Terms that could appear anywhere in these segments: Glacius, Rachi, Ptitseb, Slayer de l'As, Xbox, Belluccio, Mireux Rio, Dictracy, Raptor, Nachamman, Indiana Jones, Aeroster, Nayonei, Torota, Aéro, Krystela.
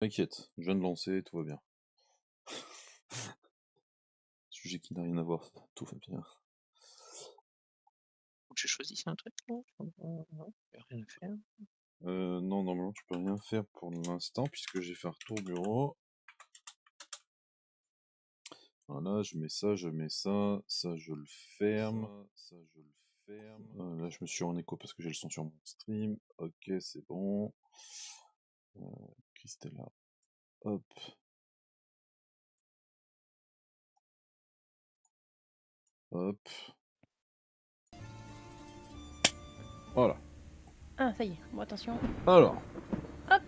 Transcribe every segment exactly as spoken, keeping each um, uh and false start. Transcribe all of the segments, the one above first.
T'inquiète, je viens de lancer, tout va bien. Sujet qui n'a rien à voir, tout va bien. Faut que je choisisse un truc là. Non, je peux rien faire. Euh, non, normalement tu peux rien faire pour l'instant puisque j'ai fait un retour bureau. Voilà, je mets ça, je mets ça, ça je le ferme, ça, ça je le ferme. Euh, là je me suis en écho parce que j'ai le son sur mon stream. Ok, c'est bon. Euh, Krystela, hop. Hop. Voilà. Ah, ça y est, bon attention. Alors. Hop.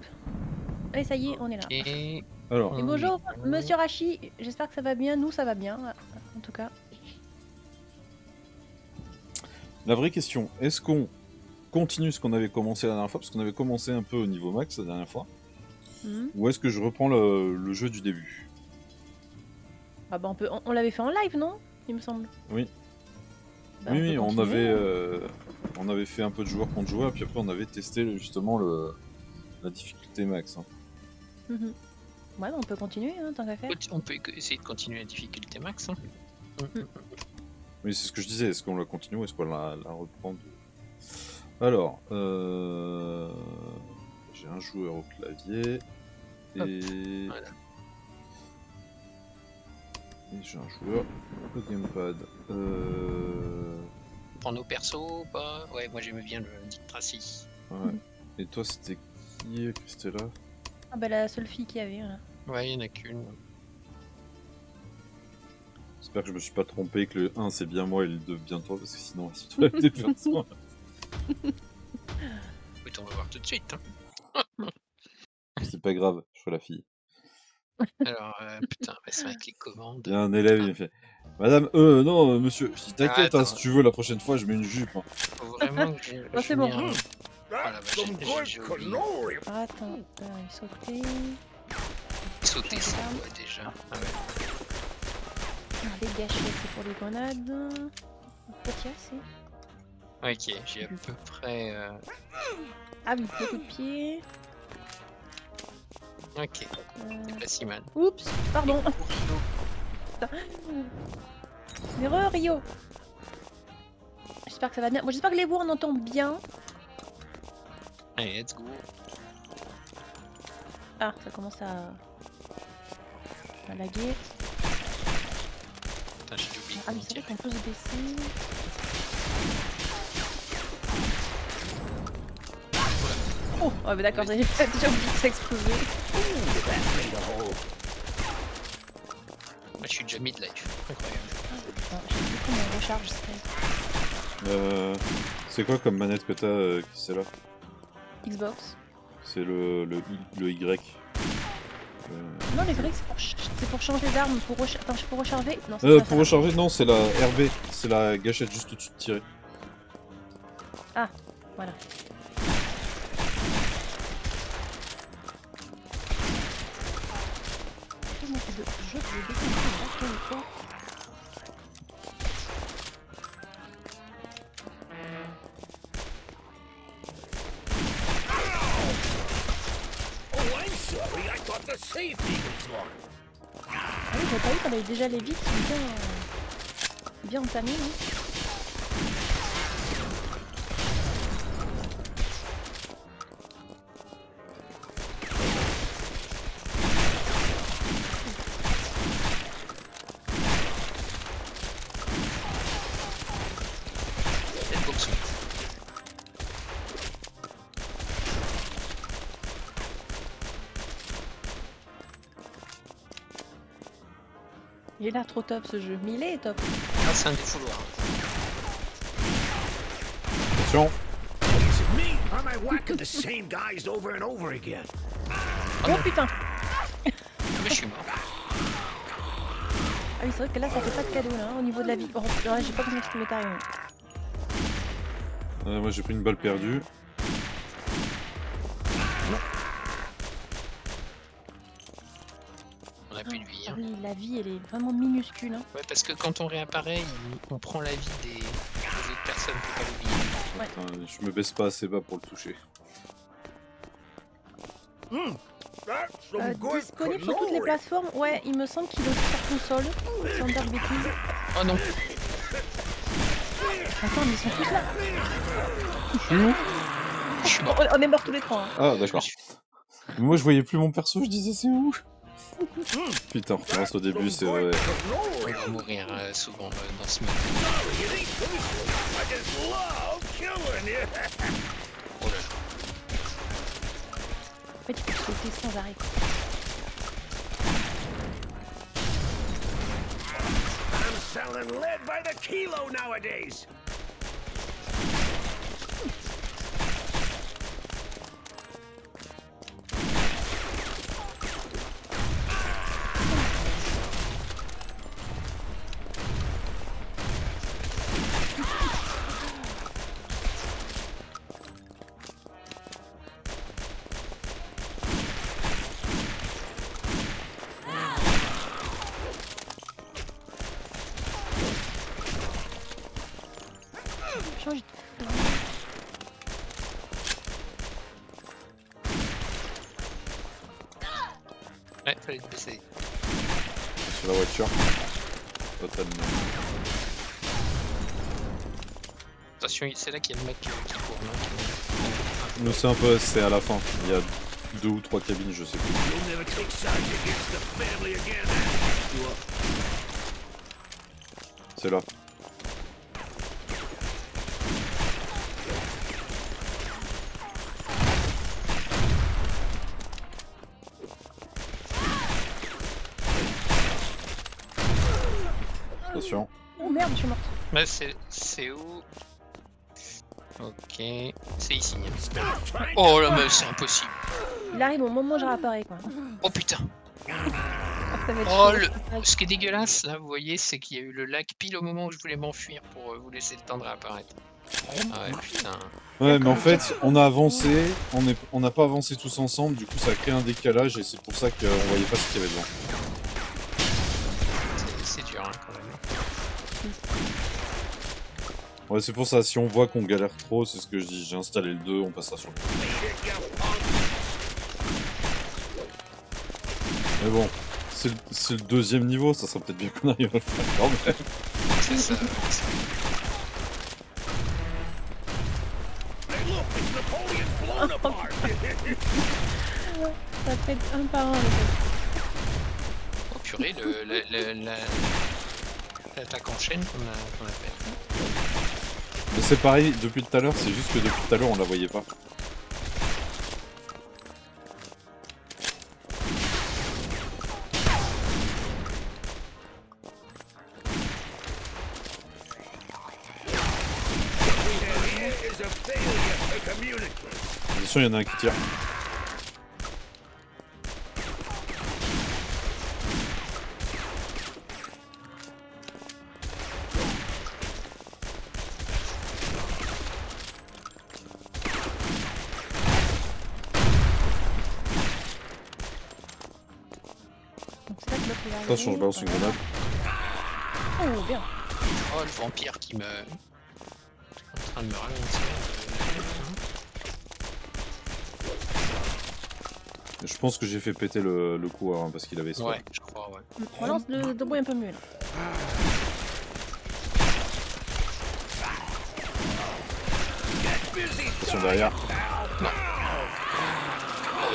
Et ça y est, on est là. Et... Alors. Et bonjour, monsieur Rachi, j'espère que ça va bien, nous ça va bien, en tout cas. La vraie question, est-ce qu'on continue ce qu'on avait commencé la dernière fois, parce qu'on avait commencé un peu au niveau max la dernière fois, mmh. ou est-ce que je reprends le, le jeu du début? Ah bah on peut, on, on l'avait fait en live, non? Il me semble. Oui. Bah, oui, on, on avait, euh, on avait fait un peu de joueur contre joueur, puis après on avait testé justement le, la difficulté max. Hein. Mmh. Ouais, on peut continuer, hein, tant qu'à faire. On peut essayer de continuer la difficulté max. Hein. Mm. Oui, c'est ce que je disais. Est-ce qu'on la continue ou est-ce qu'on la, la reprend de... Alors, euh... j'ai un joueur au clavier et, et j'ai un joueur au gamepad. Euh... Prends nos persos, pas ouais, moi j'aime bien le Dictracy. Ouais. Mm. Et toi, c'était qui, Krystela? Ah bah la seule fille qu'il y avait là. Ouais, il n'y en a qu'une. J'espère que je me suis pas trompé, que le un c'est bien moi et le deux bien toi, parce que sinon on va se trouver des personnes. Oui, on va voir tout de suite. Hein. C'est pas grave, je ferai la fille. Alors, euh, putain, mais c'est vrai que les commandes... Il y a un élève, il me fait... Madame, euh, non, monsieur, je dis t'inquiète, ah, hein, si tu veux, la prochaine fois, je mets une jupe. Hein. Faut vraiment que je... Ah, c'est bon. Un... Voilà, bah, attends, euh, sauter. Sauter, ça ouais, déjà. Ah, ouais. Les gâchettes, c'est pour les grenades. Ok, j'ai à peu près. Euh... Ah oui, beaucoup de pieds. Ok, euh... c'est pas si mal. Oups, pardon. Mireux Rio. J'espère que ça va bien. Bon, j'espère que les bourgs on entend bien. Allez, let's go. Ah, ça commence à, à laguer. Putain, j'ai oublié. Ah, mais c'est vrai qu'on peut se baisser. Oh, ouais, oh, mais d'accord, j'ai déjà oublié de s'exploser. Moi, je suis déjà mid-life. Incroyable. Ah, je sais plus comment on recharge ça. Euh. C'est quoi comme manette que t'as, euh, c'est là? Xbox. C'est le, le, le Y. Euh... Non, le Y c'est pour, ch pour changer d'arme, pour, recha attends, pour recharger. Non, euh, pour recharger, non, c'est la R B. C'est la gâchette juste au-dessus de tirer. Ah, voilà. Déjà les vies sont bien, euh, bien entamées. Il est là trop top ce jeu, mais il est top. Ah, c'est un défouloir. Attention. Oh putain. Mais je suis mort. Ah oui, c'est vrai que là ça fait pas de cadeau là, hein, au niveau de la vie. Oh, j'ai pas compris ce qui m'est arrivé. Euh, moi j'ai pris une balle perdue. La vie elle est vraiment minuscule. Hein. Ouais, parce que quand on réapparaît, on prend la vie des, des autres personnes, faut pas l'oublier. Ouais. Attends, je me baisse pas assez bas pour le toucher. Mmh. Euh, disponible sur toutes les plateformes. Ouais, il me semble qu'il est sur console. Sans dire de bêtises. Oh non. Attends, mais ils sont tous là. Mmh. Je suis mort. On est morts tous les trois. Hein. Ah d'accord. Moi je voyais plus mon perso, je disais c'est où. Putain, on recommence au début, c'est vrai. On va mourir euh, souvent euh, dans ce mode. Oh là. En fait, tu peux sauter sans arrêt. Selling lead by the kilo nowadays. Sur la voiture. Totalement. Attention, c'est là qu'il y a le mec qui court. Non, c'est un peu, c'est à la fin. Il y a deux ou trois cabines, je sais plus. C'est là. Oh merde, je suis morte. Bah c'est où? Ok, c'est ici. Oh la meuf, c'est impossible. Il arrive au moment où je réapparais quoi. Oh putain. Oh le... Ce qui est dégueulasse là, vous voyez, c'est qu'il y a eu le lag pile au moment où je voulais m'enfuir pour euh, vous laisser le temps de réapparaître. Ah ouais putain. Ouais mais en fait, on a avancé, on est... on n'a pas avancé tous ensemble, du coup ça a créé un décalage et c'est pour ça qu'on voyait pas ce qu'il y avait devant. C'est dur hein, quand même. Ouais, c'est pour ça, si on voit qu'on galère trop, c'est ce que je dis, j'ai installé le deux, on passera sur le deux. Mais bon, c'est le, le deuxième niveau, ça serait peut-être bien qu'on arrive à le faire quand même. C'est ça. Ça fait un par un, les gars. Oh purée, le... le, le, le... l'attaque en chaîne qu'on a fait. Mais c'est pareil depuis tout à l'heure, c'est juste que depuis tout à l'heure on la voyait pas. Attention, il y en a un qui tire. Attention, je balance une grenade. Oh bien. Oh le vampire qui me... en train de me ralentir. Je pense que j'ai fait péter le, le coup hein, parce qu'il avait ça. Ouais, je crois, ouais. On lance le dos un peu mieux là. Attention derrière. Non.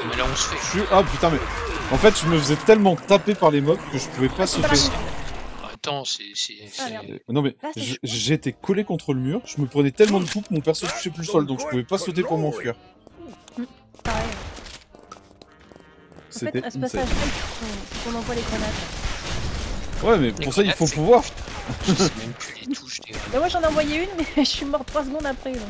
Mais là on se fait. Ah putain mais... En fait, je me faisais tellement taper par les mobs que je pouvais pas sauter. Attends, c'est... Non mais, j'étais collé contre le mur, je me prenais tellement de coups que mon perso touchait plus le sol, donc je pouvais pas sauter pour m'enfuir. Pareil. En fait, à ce passage-là, on envoie les grenades. Ouais, mais pour ça, il faut pouvoir. Je sais même plus les touches, des gars. Moi, j'en ai envoyé une, mais je suis mort trois secondes après, donc...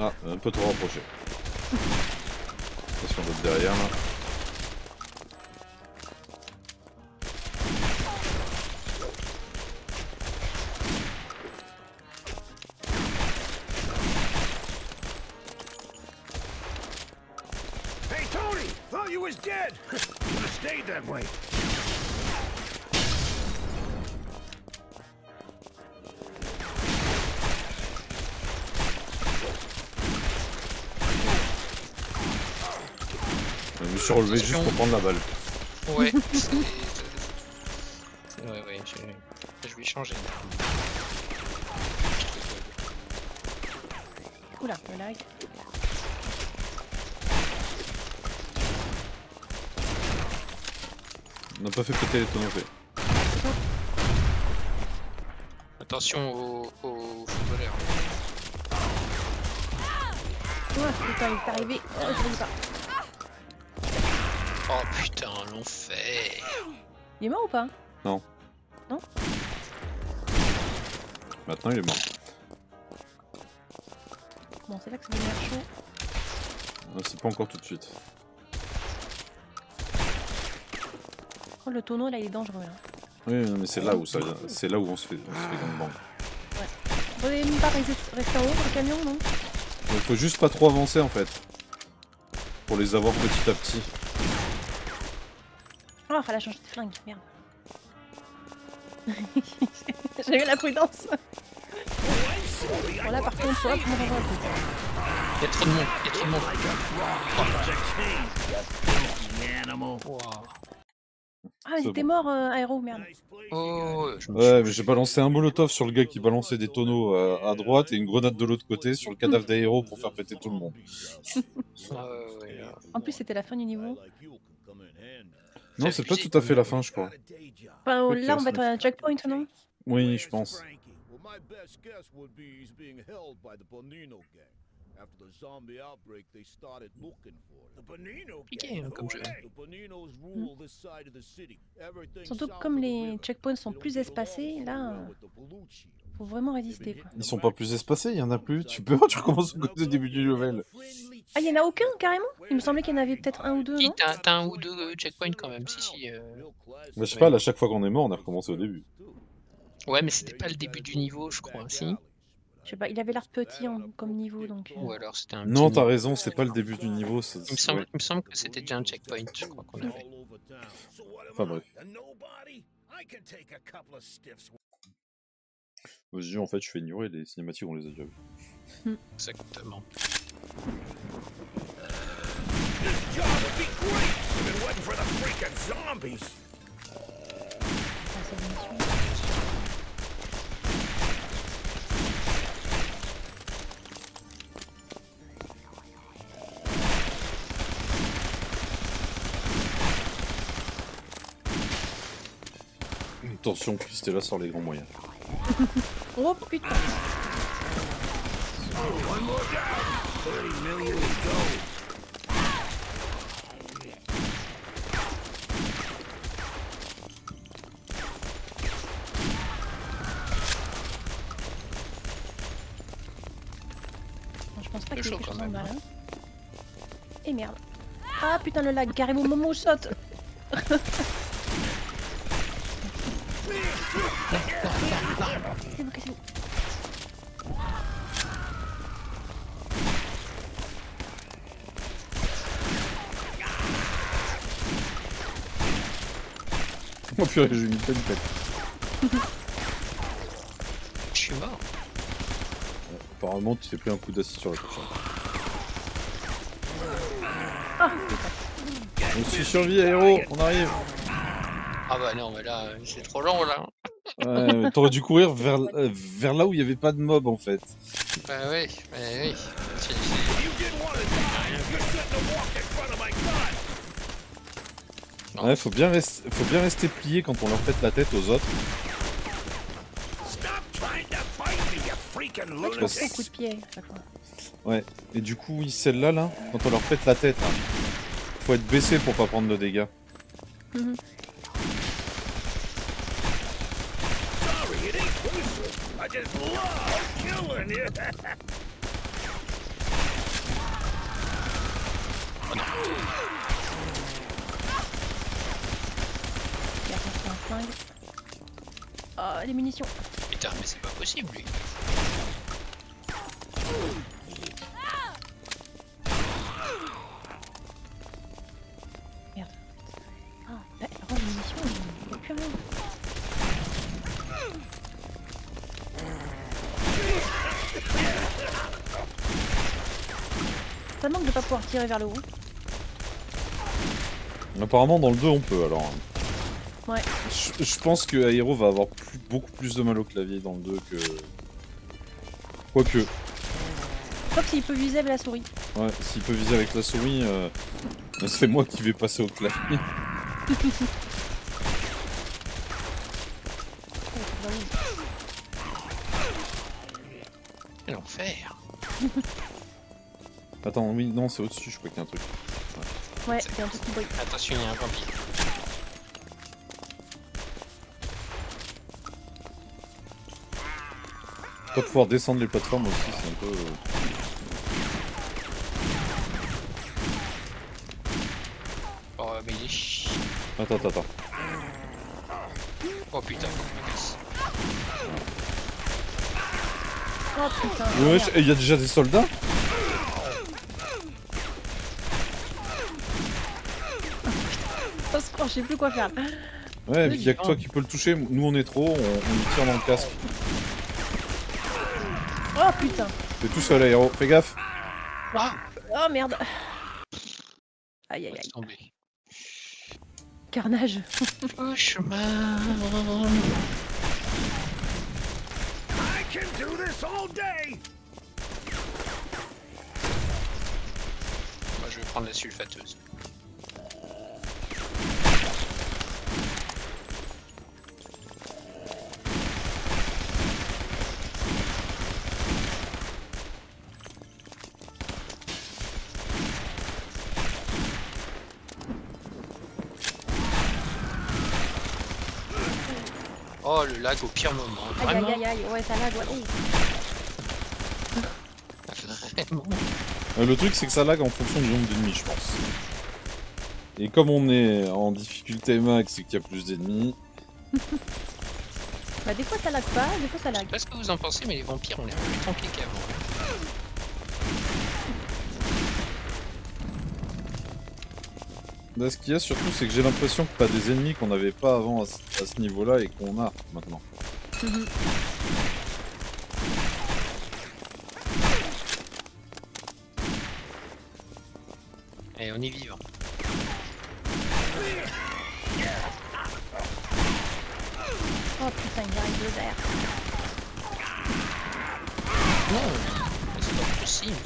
Ah, un peu trop rapproché. Attention d'autres derrière là. Tony! Thought you was dead! Could have stayed that way. Je me suis relevé juste pour prendre la balle. Ouais. Ouais, ouais, je vais changer. Oula, le lag. On n'a pas fait péter les tonneaux. Attention aux, aux footballeurs. Oh putain, il est arrivé. Oh, je ne sais pas. Oh putain, l'enfer. Il est mort ou pas? Non. Non? Maintenant il est mort. Bon, c'est là que ça devient chaud. C'est pas encore tout de suite. Oh, le tonneau là il est dangereux. Hein. Oui, non, mais c'est là où ça, c'est là où on se fait, on se fait gangbang. Ouais. Vous voulez même pas rester en haut pour le camion, non? Il faut juste pas trop avancer en fait. Pour les avoir petit à petit. Oh, fallait changer de flingue, merde. J'ai eu la prudence. Bon là par contre, hop, on va voir le coup. Y'a trop de monde, y'a trop de monde. Oh. Ah mais c'était mort euh, Aéro, merde. Oh, je... Ouais mais j'ai balancé un molotov sur le gars qui balançait des tonneaux à, à droite et une grenade de l'autre côté sur le cadavre d'Aéro pour faire péter tout le monde. En plus c'était la fin du niveau. Non, c'est pas tout à fait la fin, je crois. Enfin, là, on va être à un checkpoint, non? Oui, je pense. Compliqué, comme jeu. Mmh. Surtout que comme les checkpoints sont plus espacés, là, faut vraiment résister, quoi. Ils sont pas plus espacés, il y en a plus. Tu peux, tu recommences au début du level. Ah, il y en a aucun, carrément? Il me semblait qu'il y en avait peut-être un ou deux. Si, t'as un ou deux checkpoints quand même, si, si. Euh... Mais je sais pas, à chaque fois qu'on est mort, on a recommencé au début. Ouais, mais c'était pas le début du niveau, je crois, si. Je sais pas, il avait l'air petit en, comme niveau donc. Ou alors c'était un. Non, t'as raison, c'est pas le début du niveau. Ça, il, me semble, ouais. Il me semble que c'était déjà un checkpoint, je crois qu'on avait. Enfin bref. Aux yeux, en fait, je fais ignorer les cinématiques, on les a déjà vues. Mm. Exactement. Attention, Krystela sort les grands moyens. Oh putain! Bon, je pense pas que je suis en bas là. Et merde. Ah putain, le lag, carrément au moment où je saute! C'est bon, c'est bon. Oh purée, j'ai mis plein de tête. Je suis mort. Apparemment, tu t'es pris un coup d'acide sur la couche. Ah, on se survit, Aéro, on arrive. Ah bah non, mais là, c'est trop long là. Ouais, t'aurais dû courir vers, euh, vers là où il n'y avait pas de mob en fait. Bah oui, bah oui. Ouais, faut bien, rest... faut bien rester plié quand on leur pète la tête aux autres. Parce... coup de pied. Ouais, et du coup, celle-là, là, quand on leur pète la tête, hein, faut être baissé pour pas prendre de dégâts. Mm-hmm. Oh, les munitions. Putain, mais c'est pas possible lui. pas pouvoir tirer vers le haut. Apparemment dans le deux on peut alors. Ouais. Je, je pense que Aéro va avoir plus, beaucoup plus de mal au clavier dans le deux que... Quoique. Je crois que s'il peut viser avec la souris. Ouais, s'il peut viser avec la souris, euh, c'est moi qui vais passer au clavier. Quel enfer. Attends, oui, non, c'est au-dessus, je crois qu'il y a un truc. Ouais, ouais il y a un truc qui brille. Attention, il y a un vampire. Pas pouvoir descendre les plateformes aussi, c'est un peu... Oh, mais il est chiant. Attends, attends, attends. Oh putain, je me casse. Oh putain. Ouais, il y a déjà des soldats. Je sais plus quoi faire. Ouais, il y a que toi qui peux le toucher. Nous on est trop, on, on lui tire dans le casque. Oh putain. T'es tout seul Aéro, fais gaffe. Ah. Oh merde. Aïe aïe aïe. Carnage. Oh chemin. I can do this all day. Moi je vais prendre la sulfateuse. Oh le lag au pire moment, vraiment. Aïe aïe aïe, ouais ça lag, ouais. Vraiment. Euh, le truc c'est que ça lag en fonction du nombre d'ennemis je pense. Et comme on est en difficulté max et qu'il y a plus d'ennemis... Bah des fois ça lag pas, des fois ça lag. Je sais pas ce que vous en pensez mais les vampires ont l'air plus tranquilles qu'avant. Là, ce qu'il y a surtout, c'est que j'ai l'impression que t'as des ennemis qu'on n'avait pas avant à ce, ce niveau-là et qu'on a maintenant. Mmh. Et on y vivant. Oh putain, il arrive deux airs. Non, c'est pas possible.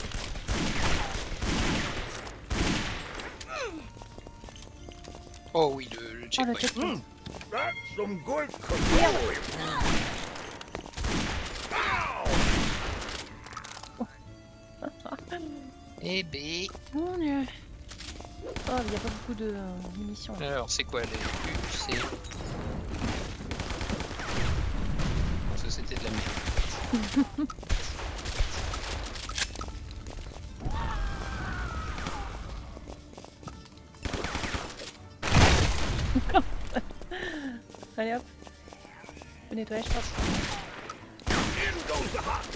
Oh oui, le, le checkpoint. Oh, mmh. Eh bé. Mon dieu. Oh, il y a pas beaucoup de euh, munitions. Là. Alors, c'est quoi les U C? Ça, c'était de la merde. Allez hop, bon nettoyage, je pense.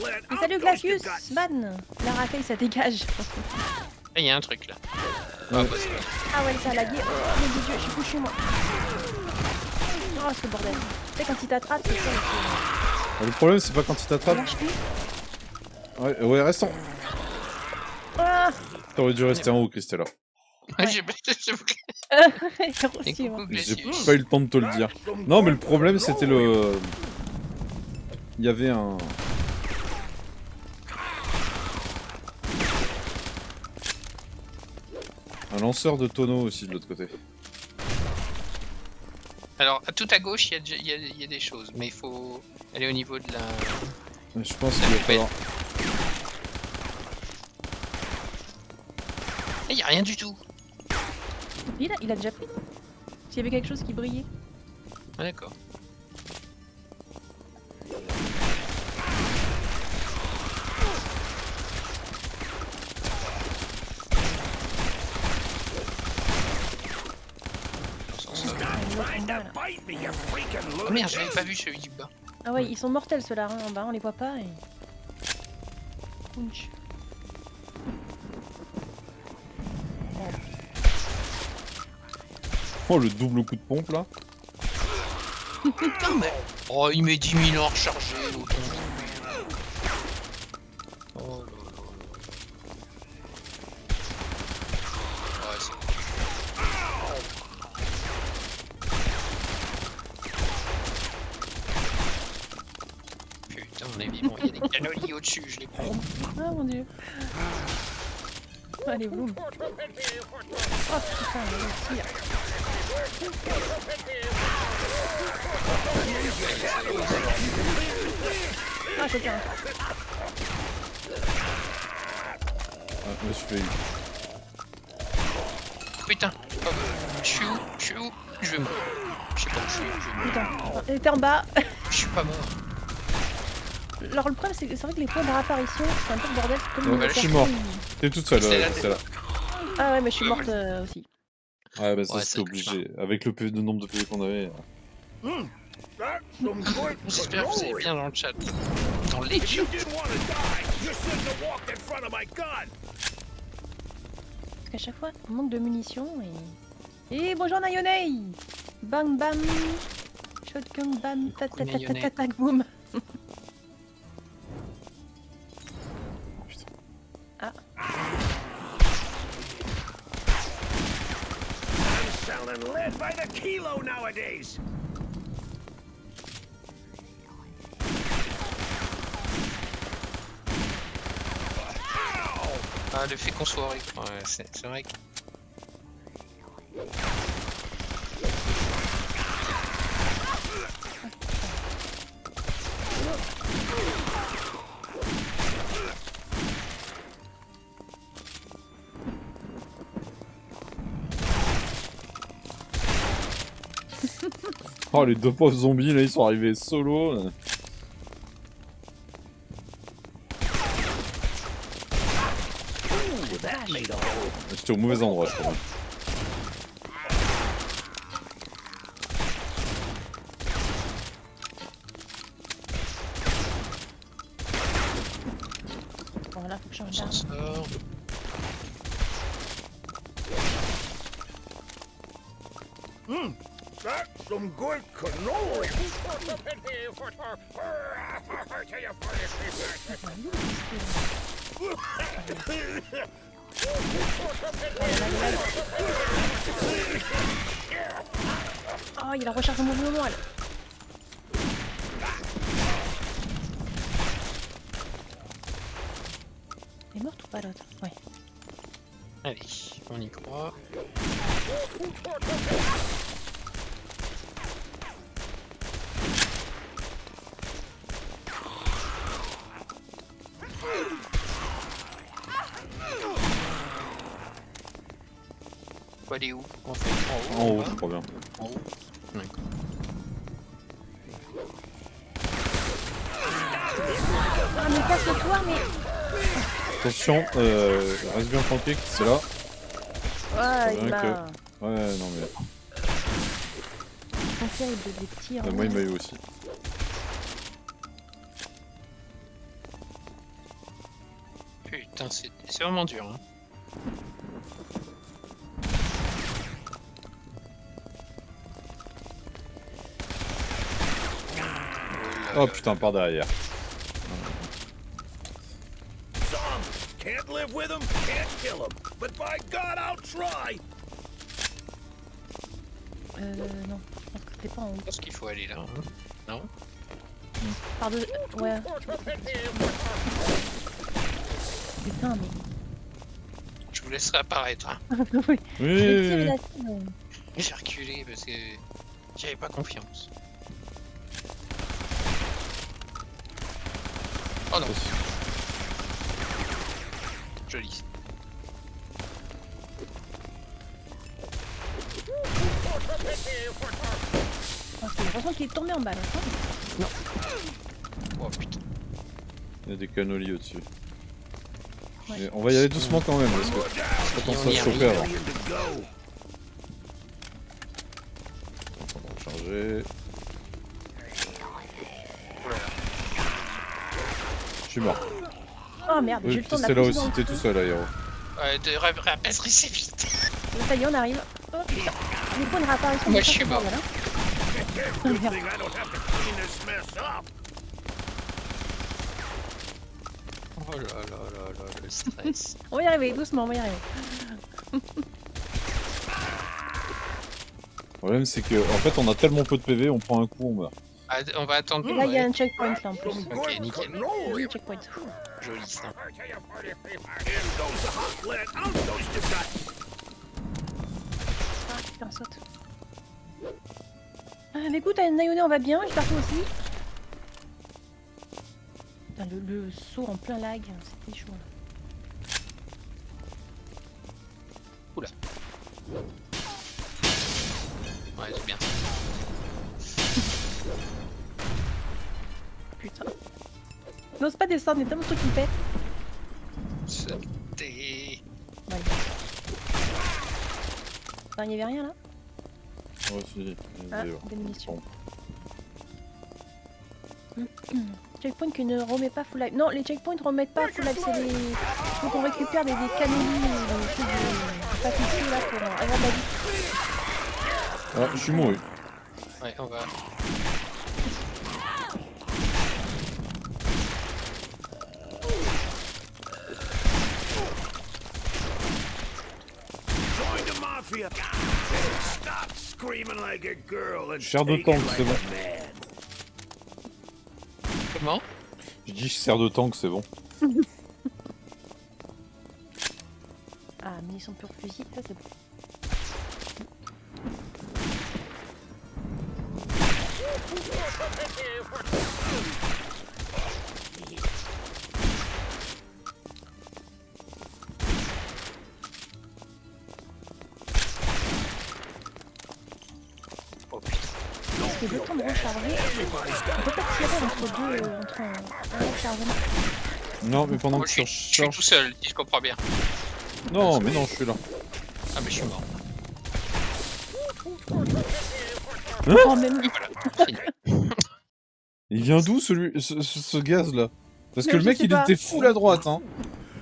Et salut Glacius, man. La racaille ça dégage. Il y a un truc là. Ouais. Ah ouais, ça a lagué. Oh mon dieu, je suis couché moi. Oh ce bordel. Tu sais quand il t'attrape, c'est ça. Le problème c'est pas quand il t'attrape. Ouais, ouais, restons. Ah. T'aurais dû rester en haut, Krystela. Ouais. J'ai pas eu le temps de te le dire. Non mais le problème c'était le... Il y avait un... Un lanceur de tonneaux aussi de l'autre côté. Alors tout à gauche il y, y, y a des choses mais il faut aller au niveau de la... Je pense qu'il va falloir... Il y a rien du tout. Il a, il a déjà pris. S'il y avait quelque chose qui brillait. Ah d'accord. Oh merde, j'avais pas vu celui du bas. Ah ouais, ils sont mortels ceux-là, hein, en bas, on les voit pas et... Punch. Oh le double coup de pompe là. Putain mais... Oh il met dix mille ans rechargé l'autre. Oh là là. mais bon, il y a des canolis au-dessus, je les prends. Ah mon dieu. Allez, boum. Oh putain, il y a aussi. Ah, chacun. Ah, je me suis fait. Putain, oh, je suis où? Je suis où? Je vais mourir. Je sais pas où je suis, je vais mourir. Putain, j'étais en bas. Je suis pas mort. Alors le problème c'est que c'est vrai que les points de réapparition c'est un peu le bordel, c'est comme... Ouais, je suis mort. T'es toute seule, ouais, c'est là. Ah ouais mais je suis morte euh, aussi. Ouais bah ça ouais, c'était obligé, avec le, le nombre de P V qu'on avait. J'espère que vous allez bien dans le chat. Dans les chats. Parce qu'à chaque fois on manque de munitions et... Et bonjour Nayonei. Bang bam. Shotgun bam tatatatatatatac boum. Ah. Ah, le fait qu'on soit horrible, ouais, c'est vrai que... Oh les deux pauvres zombies là ils sont arrivés solo là. J'étais au mauvais endroit je crois. Bon là faut que je regarde. Mmh. Some good cannoli. Oh, il a rechargé mon mouvement, elle. Il est mort ou pas l'autre? Ouais. Allez, on y croit. Elle est où en fait? En haut, je crois bien. En haut. Ouais. Ah mais passe le toit mais... Attention, euh, reste bien tranquille, c'est là. Ouais, il m'a... Que... Ouais, non mais... Son père il devait tirer. Moi il m'a eu aussi. Putain, c'est vraiment dur hein. Oh putain, par derrière. Euh, non, je pense que t'es pas en haut. Je pense qu'il faut aller là. Hein. Non? Par deux. Ouais. Putain, mais. Je vous laisserai apparaître. Hein. Oui, oui, oui. J'ai reculé parce que j'avais pas confiance. Oh non. Joli. Oh, c'est l'impression qu'il est tombé en bas là. Non. Oh putain. Il y a des canolis au-dessus. Ouais. On va y aller doucement quand même parce que je pense à se choper avant. On va recharger. Je suis mort. Oh merde, oui, j'ai eu le temps de la... C'est là aussi, t'es tout seul, Aéro. Ouais, de réapparaître ici vite. Ça y est, on arrive. Oh putain, les points de réapparition. Moi je suis mort. Oh merde. Oh là là là là, le stress. On va y arriver, doucement, on va y arriver. Le problème c'est que, en fait, on a tellement peu de P V, on prend un coup, on meurt. Ah, on va attendre. Là, il y a un checkpoint là en plus. Ok, nickel. Oui, checkpoint. Joli ça. Ah putain, saute. Ah, mais écoute, Nayonei, on va bien, je pars aussi. Putain, le, le saut en plein lag, c'était chaud là. Oula. Ouais, c'est bien. Putain. N'ose pas descendre, il y a tellement de trucs qui pètent. Sortez. Ouais. Non, il n'y avait rien là. Ouais, c'est. Ah, des munitions. Checkpoint qui ne remet pas full life. Non, les checkpoints remettent pas full life, c'est les. Faut qu'on récupère des canonies, des trucs de. Pas fichu là pour avoir de la vie. Ah, je suis mouru. Ouais, on va. Chair de tank, c'est bon. Comment? Je dis je sers de tank, c'est bon. Ah, munitions pure fusil, ça c'est bon. C'est le temps de recharger. On peut pas tirer entre deux, entre un rechargement. Non, mais pendant que tu recharges. Je suis tout seul, si je comprends bien. Non, mais non, je suis là. Ah, mais je suis mort. Il vient d'où celui, ce, ce, ce gaz là? Parce que le mec il était full à droite, hein.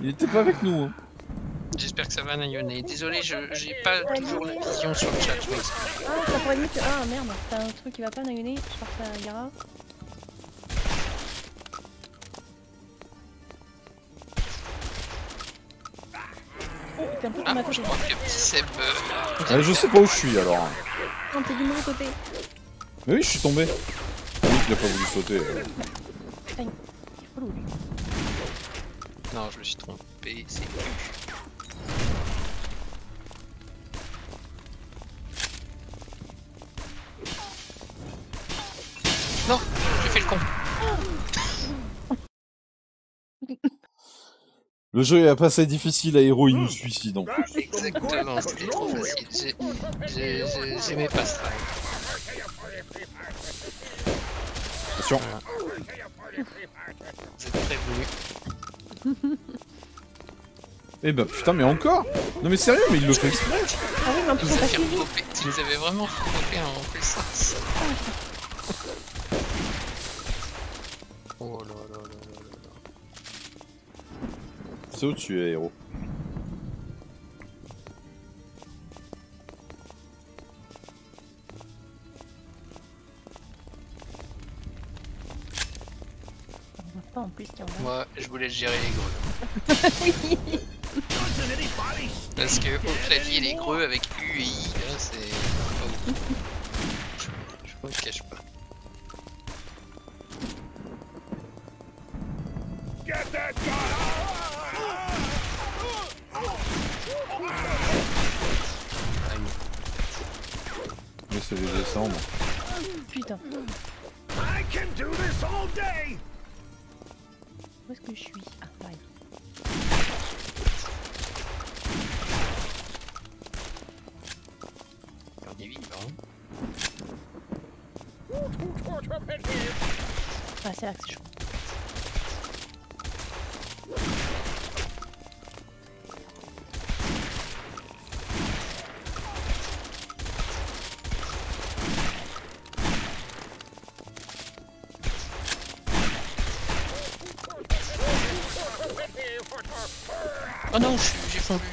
Il était pas avec nous. Hein. J'espère que ça va, Nayonei. Désolé, j'ai pas toujours la vision sur le chat. Ah, ça pourrait être... Ah merde, t'as un truc qui va pas, Nayonei. Je crois que ça ira. Oh, t'es un peu comme à côté. Je sais pas où je suis alors. Non, t'es du mauvais côté. Mais oui, je suis tombé. Oui, il a pas voulu sauter. Putain, il est relou lui. Non, je me suis trompé, c'est cul. Non, j'ai fait le con. Le jeu est pas assez difficile à Aéro, il nous suicide en plus. Exactement, c'était trop facile. J'aimais pas ça. Attention. C'est très voulu. Eh bah putain, mais encore? Non mais sérieux, mais il le fait exprès. Ah oui, mais en plus c'est pas fini. Ils nous avaient vraiment frappé en puissance. Oh là là là là là. C'est où tu es, Aéro? On voit pas en plus qu'il y en a. Moi, je voulais gérer les greux. Oui. Parce que au clavier, les greux avec U et I, là, c'est pas ouf. Je, je me cache pas. Mais c'est les descendre. Putain. Où est-ce que je suis? Ah, pareil. On est vivant. Ah, c'est là que c'est chaud. Oh non, j'ai fondu.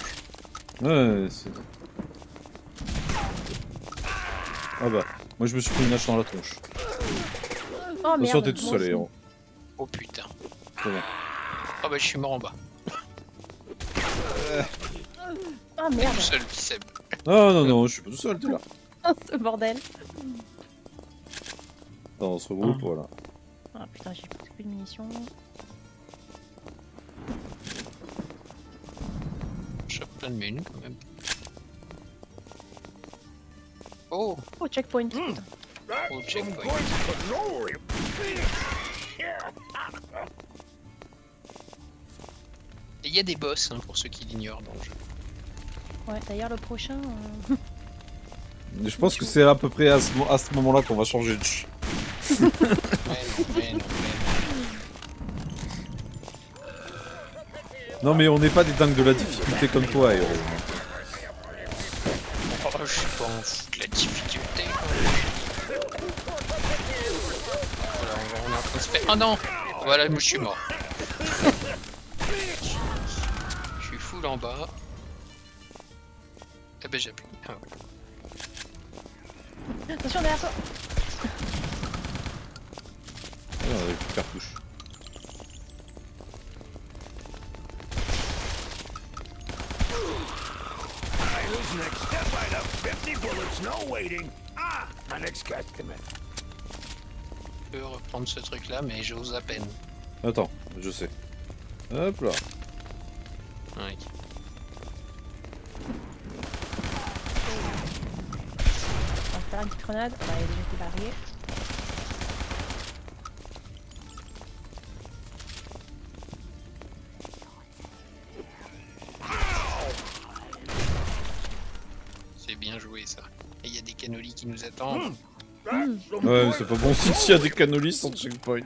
Ouais, c'est... Ah bah, moi je me suis pris une hache dans la tronche. Oh merde, sortez tout seul, Aéro. Oh putain. Très bien. Oh bah je suis mort en bas. Euh... Oh merde. T'es tout seul, Ptitseb. Non, non, non, je suis pas tout seul, t'es là. Oh, ce bordel. Dans notre groupe, ah. Voilà. Ah putain, j'ai plus de munitions. Je chope plein de munes quand même. Oh! Oh, checkpoint! Mmh. Oh, checkpoint! Et il y a des boss hein, pour ceux qui l'ignorent dans le jeu. Ouais, d'ailleurs le prochain. Euh... Je pense que c'est à peu près à ce, mo ce moment-là qu'on va changer de jeu. Ouais, non, mais non, mais non. Non, mais on n'est pas des dingues de la difficulté comme toi, Aéro. Oh, je suis pas en foutre de la difficulté. Voilà, on est en train de se faire. Ah non! Voilà, je suis mort. Je suis full en bas. Ah ben j'appuie. Ah ouais. Attention derrière toi! Ah, on avait plus de cartouches. Je peux reprendre ce truc là, mais j'ose à peine. Attends, je sais. Hop là! Ouais. Une petite grenade, bah, il a déjà été barré. C'est bien joué ça. Et il y a des canolis qui nous attendent. Mmh. Mmh. Ouais, c'est pas bon si il y a des canolis sans checkpoint.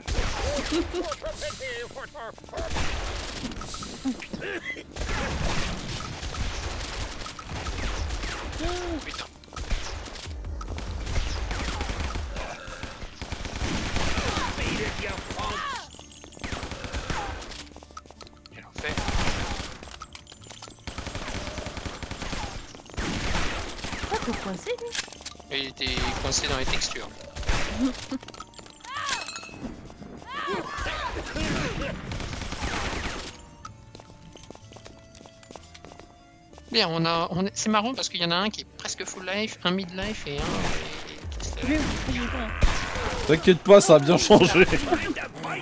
Putain. Il était coincé dans les textures. Bien, on a, on, c'est marrant parce qu'il y en a un qui est presque full life, un mid life et un. Et... T'inquiète pas, ça a bien changé. Ah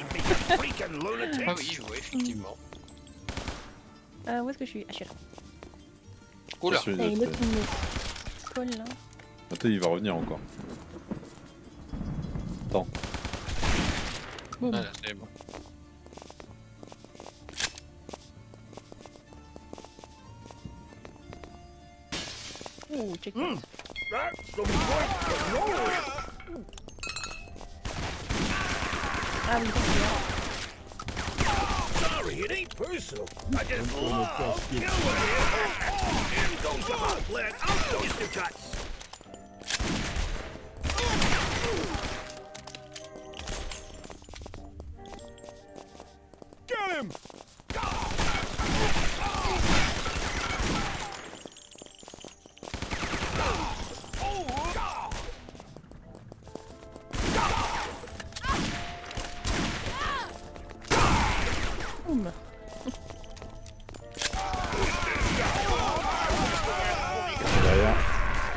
oui, je vois effectivement. Euh, où est-ce que je suis? Ah, je suis là. Oula. Là. Attends, il va revenir encore. Attends. Boum. Ah là, c'est bon. Ouh, check. Mmh. Ah oui, sorry, it ain't personal. I just love killing it. Here goes the hot lead. Out goes the guts. Get him!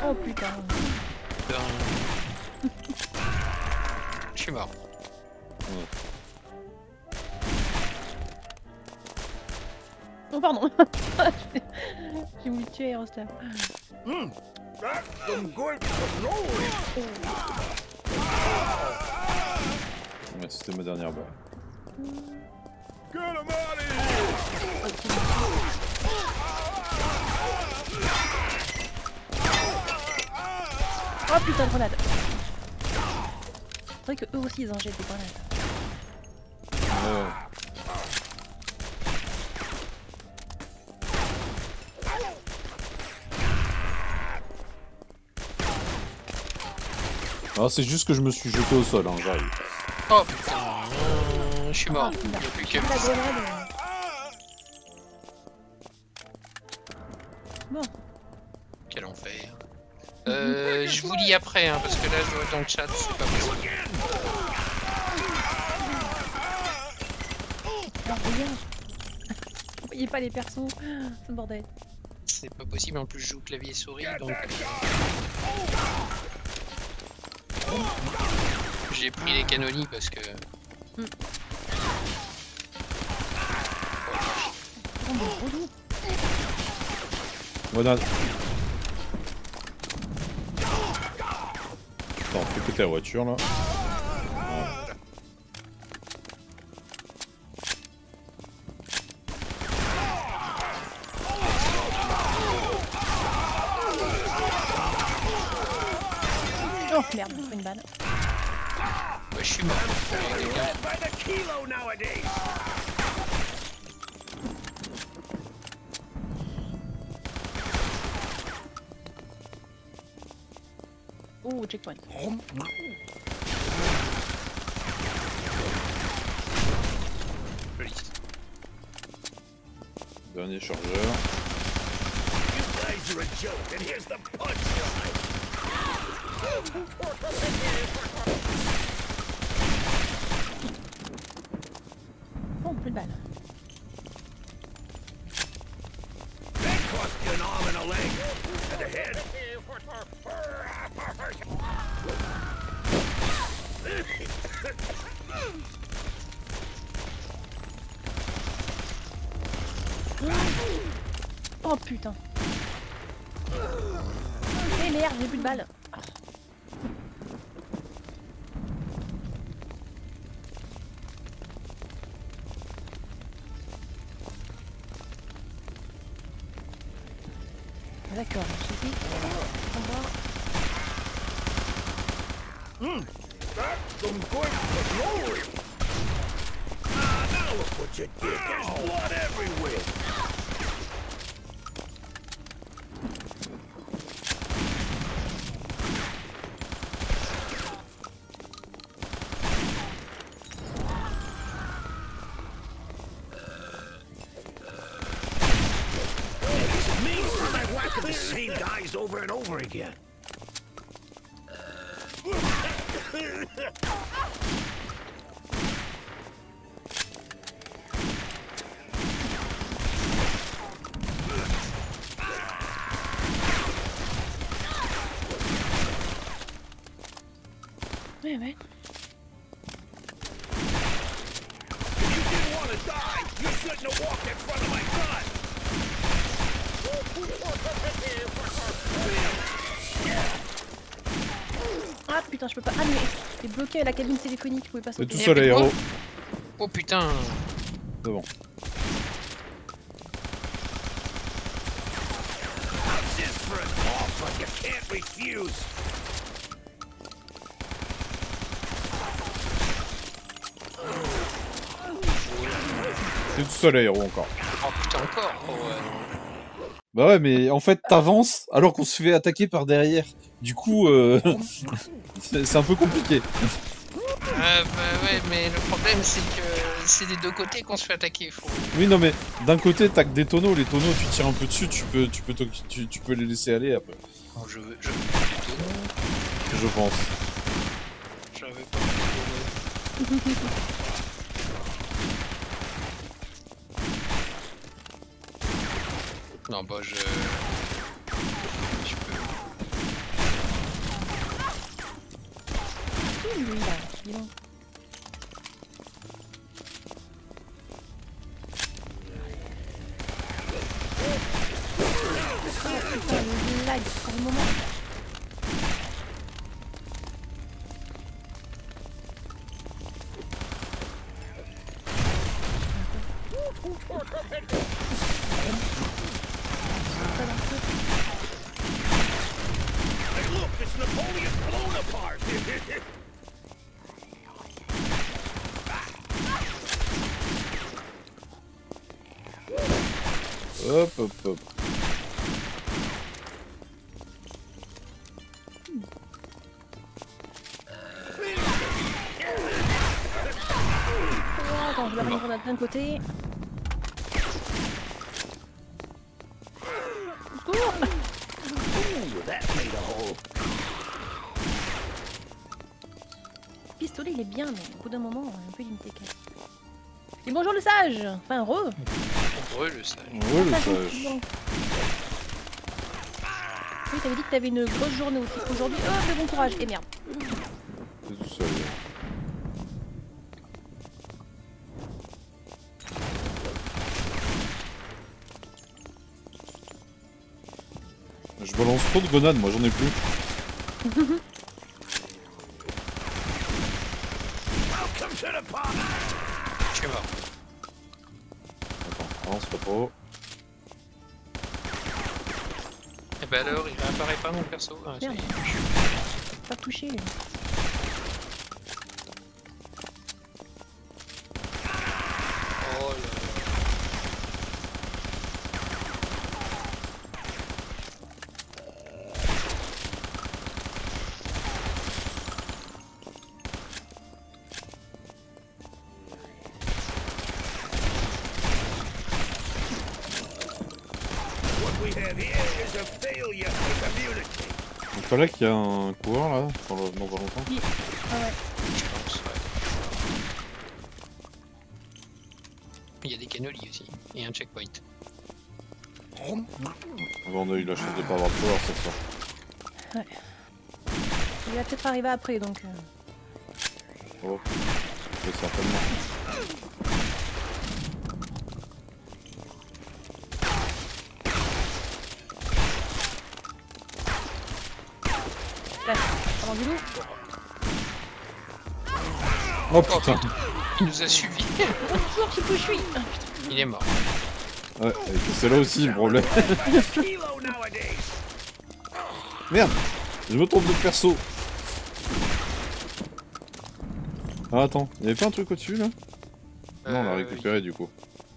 Oh putain. Je suis mort. Oh pardon. J'ai voulu tuer Aérostar. Mm. Ouais, c'était ma dernière balle. Get him out of here! Oh putain de grenade! C'est vrai que eux aussi ils en jettent des grenades. Ouais. Alors c'est juste que je me suis jeté au sol, hein, j'arrive. Oh putain, euh, je suis mort. Oh, il y a plus que... Bon. Quel enfer. Euh, je vous lis après, hein, parce que là je vois dans le chat, c'est pas possible. Ah, regarde. Vous voyez pas les persos, c'est bordel. C'est pas possible, en plus je joue clavier souris, donc... j'ai pris les canonis parce que... Mm. Grenade. Attends, on peut péter la voiture là. Voilà. Oh merde, j'ai pris une balle. Ouais, je suis mort. Oh, checkpoint. Joli. Dernier chargeur. Oh, plus de balles. Oh putain. Eh merde, j'ai plus de balles. D'accord, je dis on va... Over and over again. Wait a minute. Ah putain, je peux pas. Ah mais t'es bloqué à la cabine téléphonique, je pouvais pas sauter. T'es tout seul, Aéro. Oh putain. C'est bon. T'es tout seul, Aéro, encore. Oh putain, encore. Oh, ouais. Bah ouais, mais en fait t'avances alors qu'on se fait attaquer par derrière. Du coup, euh... c'est un peu compliqué. Euh, bah ouais, mais le problème c'est que c'est des deux côtés qu'on se fait attaquer. Faut... Oui, non mais d'un côté t'as que des tonneaux, les tonneaux tu tires un peu dessus, tu peux, tu peux, tu, tu peux les laisser aller après. Oh, je veux, je veux plus les tonneaux. Je pense. J'avais pas plus les tonneaux. Non bah je... je peux... Hop hop hop. Attends, je vais rendre la plein de côté. Pistolet il est bien, mais au bout d'un moment on est un peu limité. Et bonjour le sage. Enfin re. Heureux le sage. Heureux le sage. Oui, t'avais dit que t'avais une grosse journée aussi aujourd'hui. Oh, mais bon courage. Et merde. T'es tout seul. balance trop de grenades, moi j'en ai plus. Je suis mort. Attends, avance, repos. Et bah alors, il réapparaît pas mon perso. Ah, je suis pas touché. C'est pas là qu'il y a un coureur là, dans pas le... longtemps. Yeah. Ah ouais. Je pense, ouais. Il y a des cannolis aussi, et un checkpoint. Oh. On a eu la chance de pas avoir de coureur cette fois. Ouais. Il va peut-être arriver après donc... Oh, oui, certainement. Oh putain, il nous a suivi. Il est mort. Ouais, c'est là aussi le problème. Merde, je me trompe de perso. Ah attends, il y avait pas un truc au-dessus là? euh, Non, on l'a récupéré oui. Du coup.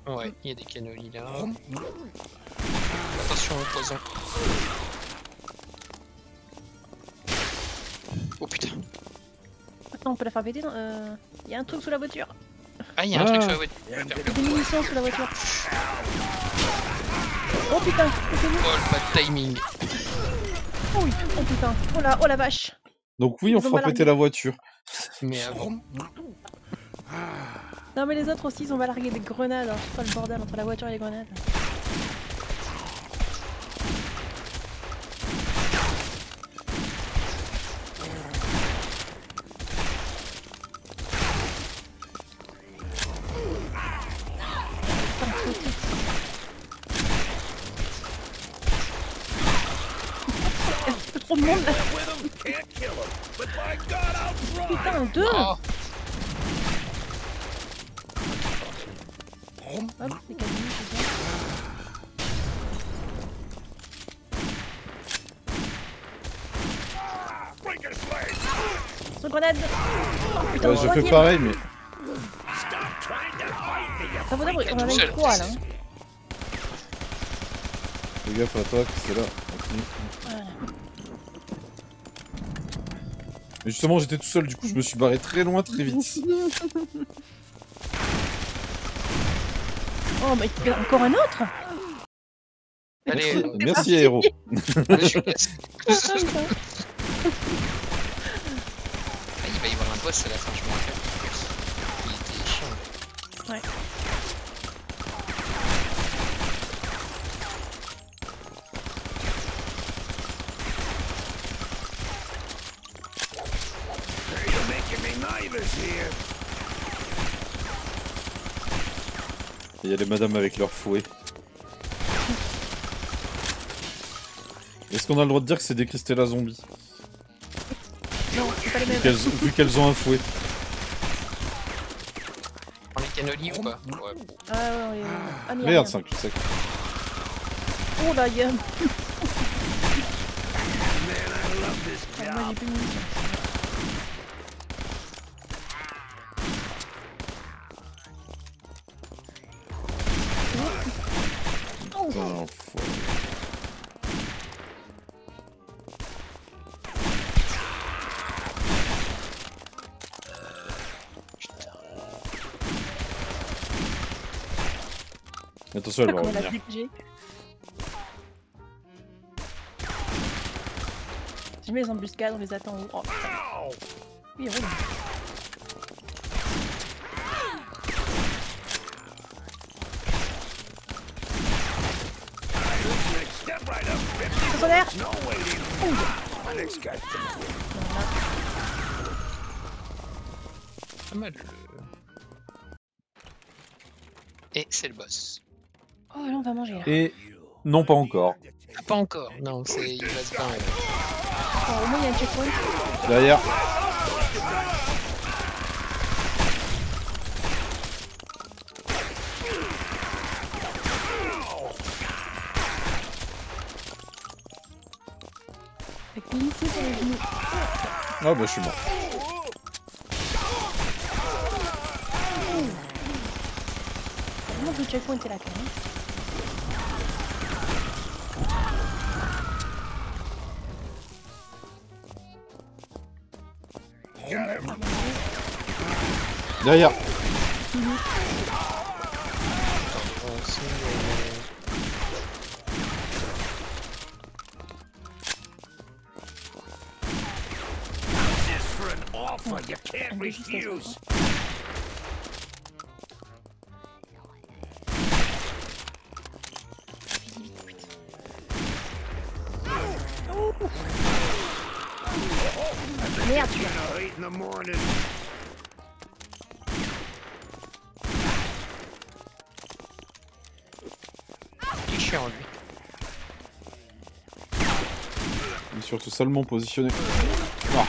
Ouais, il y a des canolis là. Attention au poison. Oh putain. Attends, on peut la faire péter dans... Euh... Y'a un truc sous la voiture. Ah y'a un ah. truc sous la voiture. Y'a des munitions sous la voiture. Oh putain, c'est nous. Oh le bad timing. Oh, oh putain, oh la, oh la vache. Donc oui, on fera péter la voiture. Mais avant... Non mais les autres aussi, ils ont balargué des grenades. Hein. C'est pas le bordel entre la voiture et les grenades. Putain, deux oh. Hop, les canons, son grenade. Oh, putain, ouais, je fais pareil, mais... Ça vaut d'abord, on en a eu trois, là. Fais gaffe à toi, c'est là. Voilà. Mais justement j'étais tout seul, du coup je me suis barré très loin très vite. Oh mais il y a encore un autre. Allez, merci, merci Aéro. Ah, il va y avoir un boss à la fin, je me rappelle. Il était chiant. Ouais. Il y a les madames avec leur fouet. Est-ce qu'on a le droit de dire que c'est des Krystela zombies? Non, c'est pas les mêmes. Vu qu'elles ont un fouet. On les cannolis ou pas? Ouais. Ah ouais, ouais. Ah, merde, c'est un cul-de-sac. Oh la gueule. Ah, moi j'ai plus de munitions. Attention, elle va revenir. Je mets les embuscades, on les attend où? Oh putain. Oui, oui. Solaire. Pas mal. Et c'est le boss. Oh là on va manger là. Et non pas encore. Pas encore, non, c'est... il reste pas. Au moins il y a un checkpoint. Derrière. Ah bah je suis mort. Comment le checkpoint est là quand même? Derrière. Mmh. Merde. Il est surtout salement positionné. Ah.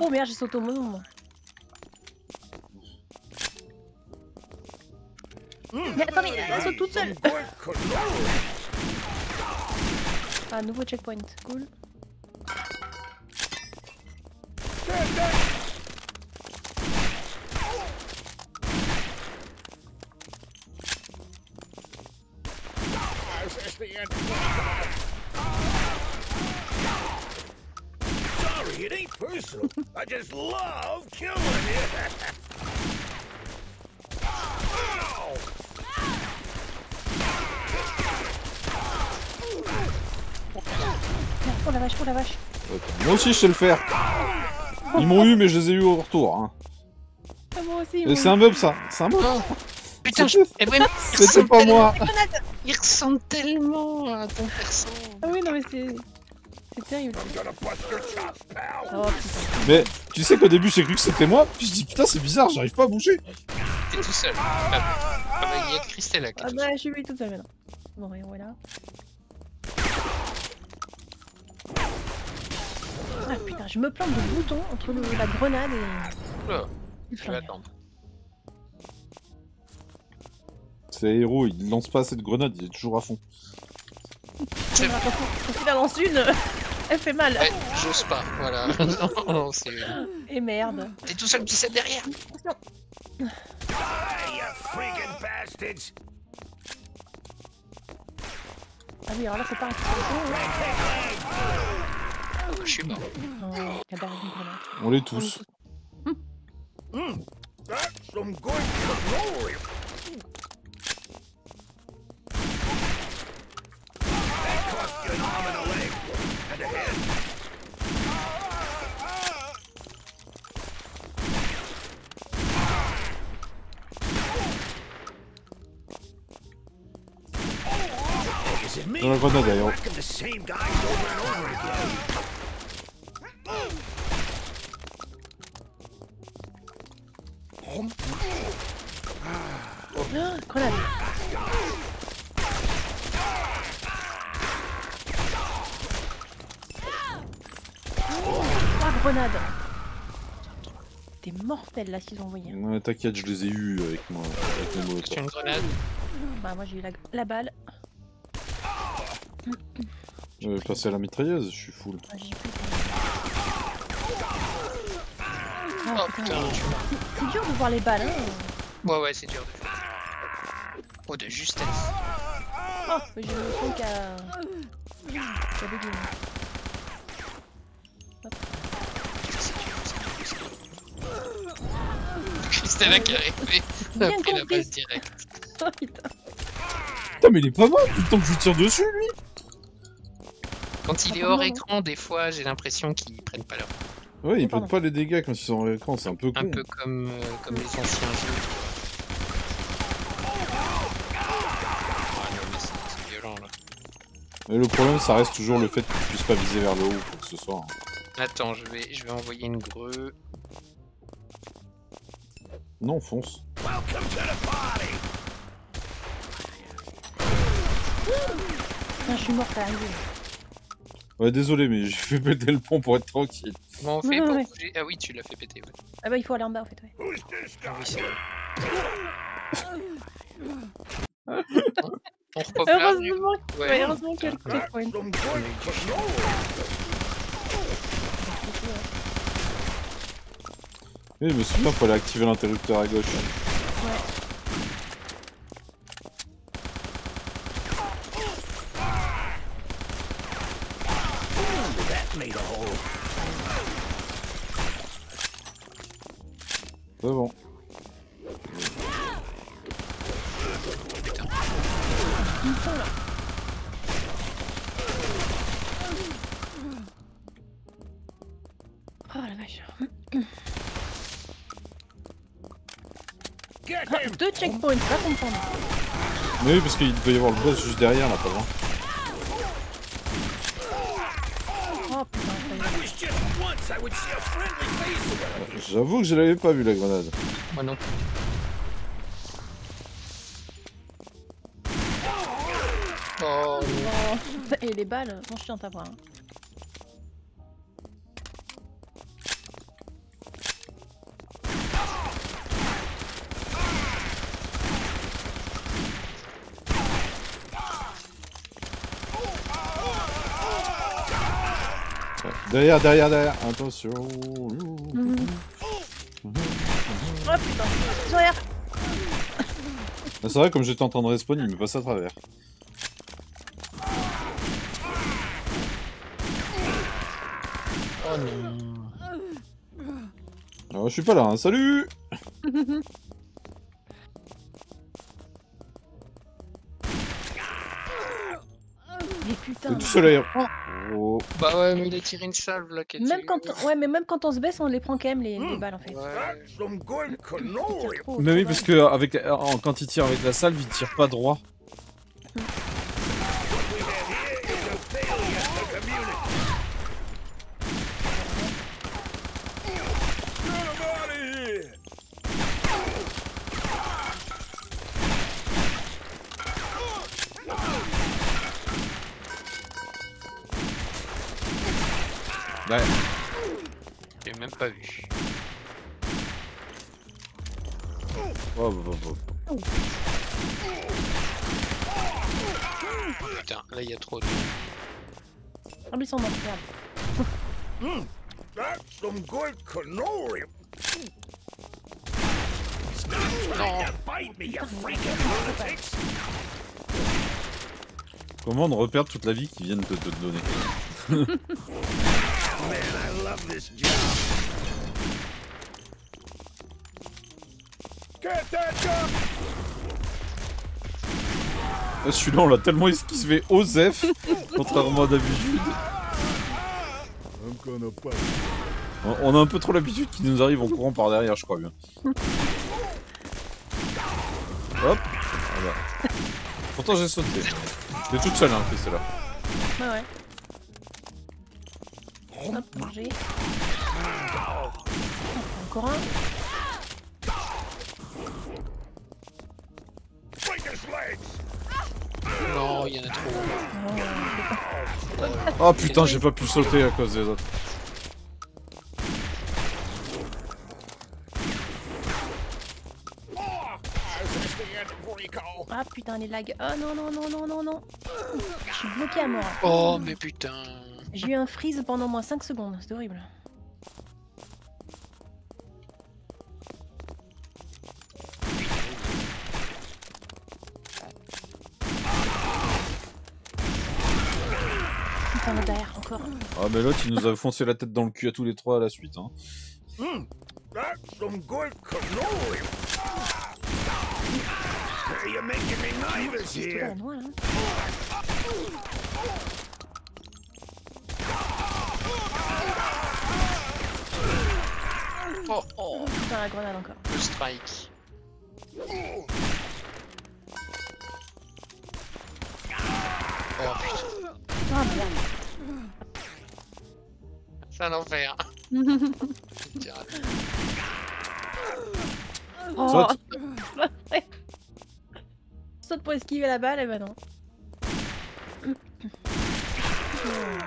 Oh merde, j'ai sauté au mauvais moment. Mais attendez, elle saute toute seule. Ah, nouveau checkpoint, cool. I just love killing it. Oh la vache, oh la vache. Moi aussi je sais le faire. Ils m'ont eu mais je les ai eu au retour. Hein. Ah, moi aussi. Oui. C'est un bug ça, c'est un bug. Oh. Putain, je... eh ouais, c'était pas moi. Il ressemble tellement à ton perso. Ah oui non mais c'est... c'est terrible. Oh, mais tu sais qu'au début j'ai cru que c'était moi, puis je dis putain c'est bizarre, j'arrive pas à bouger. T'es tout seul. Ah bah il y a Krystela. Ah bah je suis tout seul maintenant. Bon et voilà. Ah putain je me plante de bouton entre le, la grenade et... Oh, je vais attendre. C'est Aéro, il lance pas cette grenade, il est toujours à fond. C'est vrai. Il a lancé une... Elle fait mal. Ouais, j'ose pas, voilà. Non, non, c'est... Et merde. T'es tout seul, Ptitseb, derrière. Non. Ah oui, alors là, c'est pas un petit peu... Je suis mort. On les tous. On les tous. Dans la grenade d'ailleurs. Oh, grenade. Ah, grenade. T'es mortel là s'ils ont envoyé. Ouais, t'inquiète, je les ai eu avec moi. Avec une grenade. Bah, moi j'ai eu la, la balle. Je vais passer à la mitrailleuse, je suis full. Ah, oh, putain, c'est dur de voir les balles, hein. Ouais, ouais, c'est dur de voir. Oh, de justesse. Oh, mais j'ai l'impression qu'à... qu'à bugger. Hop. C'est dur, c'est dur, c'est dur. Krystela qui est arrivée, elle a pris la balle directe. Oh, putain. Putain mais il est pas mal tout le temps que je tire dessus lui. Quand il est hors écran des fois j'ai l'impression qu'ils prennent pas leur... Ouais ils prennent pas les dégâts quand ils sont hors écran, c'est un peu con. Un peu comme, euh, comme les anciens jeux. C'est violent là. Mais le problème ça reste toujours le fait que tu puisses pas viser vers le haut pour que ce soit... Attends je vais, je vais envoyer une greu... Non fonce. putain, je suis mort quand même. Ouais, désolé, mais j'ai fait péter le pont pour être tranquille. Comment on fait non, pour ouais. bouger? Ah oui, tu l'as fait péter. Ouais. Ah bah, il faut aller en bas en fait. Ouais. On repop là. Heureusement, ouais. Ouais, heureusement qu'il y a le checkpoint. Oui, mais c'est pas, faut aller activer l'interrupteur à gauche. Ouais. C'est bon. Putain. Ils sont là. Oh la vache. Ah, deux checkpoints, pas comprendre. Mais oui, parce qu'il peut y avoir le boss juste derrière là, pas loin. J'avoue que je l'avais pas vu la grenade. Moi non. Oh non. Et les balles sont chiantes à voir. Derrière, derrière, derrière, attention. Mmh. Mmh. Mmh. Oh putain, derrière. Ah, c'est vrai, comme j'étais en train de respawn, il me passe à travers. Oh non. Oh, je suis pas là, hein. Salut. Putain, du soleil. Oh. Bah ouais, mais il a tiré une salve là. Même quand on... Ouais, mais même quand on se baisse, on les prend quand même les, mmh. les balles en fait. Ouais. Trop, mais oui, parce que avec... quand il tire avec la salve, il tire pas droit. Mmh. Ouais. J'ai même pas vu. Oh, bah, bah, bah. Putain, là il y a trop de... Ah mais ils sont morts, regarde. Comment on repère toute la vie qu'ils viennent de te donner? Man, I love this job. Get that job. Ah, celui-là on l'a tellement esquivé Osef, contrairement à d'habitude. On a un peu trop l'habitude qu'il nous arrive en courant par derrière, je crois bien. Hop, voilà. Pourtant j'ai sauté. T'es toute seule hein, Krystela. Ah ouais. Hop, manger. Encore un. Non, il y en a trop. Oh, oh putain, j'ai pas pu sauter à cause des autres. Ah putain, les lags. Oh non, non, non, non, non, non. Je suis bloqué à mort. Oh, mais putain. J'ai eu un freeze pendant moins cinq secondes, c'est horrible. Putain, là derrière, encore. Ah, mais l'autre, il nous a foncé la tête dans le cul à tous les trois à la suite, hein. Mm, that's some good canoe. You're making me nervous here. Oh oh! Putain, la grenade encore. Le strike. Oh putain. Ah merde. C'est un enfer. Oh. Saute. Saute pour esquiver la balle, et bah non.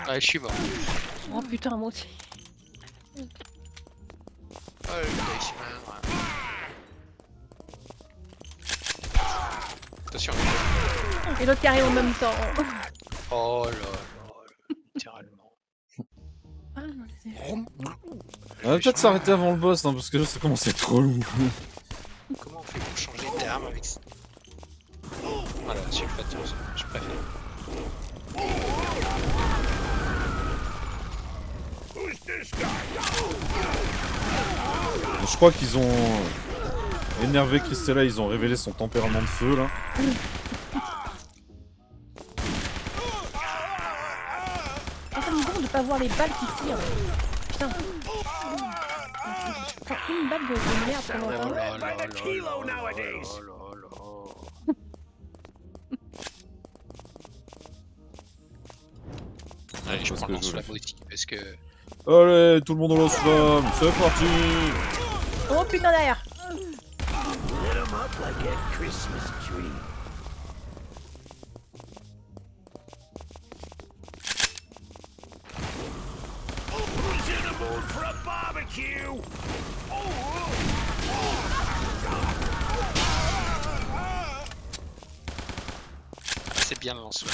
Ouais, je suis mort. Oh putain, moi aussi. Oh le Glacius. Attention. Et l'autre qui arrive en même temps. Oh là là, littéralement. Ah, on va peut-être s'arrêter avant le boss, hein, parce que là ça commence à être trop lourd. Comment on fait pour changer d'arme avec ça? Voilà, j'ai le fait, je préfère. Je crois qu'ils ont... énervé Krystela, ils ont révélé son tempérament de feu là. Ah, ça me gonfle de pas voir les balles qui tirent. Putain. Enfin, une balle de merde pour l'entendre. Allez, je prends le lance sous la politique parce que... Allez, tout le monde en lance flamme, c'est parti. Oh putain, derrière. Like a Christmas tree. Oh, who's in the mood for a barbecue? Oh, oh, oh. C'est bien en soi.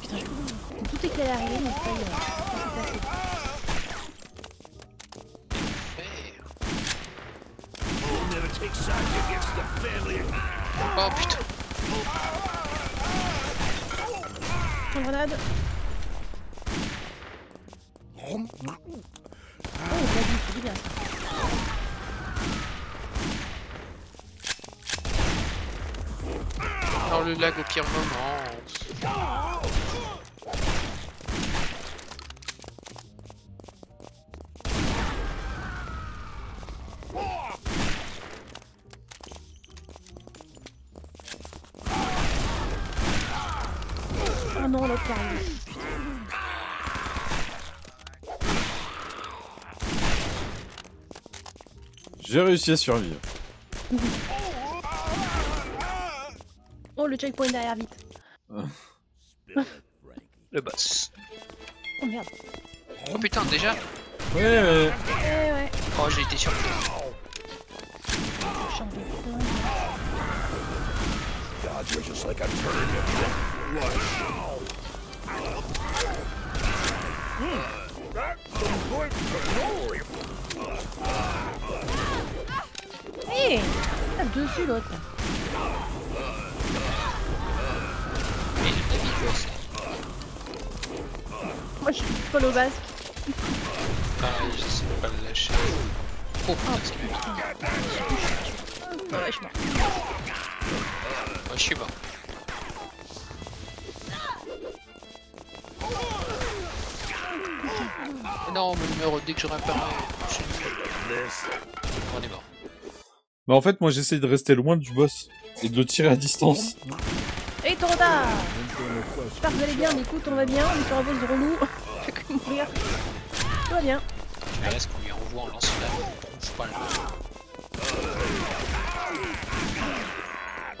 Putain, je... tout est calé arrivé, mais pas il... passé. Oh putain! Une grenade! Oh, il a dit, c'est bien ça! Dans le lag au pire moment! Non, l'autre arrive. J'ai réussi à survivre. Oh, le checkpoint derrière, vite. Le boss. Oh merde. Oh putain, déjà? Ouais, ouais. Ouais, ouais. Oh, j'ai été surpris. Hé, tape dessus l'autre. Moi je suis folle au basque. Ah, je sais pas me lâcher. Oh putain, c'est... Ouais, je suis mort. Moi je suis mort. Non, mais je meurs dès que je réapparais. On est mort. Bah en fait, moi j'essaye de rester loin du boss et de le tirer à distance. Hé hey, Torota! J'espère que vous allez bien, mais écoute, on va bien, on est sur un boss de relou. Fait que mourir. Tout va bien. Je me laisse qu'on lui envoie en lance la tronche, pas le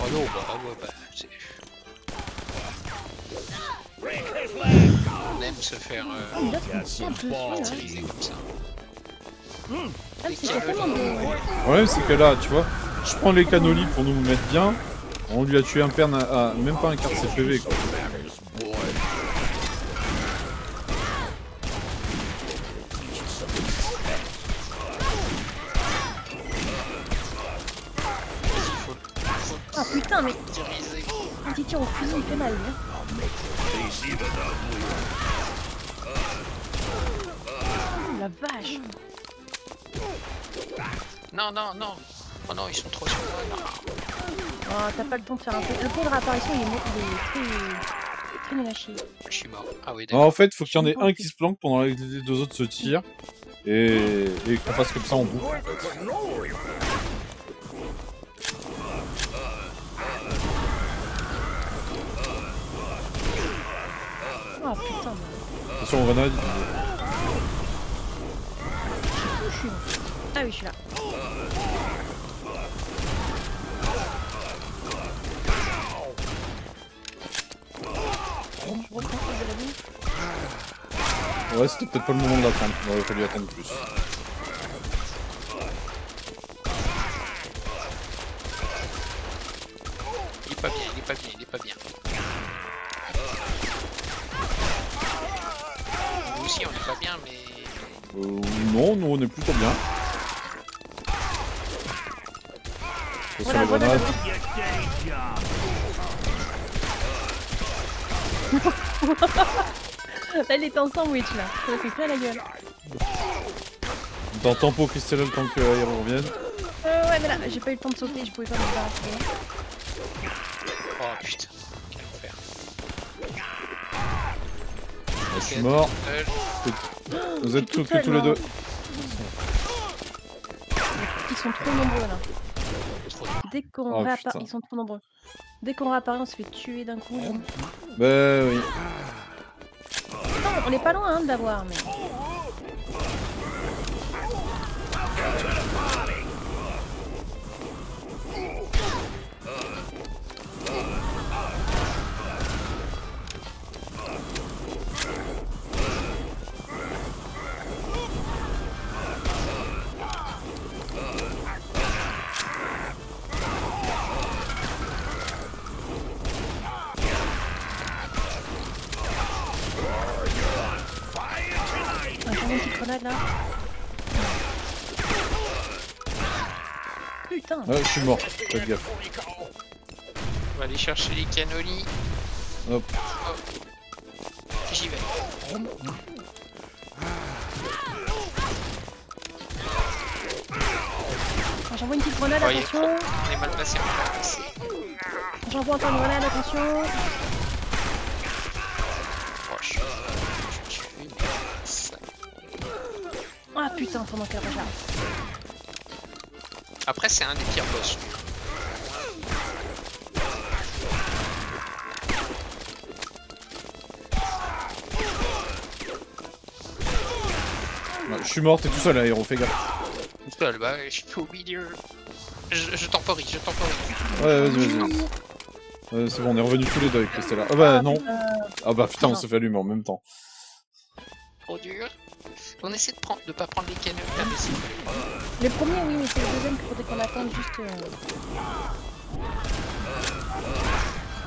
oh non, bah, ouais, bah, c'est... On aime se faire martyriser comme ça. Le problème c'est que là, tu vois, je prends les cannolis pour nous mettre bien. On lui a tué un perne à, à même pas un quart de C P V. Quoi. Ah putain, mais un petit tir au fusil il fait mal. Hein. Oh la vache! Non, non, non! Oh non, ils sont trop sur moi! Oh, t'as pas le temps de faire un peu. Le temps de réapparition il est, il est très. très nul à chier. Je suis mort. Ah oui, d'accord. En fait, faut qu'il y en ait un qui se planque pendant que les deux autres se tirent. Et, et qu'on fasse comme ça en boucle. Oh putain. Attention, on va nade. Ah oui, je suis là. Ouais, c'était peut-être pas le moment de l'atteindre. On aurait fallu attendre plus. Il est pas bien, il est pas bien, il est pas bien. Nous aussi on est pas bien, mais... Euh, non, nous on est plutôt bien. Voilà, voilà, voilà. Là, il est en sandwich là, ça fait plein la gueule. Dans tempo Krystela le temps que Aéro revienne. Euh, ouais, mais là, j'ai pas eu le temps de sauter, je pouvais pas me débarrasser. Oh putain, quel enfer. Je suis mort. Vous êtes tous tous les deux. Ils sont trop nombreux là. Dès qu'on oh, réapparaît, ils sont trop nombreux. Dès qu'on réapparaît, on se fait tuer d'un coup. Genre. Bah oui. Non, on est pas loin hein, de l'avoir, mais. Putain. Ouais, je suis mort, faites gaffe. On va aller chercher les canolis. Hop. Oh. J'y vais. J'envoie une petite grenade, ouais, attention. On est mal placé, on est mal placé. J'envoie encore une grenade, attention. Ah putain, pendant qu'elle j'arrive. Après c'est un des pires boss. Bah, je suis mort, t'es tout seul Aéro, fais gaffe. Tout seul, bah je suis au milieu. Je, je temporise, je temporise. Ouais vas-y vas-y. Euh, c'est bon, on est revenus tous les deux avec Krystela. Ah bah non. Ah bah putain, on se fait allumer en même temps. Trop dur. On essaie de prendre, de pas prendre les canons là, mais c'est... Le premier, oui, mais c'est le deuxième qu'il faudrait qu'on attende juste... Euh...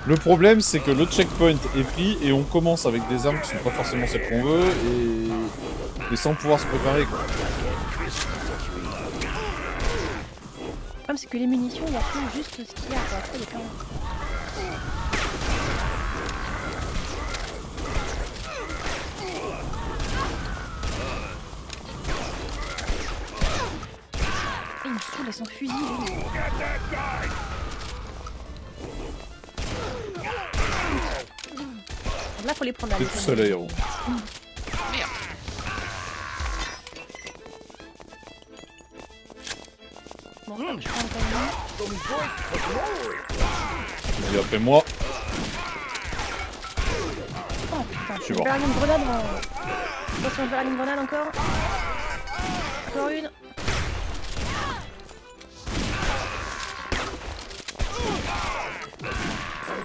Le problème, c'est que le checkpoint est pris et on commence avec des armes qui sont pas forcément celles qu'on veut et... et sans pouvoir se préparer, quoi. Le problème, c'est que les munitions, il y a plus juste ce qu'il y a, quoi. Après, les canons. Il a son fusil. Lui. Là, faut les prendre. C'est tout seul Aéro. Mmh. Merde. Bon, je prends le camion. Et après moi. Oh putain. Je suis mort. On va faire une grenade. Je pense qu'on va faire une grenade encore. Encore une.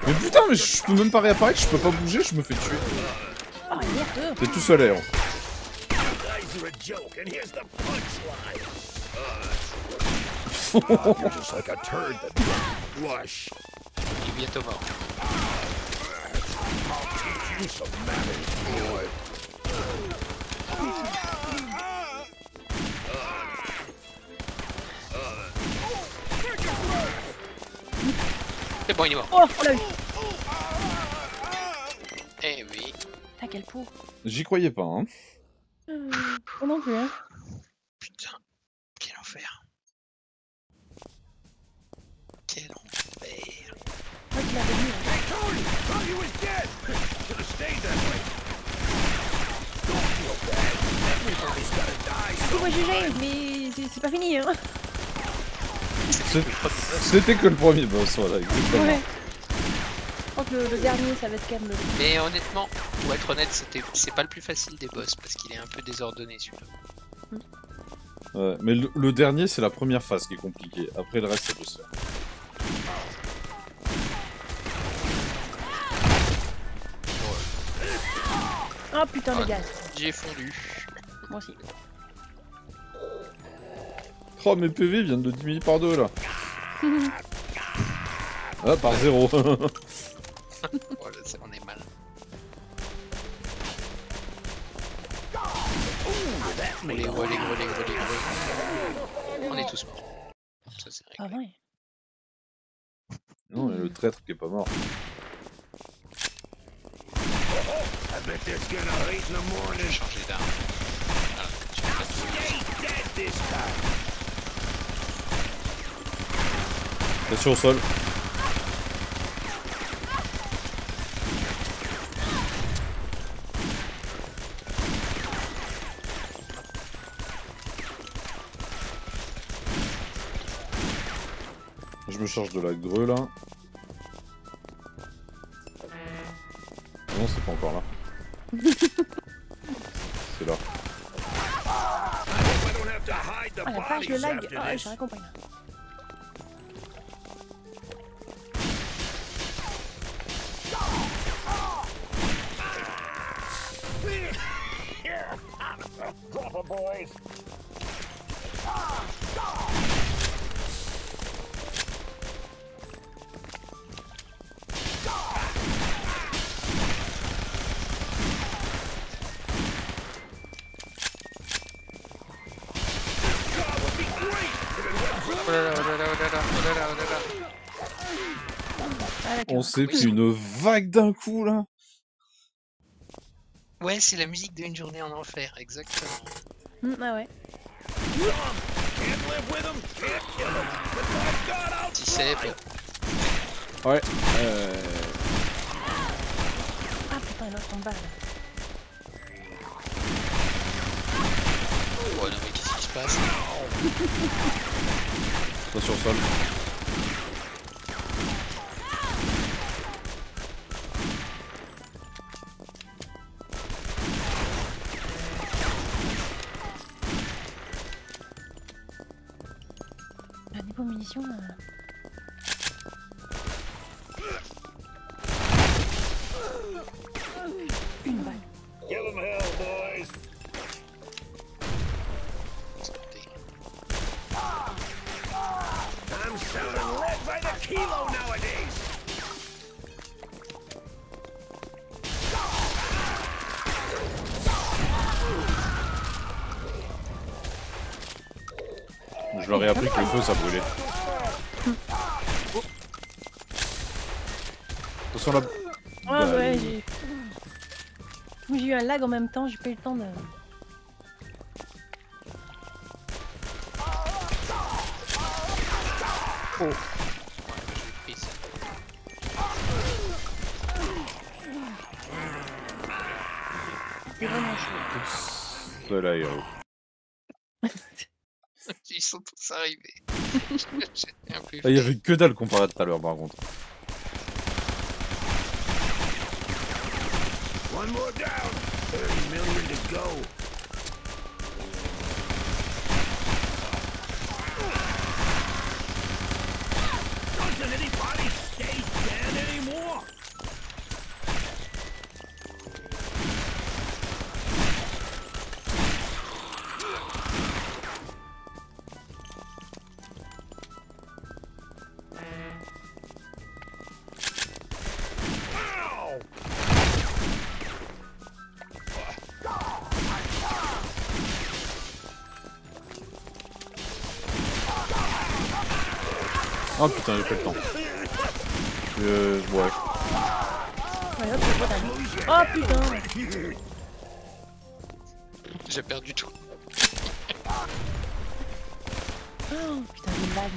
Mais putain, mais je peux même pas réapparaître, je peux pas bouger, je me fais tuer. Oh, merde. T'es tout seul Aéro. Il est bientôt mort. C'est bon, il est mort. Oh, on l'a eu. Eh oui. T'as quel pot. J'y croyais pas, hein. Euh, oh non plus, hein. Putain, quel enfer. Quel enfer. Ouais, tu l'as revenu, hein. Pourquoi juger ? Mais c'est pas fini, hein. C'était que le premier boss, voilà, exactement. Ouais. Je crois que le, le dernier, ça va être quand même le... Mais honnêtement, pour être honnête, c'est pas le plus facile des boss, parce qu'il est un peu désordonné, celui-là. Mm. Ouais, mais le, le dernier, c'est la première phase qui est compliquée. Après, le reste, c'est possible. Oh putain, oh, les gars. J'ai fondu. Moi aussi. Oh, mes P V viennent de diminuer par deux là. Ah, par zéro. Oh, là, on est mal. On les relais, relais, relais, relais. On est tous morts. Ça, c'est réglé. Ah, ouais. Non, il y a le traître qui est pas mort. J'ai changé d'arme. Ah, tu peux pas tout. Attention au sol. Je me charge de la grue là. Non, c'est pas encore là. C'est là. Ah la page, le lag, ah, je raccompagne. On s'est pris une vague d'un coup là. Ouais, c'est la musique d'une journée en enfer, exactement. Mmh, ah ouais. Ptitseb. Ouais. Euh... Ah putain, l'autre en bas. Oh non, mais qu'est-ce qui se passe? Attention au sol. Munitions là. Une balle. Je leur ai appris que le feu ça brûlait. Oh. Attention là. Ah ouais, bah, ouais j'ai... J'ai eu un lag en même temps, j'ai pas eu le temps de... Oh. C'est vraiment chaud. De l'aéro. Ils sont tous arrivés. Il n'y avait que dalle comparé à tout à l'heure par contre. One more down. thirty million to go. Doesn't anybody stay dead anymore? Oh putain, j'ai pas le temps. Euh. Ouais. Oh putain! J'ai perdu tout. Oh putain, j'ai une bague.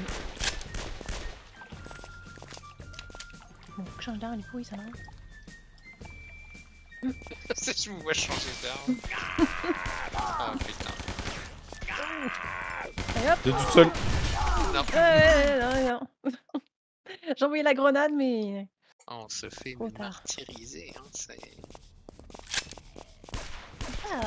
Bon, faut que je change d'arme, les couilles, ça m'arrive. Je vous vois changer d'arme. Oh putain. T'es toute seule. Non. Euh, non, non. J'ai envoyé la grenade, mais. Oh, on se fait martyriser, hein, c'est. Ah.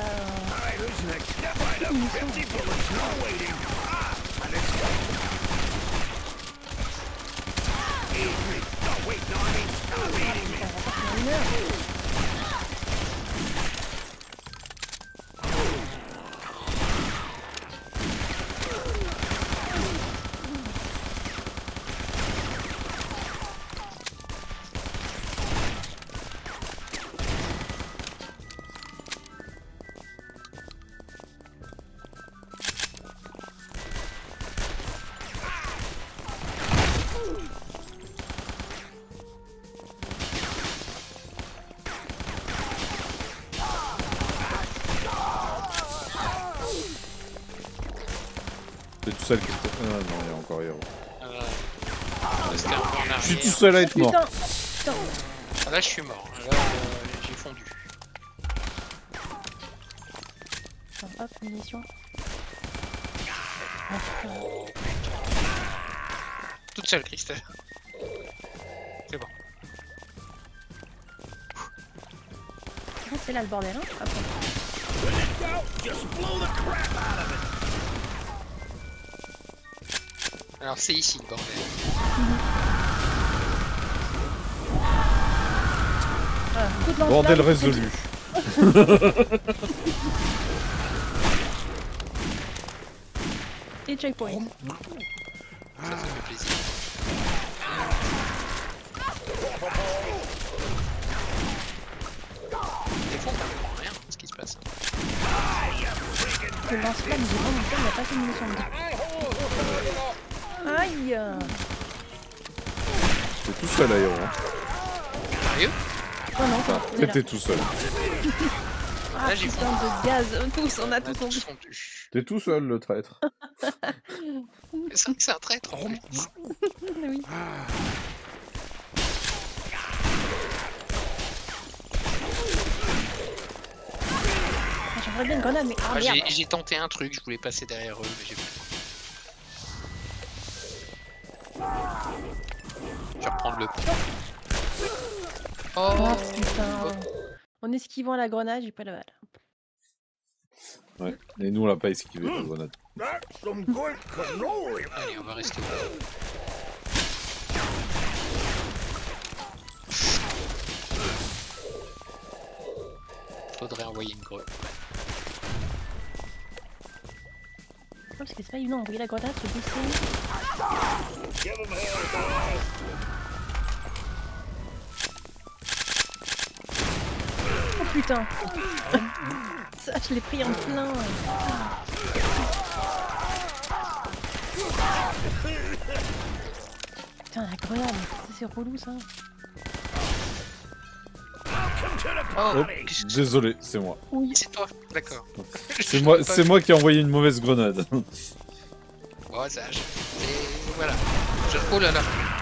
T'es tout seul qui me... Ah non, il y a encore Aéro. Euh... Restez un peu en arrière. Je suis tout seul à être mort. Putain, putain. Ah, là je suis mort, là euh, j'ai fondu. Hop, munition. Oh, toute seule Krystela. C'est bon. C'est là le bordel, hein. Après. Alors c'est ici le bordel. Mm-hmm. Ah, bordel résolu. Et checkpoint. Ça, ça fait plaisir. Des fois, on parle vraiment rien, ce qui se passe. Je lance pas, mais j'ai pas mon temps, il n'y a pas assez de munitions dedans. Aïe! T'es tout seul, Aéro. Sérieux? Oh non, toi. Ah, t'es tout seul. Ah, là, j'ai putain de gaz, tous, on a tous fondu. T'es tout seul, le traître. C'est vrai que c'est un traître, en fait. Oui. Ah, j'aimerais bien une grenade, mais... Ah, ah, j'ai tenté un truc, je voulais passer derrière eux, mais j'ai pas. Je vais reprendre le pont. Oh, oh putain. Oh. En esquivant la grenade, j'ai pas la balle. Ouais, et nous on l'a pas esquivé la grenade. Allez, on va rester là. Faudrait envoyer une grenade. Non, parce que c'est pas évident d'envoyer la grenade, c'est difficile. Oh putain! Ça, je l'ai pris en plein! Ouais. Putain, la grenade! C'est relou ça! Oh, désolé, c'est moi. Oui, c'est toi, d'accord. C'est moi, moi qui ai envoyé une mauvaise grenade. Oh, ça, je... Voilà. Je... Oh là là!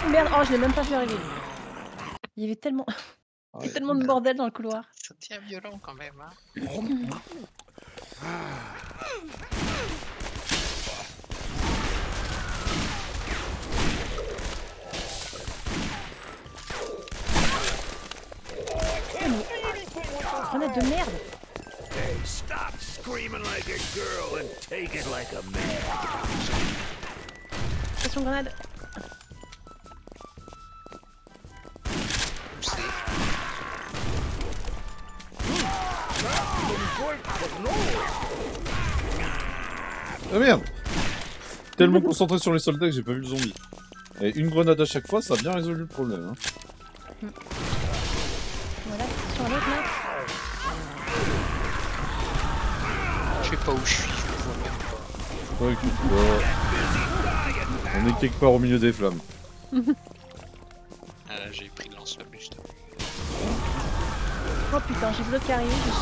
Merde, oh, je l'ai même pas fait arriver. Il y avait tellement. Il y a tellement de bordel dans le couloir. Ça tient violent quand même, hein. Grenade de merde. Stop screaming like a girl and take it like a man. Attention grenade. Ah merde! Tellement concentré sur les soldats que j'ai pas vu le zombie. Et une grenade à chaque fois, ça a bien résolu le problème. Hein. Voilà, sur l'autre là. Je sais pas où je suis, je me vois bien. On est quelque part au milieu des flammes. Ah là, j'ai pris de lance-flamme juste. Oh putain, j'ai vu l'autre qui arrive, je suis.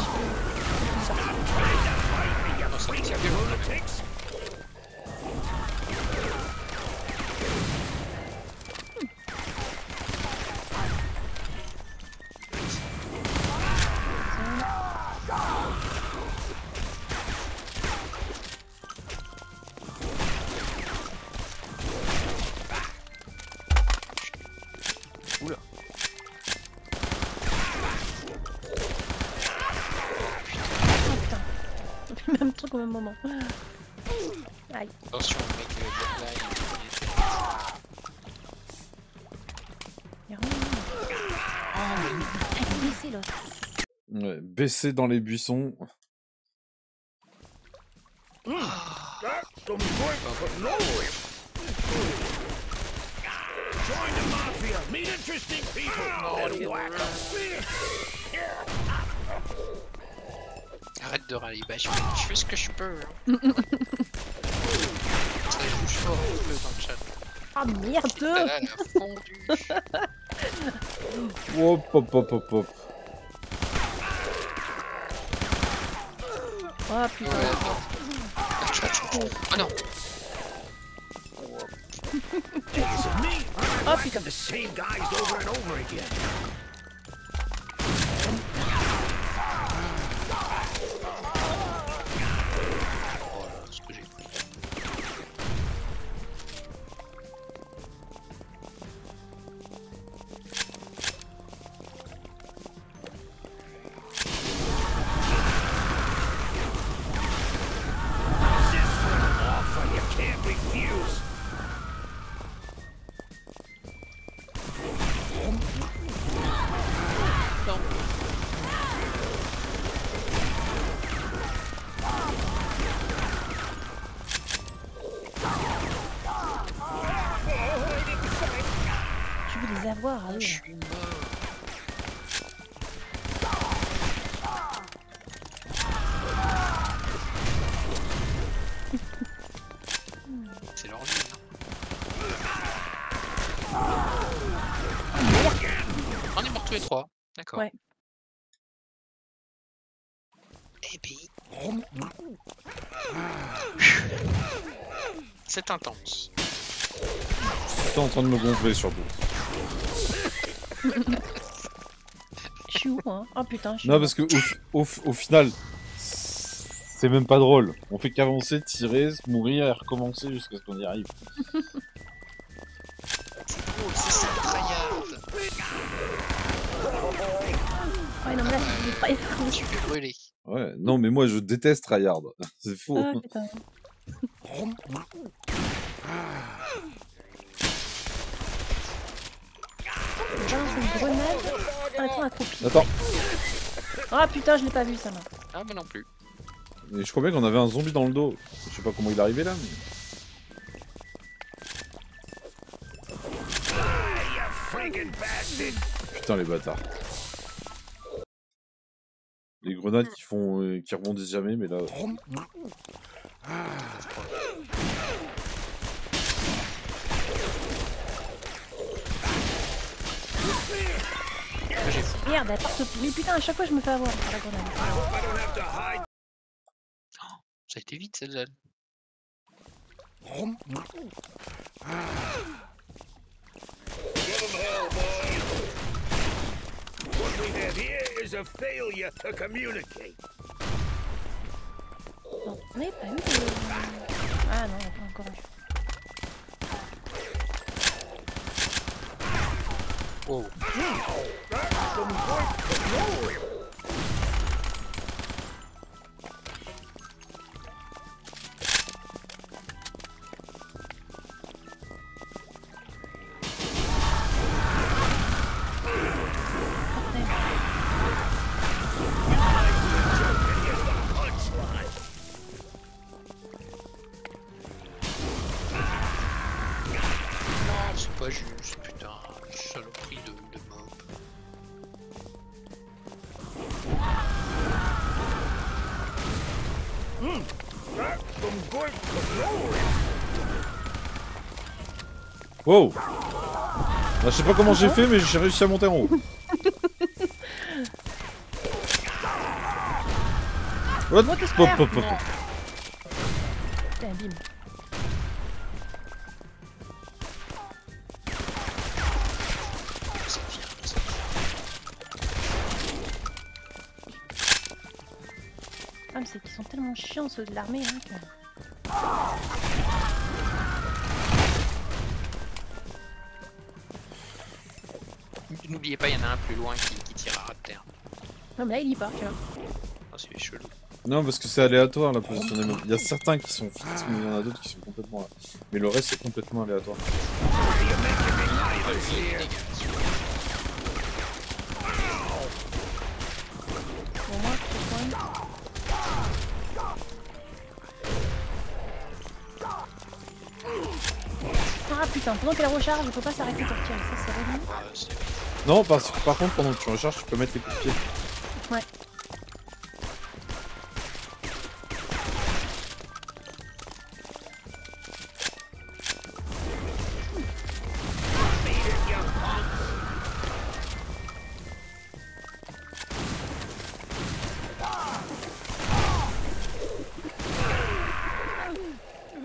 Au même moment. Aïe. Attention, mec, le blague. Il y a rien. Baissez l'autre. Ouais, baissez dans les buissons. Oh. Arrête de râler, bah, je, fais, je fais ce que je peux. Ça bouge fort un peu dans le chat. Ah merde! Là, là, elle a fondu. Hop hop hop hop hop. Oh putain. Ouais, attends. Ah non! Oh putain. Je suis mort. C'est leur vie. On est morts tous les trois. D'accord. Ouais. Et puis. C'est intense. T'es en train de me gonfler sur vous. Je suis où, hein? Ah putain, je suis. Non, parce que au, au, au final, c'est même pas drôle. On fait qu'avancer, tirer, mourir et recommencer jusqu'à ce qu'on y arrive. C'est drôle, c'est ça le tryhard. Ouais, non, mais là, c'est du tryhard. Je suis plus brûlé. Ouais, non, mais moi, je déteste tryhard. C'est faux. Ah putain. Une grenade. Attends, accroupi. Attends. Ah putain, je l'ai pas vu ça là. Ah bah non plus. Et je crois bien qu'on avait un zombie dans le dos. Je sais pas comment il est arrivé là. Mais... Putain les bâtards. Les grenades qui font, euh, qui rebondissent jamais, mais là. Ah. Merde, elle part. Mais putain, à chaque fois je me fais avoir par la grenade. Oh, ça a été vite celle-là. Non, on n'avait pas eu de... Ah non, on n'a pas encore eu. Oh. Wow! Bah, je sais pas comment j'ai fait, mais j'ai réussi à monter en haut. What? Pop, pop, pop. Putain, bim. Ah, mais c'est qu'ils sont tellement chiants ceux de l'armée, hein. Que... N'oubliez pas, il y en a un plus loin qui, qui tire à ras de terre. Non, mais là il y part, tu vois. Oh, c'est chelou. Non, parce que c'est aléatoire la position des mobs. Il y a certains qui sont fixes, mais il y en a d'autres qui sont complètement là. Mais le reste, c'est complètement aléatoire. Pour moi, c'est quoi? Ah putain, pendant qu'elle recharge, il faut pas s'arrêter pour tirer, ça c'est relou. Non, parce que par contre, pendant que tu recharges, tu peux mettre les coups de pied. Ouais.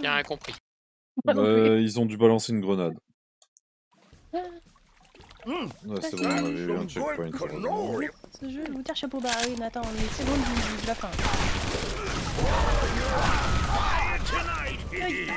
Bien compris. Euh, ils ont dû balancer une grenade. Mmh. Ouais, c'est bon, on avait eu un checkpoint. Ce jeu, je vous tire chapeau bas. Oui, Nathan, on est une seconde de la fin. Aïe.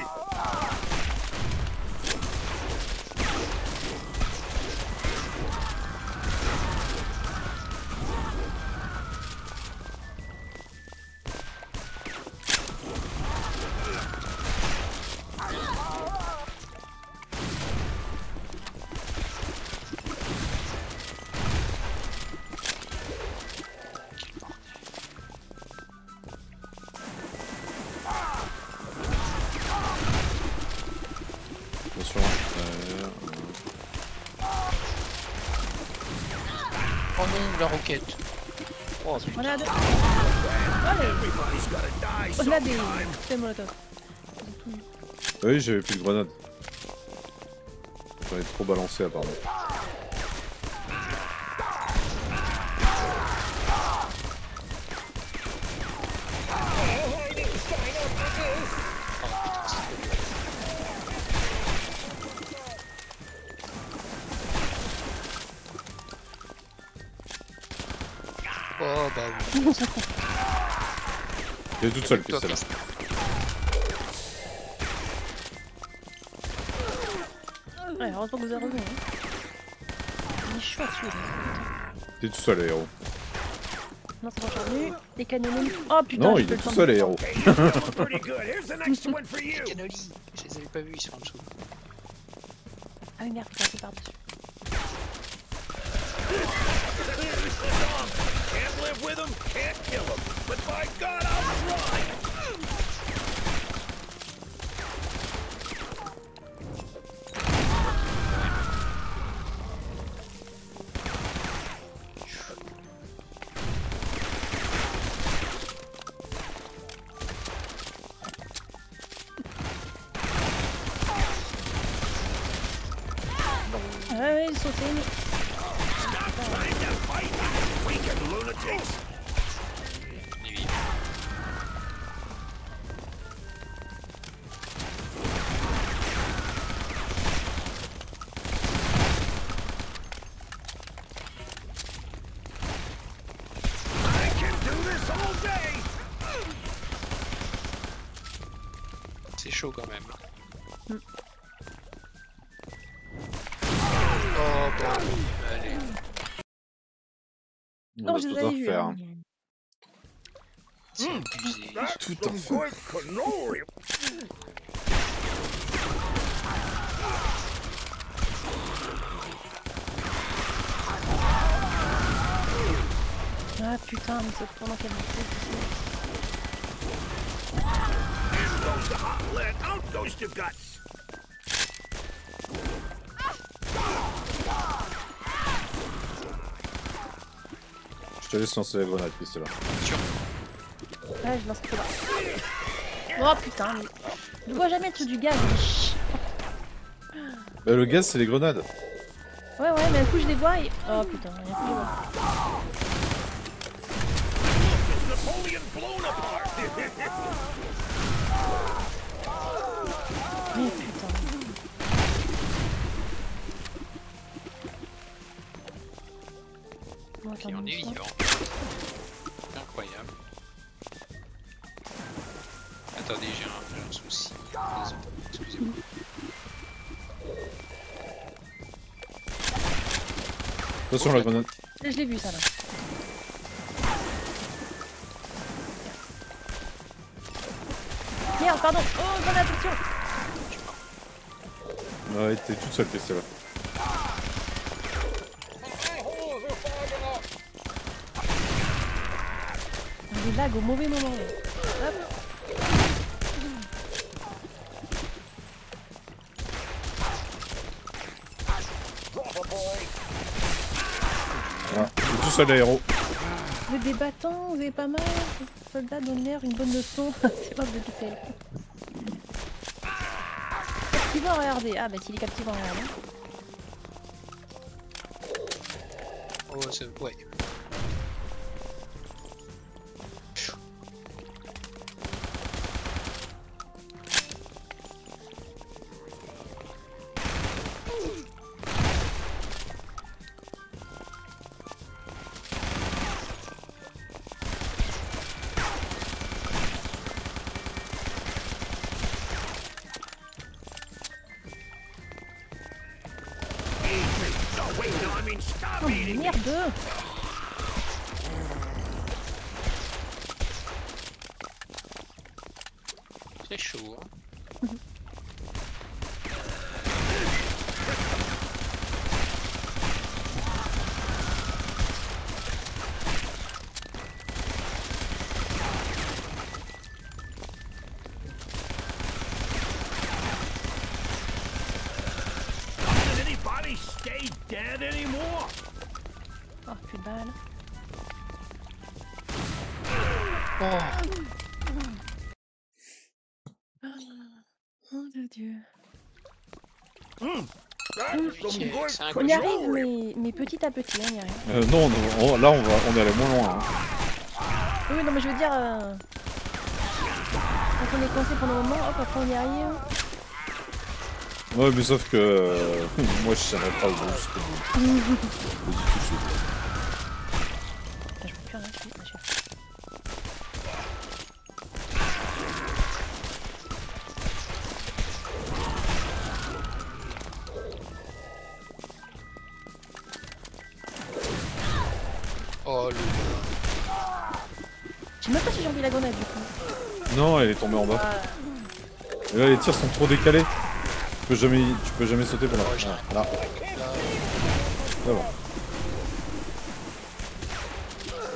Oh, on a deux. Allez. On a des. C'est molotov. Oui, j'avais plus de grenades. J'en ai trop balancé apparemment. Elle est toute seule, Krystela. Ouais, heureusement que vous avez revenu. Il est chaud à tuer. T'es tout seul, Aéro. Non, c'est pas chargé. Les cannolis. Oh putain, non, il est tout seul, Aéro. Les cannolis, je les avais pas vus, ils sont en dessous. Ah, une merde, putain, c'est par-dessus. Live with them, can't kill them, but by God, I'll try! Hey, so tiny. Stop trying to fight that freaking lunatics! Chaud quand même. Mm. Oh bah allez. On va tout refaire. Tout en fait. Ah putain, mais c'est pendant qu'elle me the hot lead out goes to guts. Je te laisse lancer la grenade, Krystela. Ouais, je lance trop là. Oh putain, je vois jamais tout du gaz. Bah le gaz c'est les grenades. Ouais ouais, mais du coup je les vois et... Oh putain, il y a plus de gaz. Napoleon blown apart. Oh putain. Oh, et on est vivant. C'est incroyable. Attendez, j'ai un, un souci. Excusez-moi. Attention, la grenade. Je l'ai vu ça là. Merde, pardon. Oh, grenade, attention. Ouais, t'es toute seule, Krystela. Des vagues au mauvais moment. Hop. Ouais, t'es tout seul, Aéro. Vous êtes des battants, vous avez pas mal. Soldats d'honneur, une bonne leçon. C'est pas de Ptitseb. Captivant en R D. Ah bah s'il est captivant en R D. Oh c'est... ouais. merde. C'est chaud, hein. On y arrive, mais, mais petit à petit, on y arrive. Euh, non, on, on, là on va, on est allé moins loin. Hein. Oui, non, mais je veux dire, euh, quand on est coincé pendant un moment, hop, après on y arrive. Ouais, mais sauf que euh, moi je serais pas au bout jusqu'au bout. Vas-y tout de suite. Je peux plus rien, je suis chef. Non, elle est tombée en bas. Et là, les tirs sont trop décalés. Tu peux jamais, tu peux jamais sauter pour là. Ah, là. C'est bon.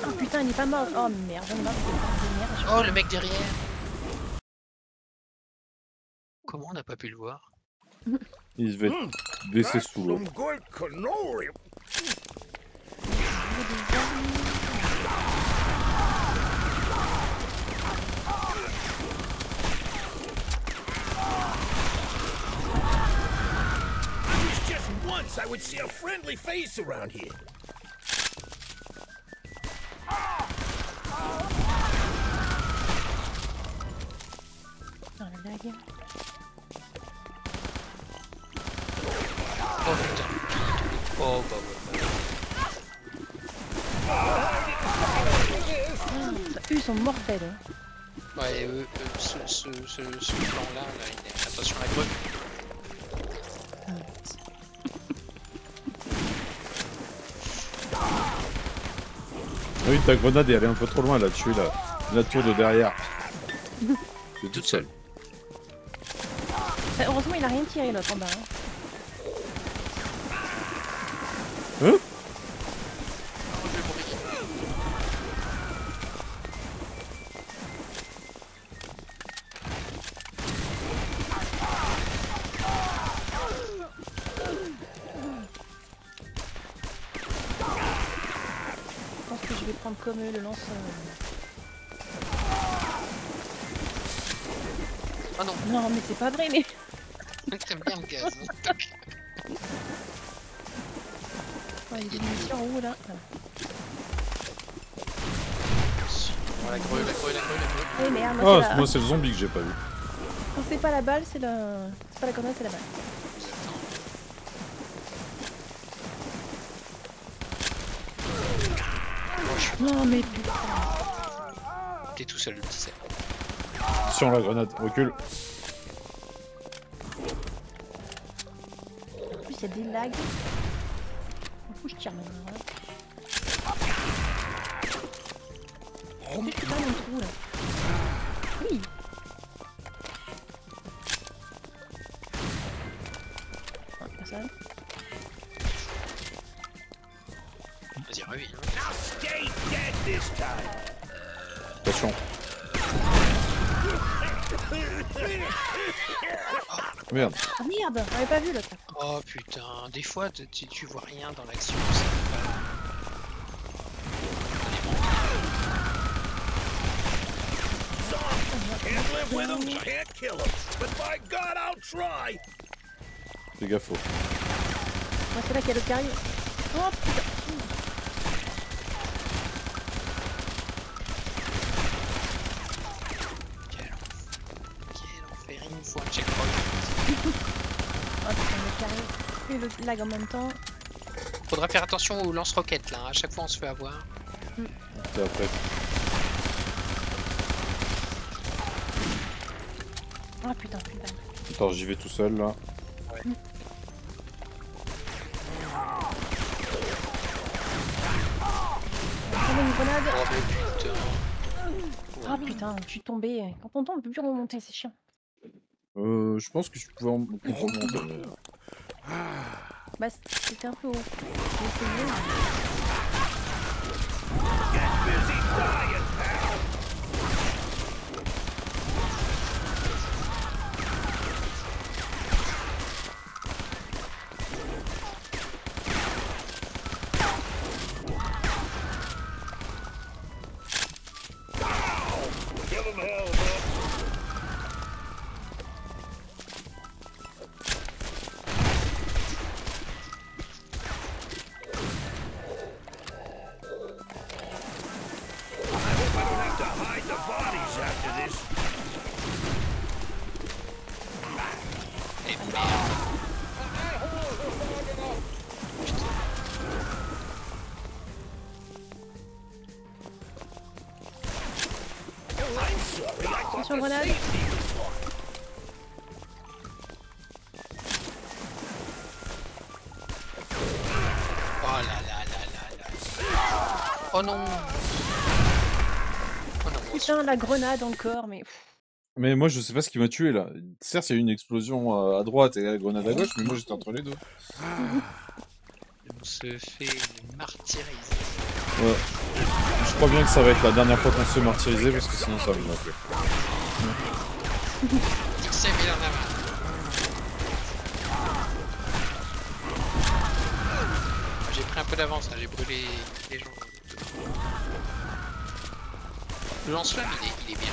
Oh putain, il est pas mort. Oh merde, j'en ai marre. Oh, le mec derrière. Comment on n'a pas pu le voir? Il devait être baissé sous l'eau. I would see a friendly face around here. Oh, le lag. Oh putain. Oh bah ouais. Eux ils sont mortels. Hein. Ouais, euh, euh, ce, ce, ce, ce plan-là, là, il est... attention à la grue. Oui, ta grenade est allée un peu trop loin, elle a tué la, la tour de derrière. C'est toute seule. Bah, heureusement, il a rien tiré l'autre en bas. Hein, hein. Comme le lance. Oh non. Non mais c'est pas vrai mais. T'aimes bien le gaz. Hein. Ouais, il y a une mission en haut là. Oh la grue, la grue, la grue, la grue. Merde, moi, ah moi c'est le zombie que j'ai pas vu. Quand c'est pas la balle, c'est la. C'est pas la grenade, c'est la balle. Non mais putain. T'es tout seul, tu sais. Sur la grenade, recule. En plus, il y a des lags. Du coup, je tire ma grenade. Oh putain, il y a un trou là. Oui. Ah, personne. Vas-y, reviens. Attention. Merde. Ah merde, j'avais pas vu l'autre. Oh putain, des fois tu, tu vois rien dans l'action. Fais gaffe. Moi c'est là qu'il y a le carré. Oh putain. Faut un checkpoint. Oh putain, le carré et le lag en même temps. Faudra faire attention au lance-roquettes là, à chaque fois on se fait avoir. Mm. C'est après. Oh putain, putain. Attends, j'y vais tout seul là. Ouais. Mm. tombé une grenade. Oh mais putain. Ah putain, je suis tombé. Quand on tombe, on peut plus remonter, c'est chiant. Euh, je pense que je pouvais en... remonter. Bah c'était un peu haut. Grenade. Oh là là là là là. Oh non. Oh non. Putain la grenade encore mais. Mais moi je sais pas ce qui m'a tué là. Certes il y a eu une explosion à droite et la grenade à gauche mais moi j'étais entre les deux. On se fait martyriser. Ouais. Je crois bien que ça va être la dernière fois qu'on se fait martyriser parce que sinon ça va nous appeler. C'est bien là-bas. J'ai pris un peu d'avance, j'ai brûlé les gens. Le lance-flamme il est, il est bien.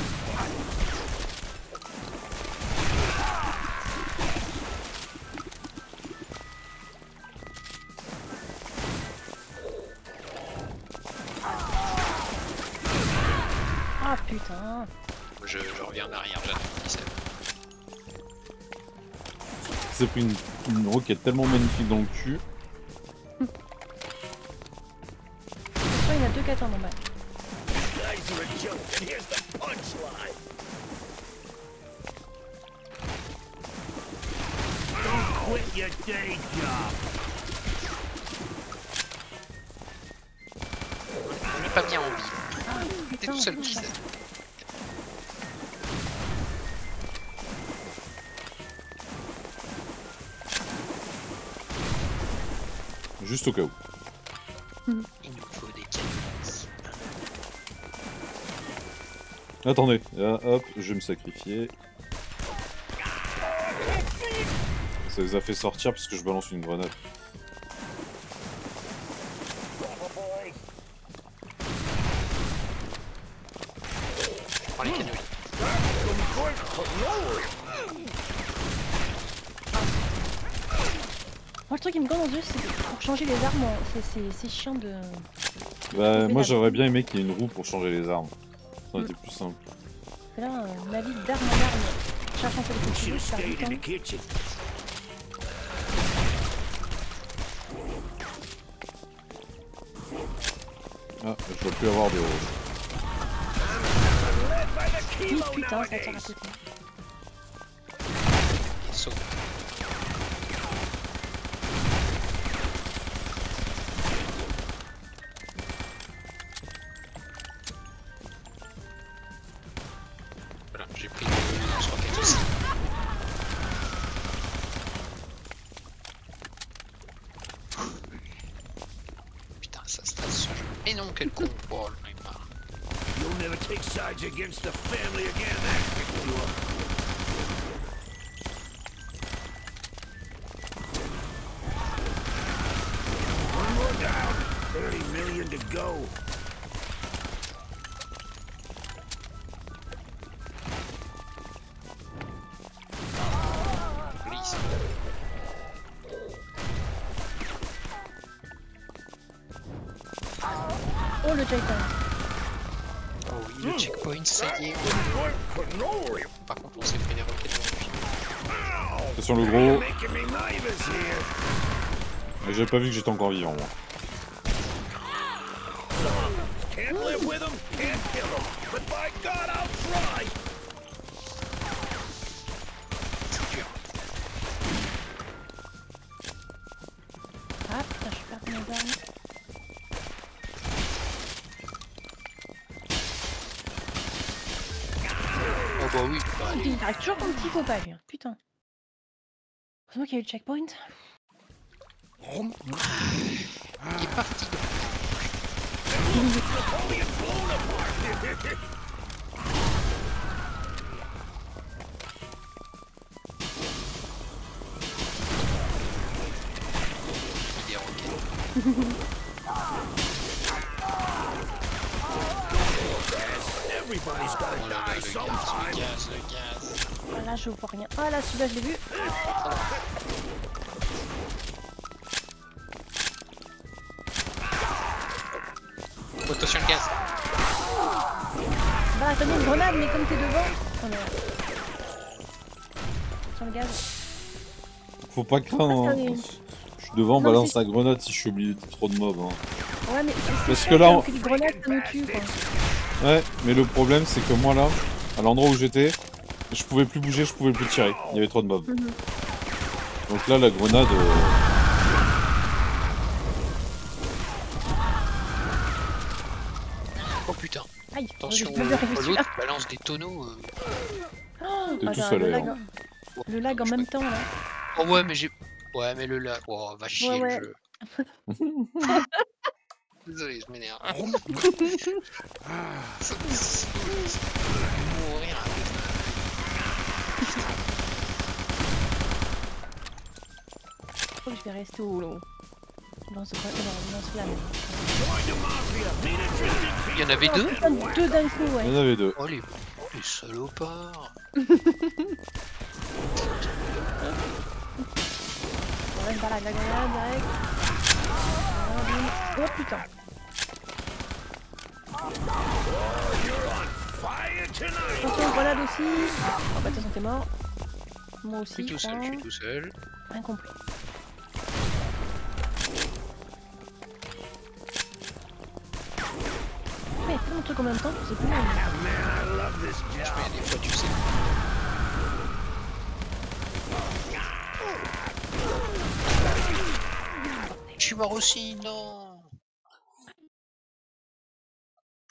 Ah putain. Je, je reviens en arrière, j'attends Ptitseb. C'est pris une, une roquette tellement magnifique dans le cul. Hum. Oh, il y en a deux quatre en bas. On n'est pas bien en vie. T'es tout seul Ptitseb. Juste au cas où. Mmh. Il nous faut des cadences. Attendez, là, hop, je vais me sacrifier. Ça les a fait sortir parce que je balance une grenade. Je prends les canons. Moi le truc qui me gagne en deux, c'est pour changer les armes, c'est chiant de... Bah moi j'aurais bien aimé qu'il y ait une roue pour changer les armes. Ça aurait été plus simple. Là, euh, ma vie d'arme en arme, cherchant sur les coups de ça arrive quand même. Ah, je dois plus avoir des roues. Oh putain, ça tire à côté. Il saute. Against the family again, that's what you are. One more down, thirty million to go. Oh, le Jacob. Le checkpoint, ça y est. Par contre, on s'est pris des roquettes. Attention le gros. Mais j'avais pas vu que j'étais encore vivant, moi. C'est dur. Ah putain, je perds mes armes. bah oui. Il arrive toujours comme petit faux pas, lui. Putain. Heureusement qu'il y a eu le checkpoint. Il est parti. Il est roqué. Everybody's gotta die sometime. Le gaz, le gaz. Ah là, je vois rien. Ah là, celui-là, je l'ai vu. Attention le gaz. Bah t'as mis une grenade mais comme t'es devant, on est... Attention le gaz. Faut pas craindre, hein. Je suis devant, non, balance la grenade si je suis obligé de trop de mobs, hein. Ouais mais parce que là on... une grenade, ça nous tue, quoi. Ouais mais le problème c'est que moi là, à l'endroit où j'étais, je pouvais plus bouger, je pouvais plus tirer, il y avait trop de mobs. Mm-hmm. Donc là la grenade... Euh... Attention, l'autre balance des tonneaux. Euh... Oh, de ah, tout seul, le, hein. Oh, le lag en même temps, là. Oh ouais, mais j'ai... Ouais, mais le lag... Oh, va chier, ouais, ouais. Le jeu. Désolé, je m'énerve. Mourir. Oh, je vais rester au haut. Non, c'est pas... Non, c'est là. Il y en avait oh, deux putain, deux d'un coup, ouais. Il y en avait deux. Oh, les, oh, les salopards. On reste par la grenade, direct. Oh, putain. Attention, grenade aussi. Oh, bah, de toute façon, t'es mort. Moi aussi, je suis tout seul, je suis tout seul. Rien compris. Un truc en même temps, c'est plus mal. Je mets des fois, tu sais. Je suis mort aussi, non.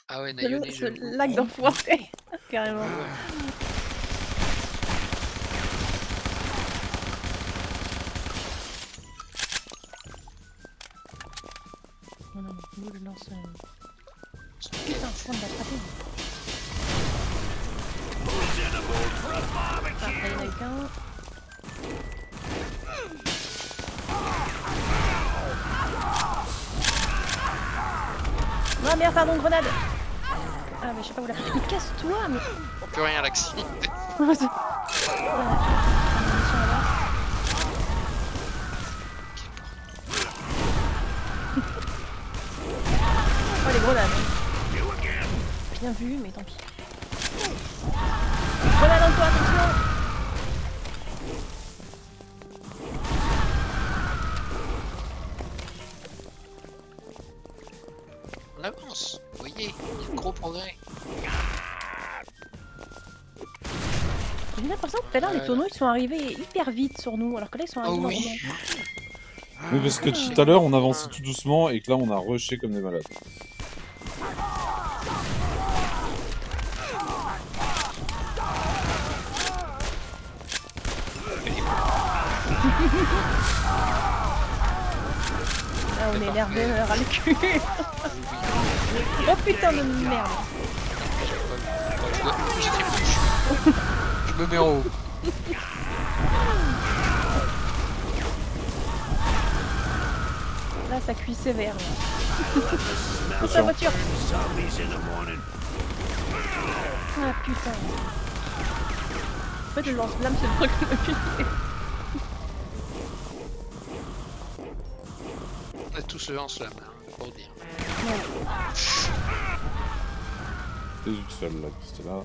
Ah ouais, Nayonei, je... Ce lac d'enfoiré, carrément. Non, non, nous le lance... Putain, ça me l'a attrapé. Parfait, il y en a qu'un. Ah merde, pardon, grenade. Ah mais je sais pas où la... Mais casse-toi, mais... On peut rien l'accident. Oh les grenades. Bien vu, mais tant pis. Grenade en toi, attention. On avance. Vous voyez, il y a un gros progrès. J'ai l'impression que tout à l'heure, les tonneaux ils sont arrivés hyper vite sur nous, alors que là ils sont arrivés oh, oui. En oui, parce que tout à l'heure on avançait tout doucement et que là on a rushé comme des malades. Ah, on est nerveux à le cul. Oh putain de merde. Je me mets en haut. Là ça cuit sévère. Pousse la voiture. Ah putain. En fait je lance blâme ce truc depuis. Tous le lance là, pour dire. T'es toute seule là, c'était là.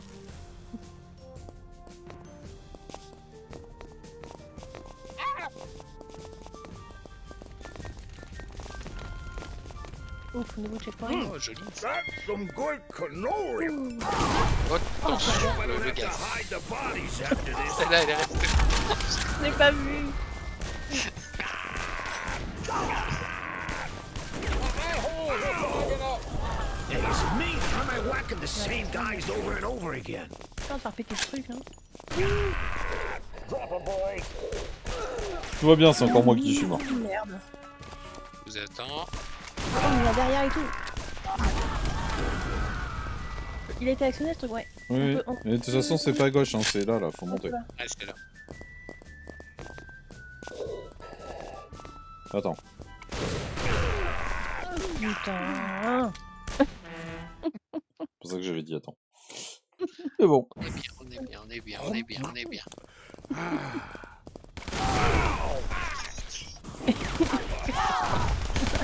Ouf, nouveau checkpoint. Oh, joli. Oh, attention, le gars. Celle-là, elle est restée. Je l'ai pas vu. It's me. Why am I whacking the same guys over and over again? Putain, t'as pété ce truc, hein. Tout va bien, c'est encore moi qui suis mort. Merde. Je vous attends. Oh, il est derrière et tout. Il a été actionné ce truc, ouais. Oui, on peut, on... mais de toute façon, c'est pas à gauche, hein. C'est là, là, faut monter. Là. Ouais, c'est là. Attends. Oh, putain. C'est pour ça que j'avais dit attends. Mais bon. On est bien, on est bien, on est bien, on est bien, on est bien.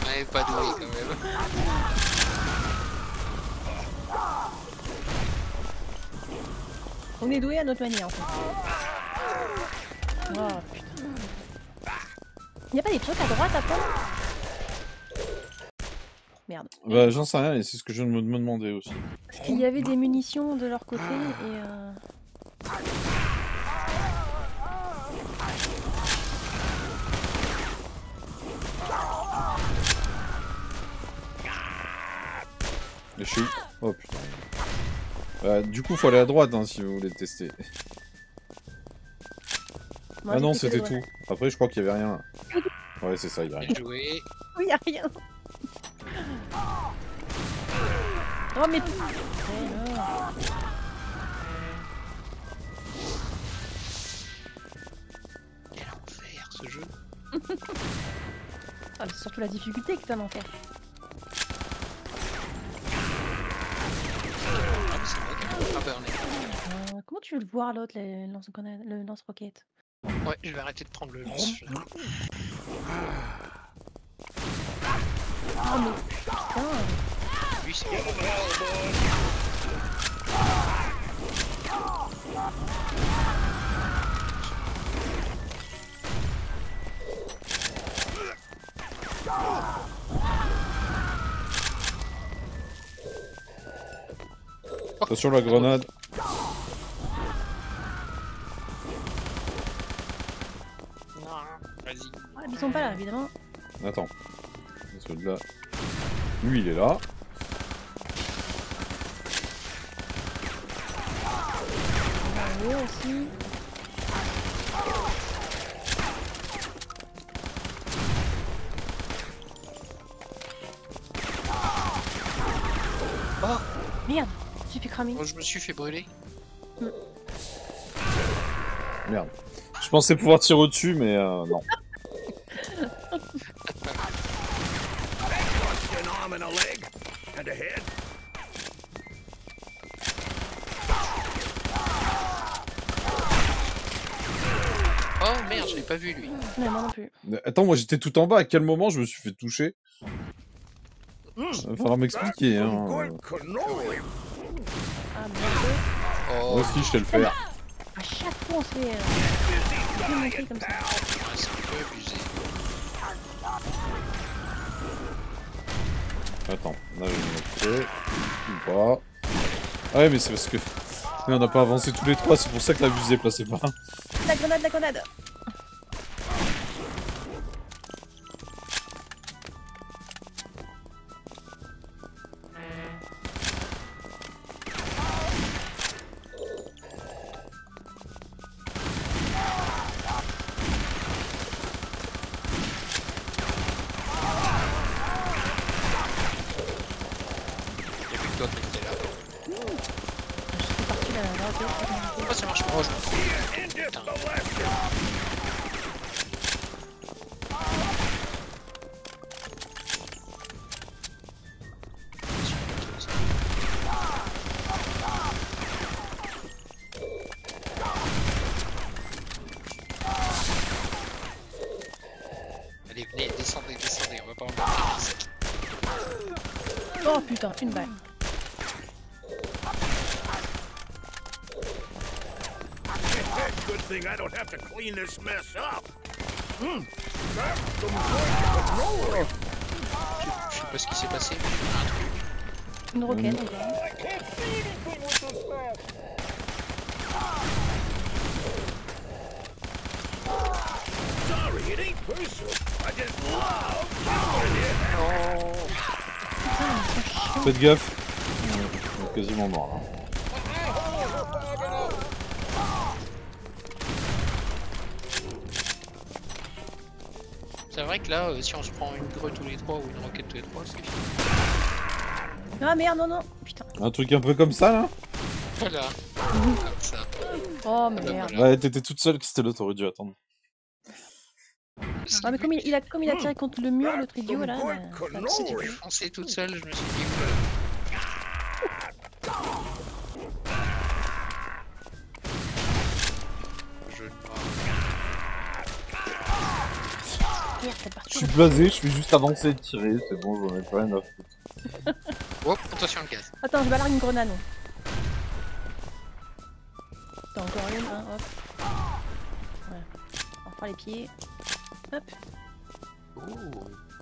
Ouais, pas doué quand même. On est doué à notre manière en fait. Oh putain. Y'a pas des trucs à droite à prendre ? Merde. Bah j'en sais rien et c'est ce que je me demandais aussi. Parce qu'il y avait des munitions de leur côté et euh... Et je suis... Oh putain. Bah, du coup faut aller à droite hein, si vous voulez tester. Moi, ah non c'était tout. Après je crois qu'il y avait rien. Ouais c'est ça, il y a rien. Oui y a rien. Oh mais... Quel enfer ce jeu. Ah, c'est surtout la difficulté que t'as en enfer. Ah bah, on est... euh, comment tu veux le voir l'autre, le lance-roquette? Ouais, je vais arrêter de prendre le lance. Oh mais putain. Lui c'est... Attention la grenade. Non, vas-y. Ouais, ils sont pas là évidemment. Attends. Là. Lui il est là. Lui aussi. Oh merde, je suis fait cramer. Oh, je me suis fait brûler. Mm. Merde. Je pensais pouvoir tirer au-dessus mais euh, non. Pas vu lui. Non, moi non plus. Attends, moi j'étais tout en bas, à quel moment je me suis fait toucher? Il va falloir m'expliquer. Hein. Oh. Moi aussi je sais le faire. À chaque fois on se fait. Euh... On fait comme ça. Attends, on a une autre ou pas. Ah ouais, mais c'est parce que. Mais on n'a pas avancé tous les trois, c'est pour ça que la vue est placée pas. La grenade, la grenade! Putain, une balle. Je sais pas ce qui s'est passé, mais un truc. Une roquette. Oh. Faites gaffe, on est quasiment mort là. C'est vrai que là, euh, si on se prend une grue tous les trois ou une roquette tous les trois, c'est fini. Ah merde, non, non, putain. Un truc un peu comme ça là. Voilà. Comme ça. Oh merde. Ouais, t'étais toute seule, Krystela, t'aurais dû attendre. Non mais comme il, il a comme il a tiré contre le mur, l'autre idiot là. Enfin, c'était plus foncé toute seule, je me suis dit que... Je... Merde, c'est parti. Je suis blasé, je suis juste avancé et tiré, c'est bon, j'en ai pas rien à foutre. Oh, attention le gaz. Attends, je balarde une grenade. Non. T'as encore une, hein, hop. Voilà. On reprend les pieds. Hop. Oh.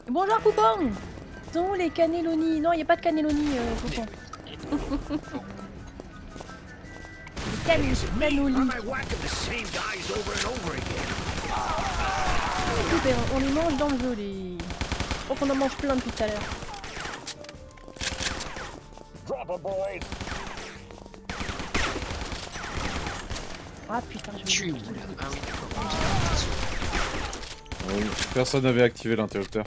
Bonjour Coupon. Sont les cannellonis? Non, il n'y a pas de cannelloni, euh, Coupon. Cannelloni. Super, on les mange dans le jeu, les... Je crois qu'on en mange plein depuis tout à l'heure. Ah putain, je vais... Personne n'avait activé l'interrupteur.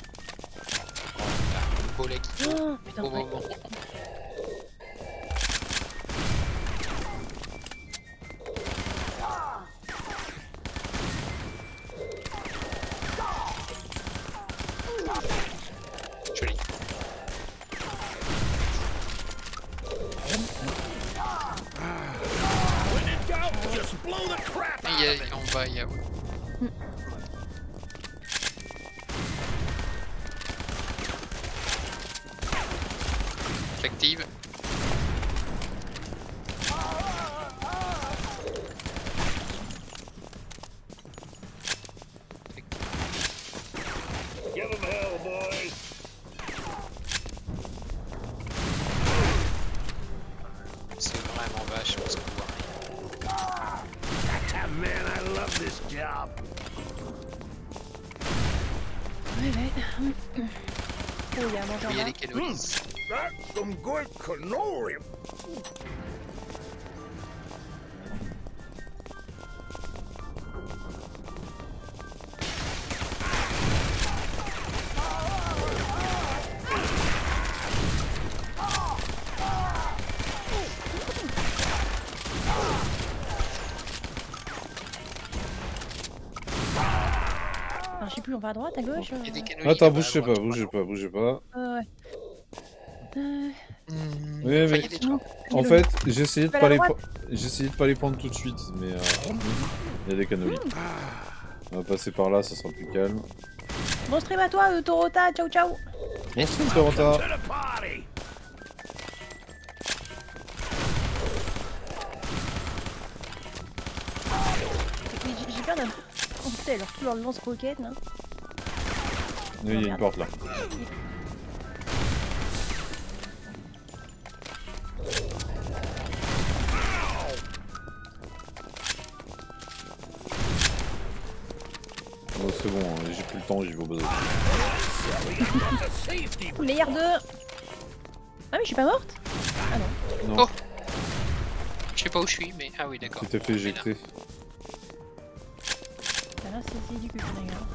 Oh, oh, putain, oh, oh, oh. Joli. Il y a en bas, il y a... Active. C'est vraiment vache, je pense qu'on voit rien. Man, I love this job. Ouais, ouais. Oh, il y a mon jardin. Il y a des canonistes. That's some good canorium. Ah, je sais plus, on va à droite, à gauche. Euh... Attends, bougez pas, bougez pas, bougez pas. Euh, ouais. Euh... Oui, mais... En fait, j'ai essayé de pas les j'ai essayé de pas les prendre tout de suite, mais euh... il y a des canolis. On va passer par là, ça sera plus calme. Bon stream à toi, euh, Torota, ciao ciao. Bon stream Torota. J'ai peur d'un... Oh putain, alors tout leur lance-roquette là. Oui, il y a une porte là. C'est bon, j'ai plus le temps, j'y vais au bazar. L'air de... Ah mais je suis pas morte. Ah non. non. Oh. Je sais pas où je suis, mais... Ah oui d'accord. Tu t'es fait éjecter. Là, là c'est du cul, les gars.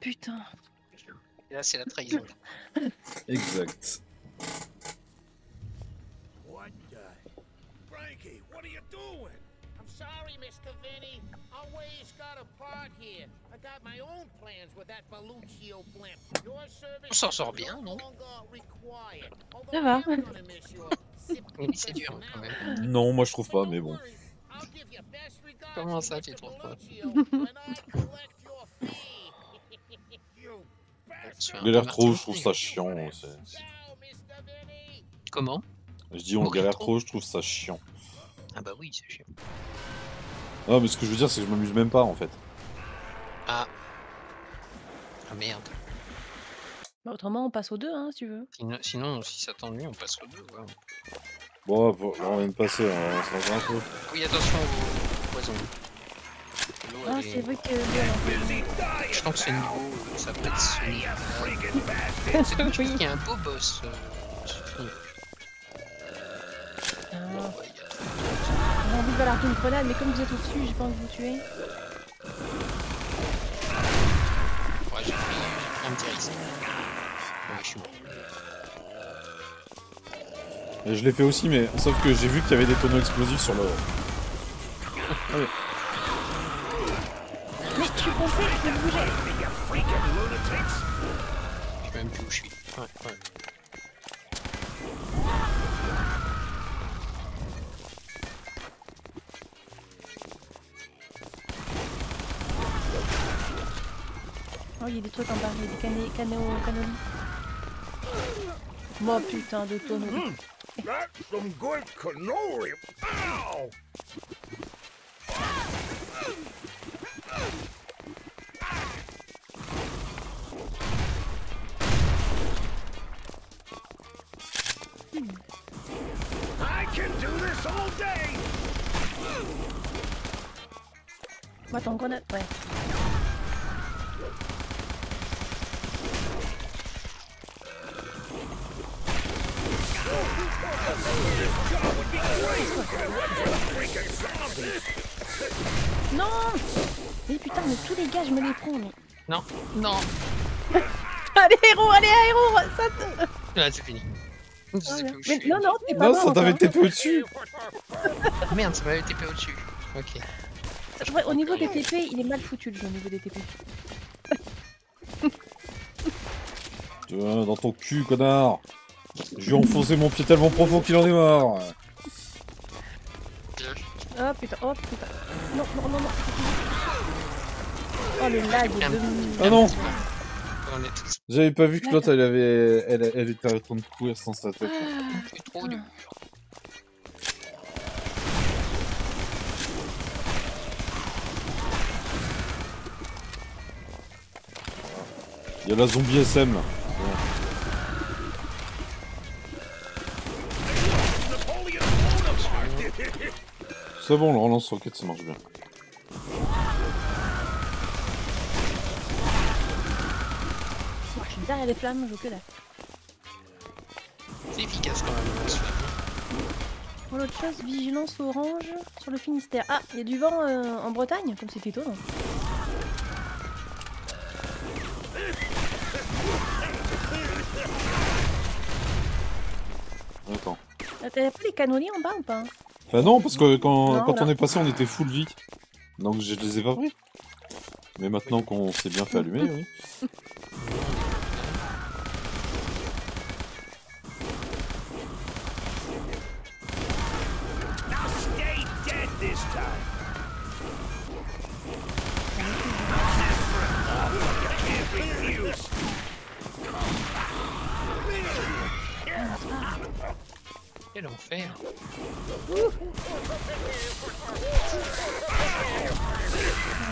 Putain. Et là c'est la trahison. Exact. What guy? Frankie, what are you doing? I'm sorry, Mister Vinny. Always got a part here. I got my own plans with that Belluccio blimp. Your service. On s'en sort bien, non? Ça va. C'est dur quand même. Non, moi je trouve pas, mais bon. Comment ça tu trouves pas? Galère trop, je trouve ça chiant. C est, c est... Comment? Je dis on Mourir galère trop. trop, je trouve ça chiant. Ah bah oui, c'est chiant. Non mais ce que je veux dire c'est que je m'amuse même pas en fait. Ah. Ah merde. Bah autrement on passe aux deux hein si tu veux. Sinon, sinon si ça t'ennuie on passe aux deux. Ouais. Bon on va même passer, on va s'en faire un peu. Oui attention au poison. Non, c'est vrai que... Je crois que c'est une grosse... Ça peut être son... C'est comme tu dis qu'il y a un beau boss. J'ai envie de balancer une grenade, mais comme vous êtes au-dessus, j'ai pas envie de vous tuer. Ouais, j'ai pris un petit risque. Ouais, je suis mort. Et je l'ai fait aussi, mais sauf que j'ai vu qu'il y avait des tonneaux explosifs sur le... Ah oui. Mais tu pensais que je bougeais? Je sais même plus où je suis. Ouais, ouais. Oh, il y a des trucs en bas, il y a des canaux, canaux, canaux. Oh putain de tonneau. That's some good cannoli. Ow! I can do this all day. Moi ton grenade, ouais. Non! Mais putain, mais tous les gars, je me les prends, mais... Non, non. Allez, héros, allez, héros, ça te... Là, c'est fini. Oh, là. Mais non, non, t'es pas mort. Non, ça t'avait T P au-dessus. Merde, ça m'avait T P au-dessus. Ok. Ouais, au niveau des T P, il est mal foutu, le jeu, au niveau des T P. Tu vois, dans ton cul, connard. J'ai enfoncé mon pied tellement profond qu'il en est mort. Oh putain, oh putain. Non, non, non, non. Oh le lag de... Ah non. J'avais pas vu que l'autre elle avait... Elle, elle était en train de courir sans sa tête. C'est trop dur. Y'a la zombie S M là. C'est bon, on le relance roquette, ça marche bien. Oh, je suis derrière les flammes, je veux que là. C'est efficace quand même. Pour l'autre chose, vigilance orange sur le Finistère. Ah, il y a du vent euh, en Bretagne, comme c'était tôt. Hein. Attends. T'as pas les canonniers en bas ou pas? Bah non, parce que quand, non, quand on est passé, on était full vie. Donc je les ai pas pris. Mais maintenant qu'on s'est bien fait allumer, oui. Quel enfer!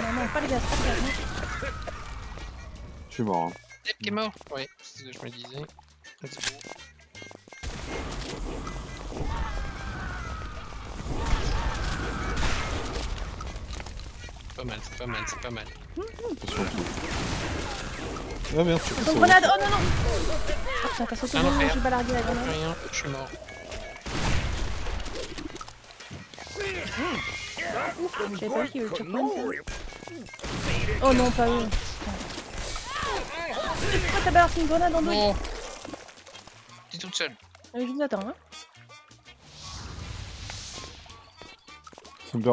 Non, non, pas les gars, pas les gars. Je suis mort. Yep, qui est mort? Ouais, c'est ce que je me disais. C'est bon. C'est pas mal, c'est pas mal, c'est pas mal. Ah merde, je suis pas grenade! Oh non, non! Oh putain, t'as sauté, je suis balargué la grenade. Je suis mort. J'avais pas qu'il y avait le checkpoint. Oh non, pas eux. Pourquoi t'as balancé une grenade en douille? Non. T'es toute seule. Je vous attends, hein.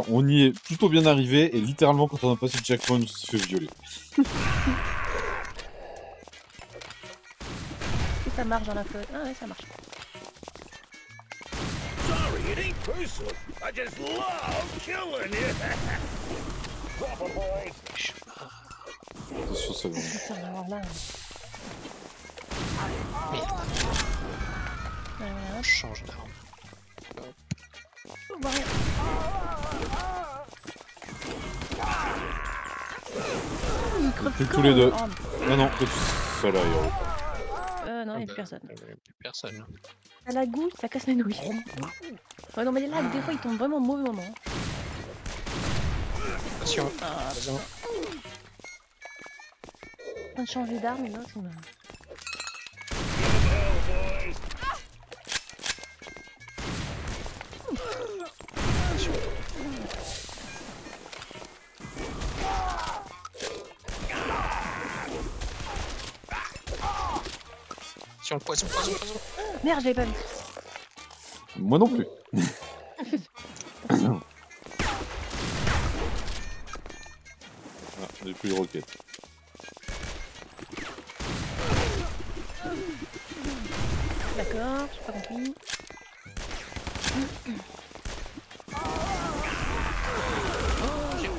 On y est plutôt bien arrivé et littéralement quand on a passé le checkpoint, on se fait violer. Est-ce que ça marche dans la flotte? Ah ouais, ça marche. Attention, c'est bon. On change d'arme. Ils crevent tous les deux. Non, non, t'es tout seul là, Aéro. Euh, non, il n'y a personne. Il n'y a plus personne. Ça la gouille, ça casse les nouilles. Ouais, non, mais les lags, des fois, ils tombent vraiment au mauvais moment. Attention. Ah, raison. On a changé d'arme, là, on a... Le poison, poison, poison. Merde, je l'ai pas vu. Moi non plus. Ah, j'ai plus de roquettes. D'accord, j'ai pas compris.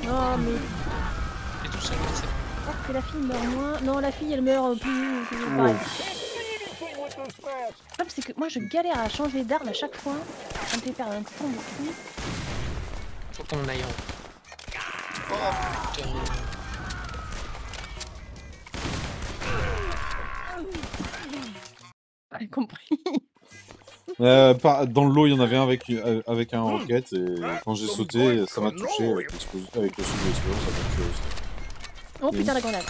Non, mais. Et tout seul, c'est. Je crois que la fille meurt moins. Non, la fille elle meurt plus. plus oh. Pareil. Le problème c'est que moi je galère à changer d'arme à chaque fois, ça me fait perdre un temps de fou. Faut qu'on aille en... Oh putain. J'ai compris. Euh, par... Dans l'eau il y en avait un avec, euh, avec un roquette et quand j'ai sauté ça m'a touché avec le sous de l'explosion, ça m'a touché aussi. Oh putain la grenade.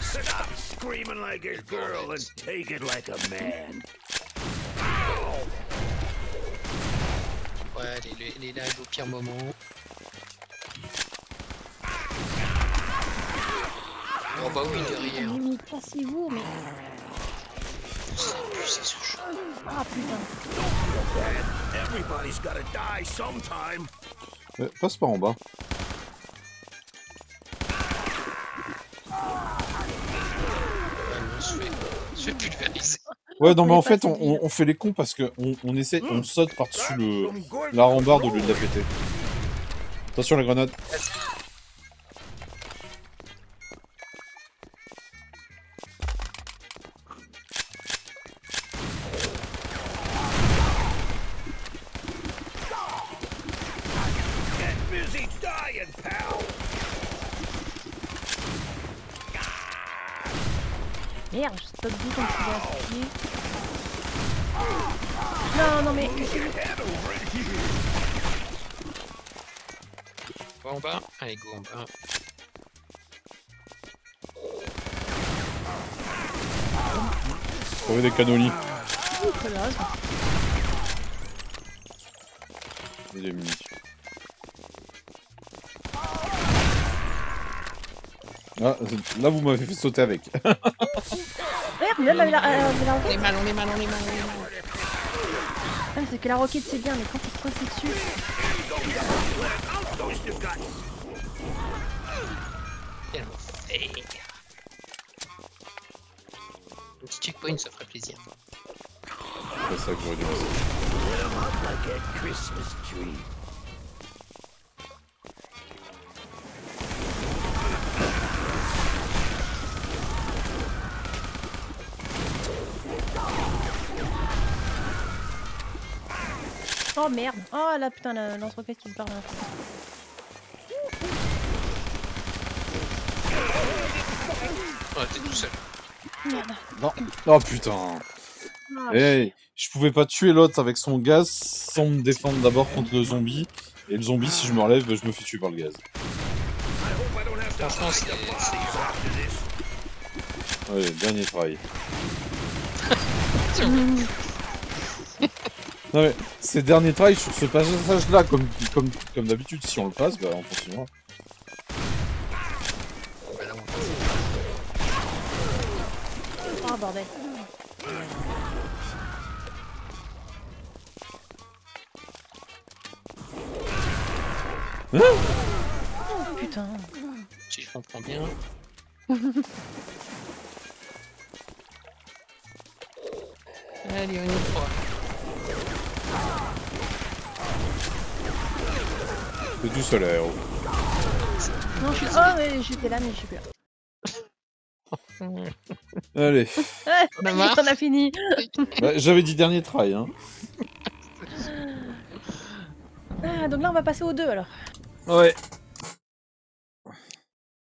Sit up screaming like a girl and take it like a man. Ouais, il est là au pire moment. Oh bah oui, derrière. Mais cassez-vous, mais... C'est ce jeu. Ah putain. Everybody's gotta die sometime. Euh, passe pas en bas. Je vais pulvériser. Ouais, non, mais en fait, on, on fait les cons parce qu'on on essaie, on saute par-dessus le, la rambarde au lieu de la péter. Attention, la grenade. Merde, je stop du temps que tu vas. Non, non, mais. Bon, on va. Allez, go, on va. Trouver des cannolis. Ouh, colosse. Et des munitions. Ah, là, vous m'avez fait sauter avec. On est mal, on est mal, on est mal, on est mal. Ah, c'est que la roquette c'est bien, mais quand tu te coinces dessus. Un petit checkpoint, ça ferait plaisir. C'est ça que j'aurais dû penser. Oh merde! Oh là putain, l'entreprise qui se barre là. Oh, t'es tout seul. Merde. Non. Oh putain. Ah, hey, je pouvais pas tuer l'autre avec son gaz sans me défendre d'abord contre le zombie. Et le zombie, si je me relève, je me fais tuer par le gaz. Franchement, c'est... Allez, dernier travail. Non mais, ces derniers trails sur ce passage-là, comme, comme, comme d'habitude, si on le passe, bah on continuera. Oh bordel. Hein? Oh putain. Si je comprends bien... Allez, on y croit. C'est du solaire. Non, je suis... Oh, mais j'étais là, mais je suis plus là. Allez. On a, a fini. Bah, j'avais dit dernier try, hein. Ah, donc là, on va passer aux deux, alors. Ouais.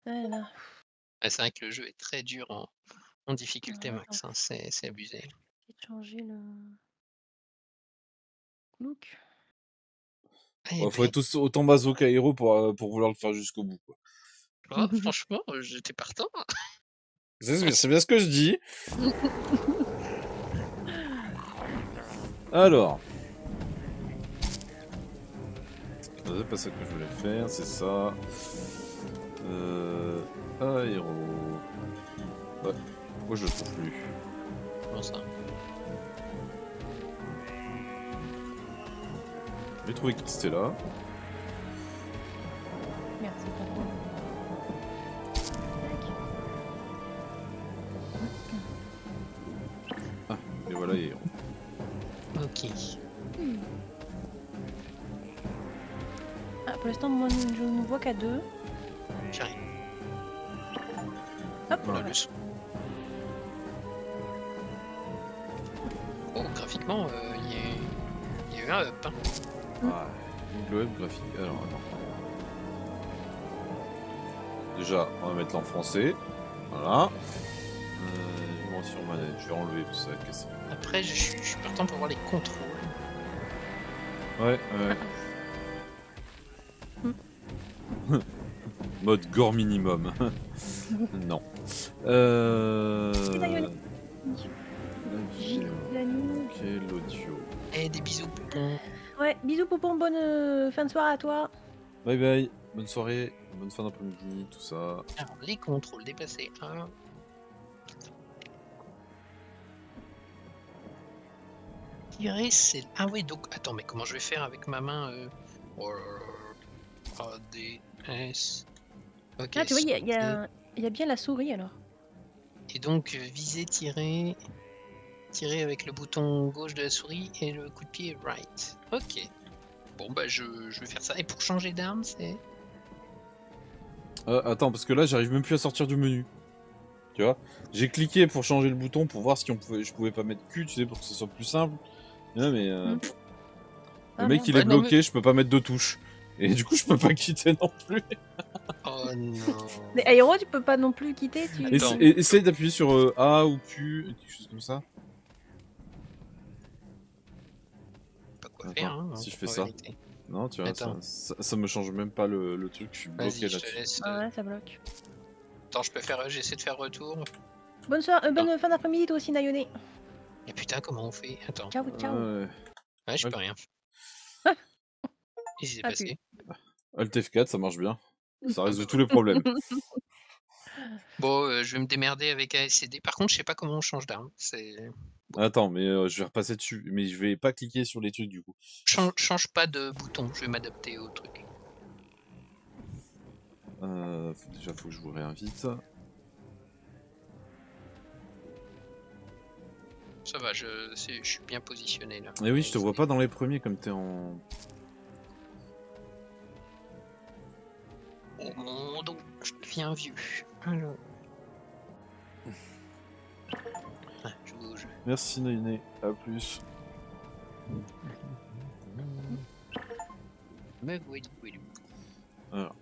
Voilà. Ah, c'est vrai que le jeu est très dur en, en difficulté, ah, max. Hein. C'est abusé. J'ai changé le... Look. Il ouais, faudrait ben... tous autant bazo qu'Aéro pour, pour vouloir le faire jusqu'au bout. Quoi. Ah, franchement, j'étais partant. C'est, c'est bien ce que je dis. Alors. C'est pas ça que je voulais faire, c'est ça. Euh. Aéro. Ouais. Moi je le trouve plus. Comment ça ? J'ai trouvé Krystela. Merci beaucoup. Ah, et voilà Aéro. Ok. Hmm. Ah, pour l'instant, moi je ne vois qu'à deux. J'arrive. Hop, voilà. Oh, graphiquement, il euh, y, y a eu un up. Hein. Ah, le web graphique. Alors, attends. Déjà, on va mettre là en français. Voilà. Euh, mention manette, je vais enlever parce que ça va casser. Après, je suis, je suis partant pour voir les contrôles. Ouais, ouais. Mode gore minimum. Non. Euh... Quel audio. Eh, des bisous, poupons. Ouais, bisous, poupons. Bonne euh, fin de soirée à toi. Bye bye. Bonne soirée. Bonne fin d'après-midi, tout ça. Alors, les contrôles dépassés. Hein. Tirer, c'est... Ah ouais, donc... Attends, mais comment je vais faire avec ma main euh... A D S. Okay, ah, tu vois, il y, y, y a bien la souris alors. Et donc, viser, tirer. Tirer avec le bouton gauche de la souris et le coup de pied right. Ok. Bon, bah, je, je vais faire ça. Et pour changer d'arme, c'est. Euh, attends, parce que là, j'arrive même plus à sortir du menu. Tu vois, j'ai cliqué pour changer le bouton pour voir si on pouvait, je pouvais pas mettre Q, tu sais, pour que ce soit plus simple. Non, mais. Euh... Mm. Le ah mec, non, il bah est non, bloqué, mais... je peux pas mettre de touche. Et du coup, je peux pas quitter non plus. Oh non. Mais Aéro, tu peux pas non plus quitter. Tu... Essa essaye d'appuyer sur euh, A ou Q, quelque chose comme ça. Pas quoi attends, faire. Hein, si je fais ça. Éviter. Non, tu vois, ça, ça, ça me change même pas le, le truc. Je suis bloqué là-dessus. Ah ouais, ça bloque. Attends, je peux faire. J'essaie de faire retour. Bonne soirée, euh, bonne ah. fin d'après-midi, toi aussi, Nayonei. Et putain, comment on fait? Attends. Ciao, ciao. Euh... Ouais, je peux ouais. rien. Qu'est-ce qui s'est passé ? Alt F quatre, ça marche bien. Ça résout tous les problèmes. Bon, euh, je vais me démerder avec A S C D. Par contre, je sais pas comment on change d'arme. Bon. Attends, mais euh, je vais repasser dessus. Mais je vais pas cliquer sur les trucs du coup. Change, change pas de bouton, je vais m'adapter au truc. Euh, faut, déjà, faut que je vous réinvite. Ça va, je, je suis bien positionné là. Et oui, je te vois pas dans les premiers comme t'es en... Oh, donc je deviens vieux. Alors... Ah, je bouge. Merci Nayonei, à plus. Me voyez, voyez. Alors,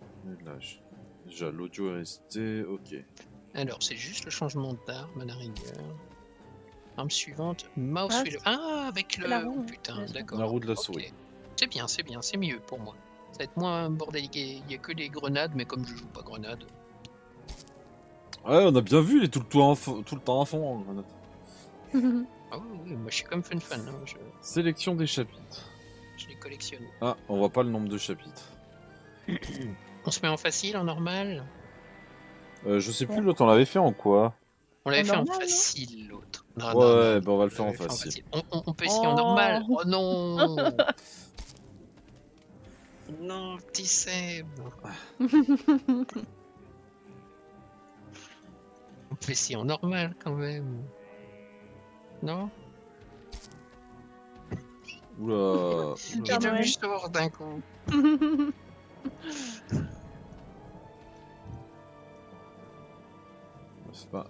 lâche. Déjà l'audio est resté, ok. Alors c'est juste le changement d'arme à la rigueur. Arme suivante, mouse ah, wheel. Ah avec le la roue. Putain, d'accord. La roue de la souris. Okay. C'est bien, c'est bien, c'est mieux pour moi. Ça va être moins bordélique, il n'y a que les grenades, mais comme je joue pas grenade. Ouais, on a bien vu, il est tout le temps à fond en grenade. Ah oui, oui, moi je suis comme fun fan. Hein, je... Sélection des chapitres. Je les collectionne. Ah, on voit pas le nombre de chapitres. On se met en facile, en normal euh, Je sais plus, l'autre on l'avait fait en quoi? On l'avait fait normal, en facile l'autre. Ouais, non, non, bah on va le faire en facile. Fait en facile. On, on, on peut essayer oh en normal. Oh non. Non, Ptitseb. On fait si en normal quand même. Non? Oula. Il devenu sourd d'un coup. C'est pas...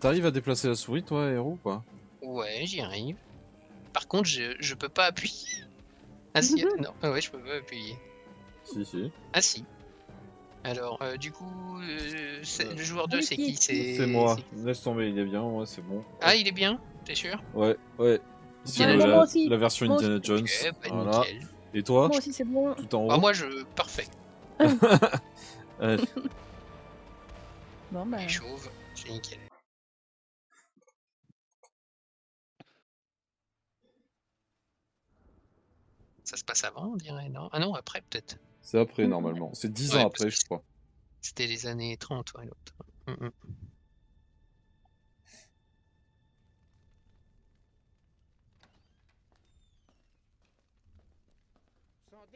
T'arrives à déplacer la souris toi, Aéro, ou pas? Ouais, j'y arrive. Par contre, je, je peux pas appuyer. Ah si, non, ah ouais, je peux pas appuyer. Si, si. Ah si. Alors, euh, du coup, euh, le joueur deux, c'est qui? C'est moi. Laisse tomber, il est bien, ouais, c'est bon. Ah, il est bien? T'es sûr? Ouais, ouais. C'est la, la version Indiana Jones. Okay, bah, voilà. Nickel. Et toi? Moi aussi c'est bon. Tout en haut. Ah moi je... Parfait. euh... Bon bah... Je suis chauve, c'est nickel. Ça se passe avant on dirait, non? Ah non, après peut-être. C'est après normalement, c'est dix ouais, ans après je crois. C'était les années trente ouais l'autre. Mm -mm.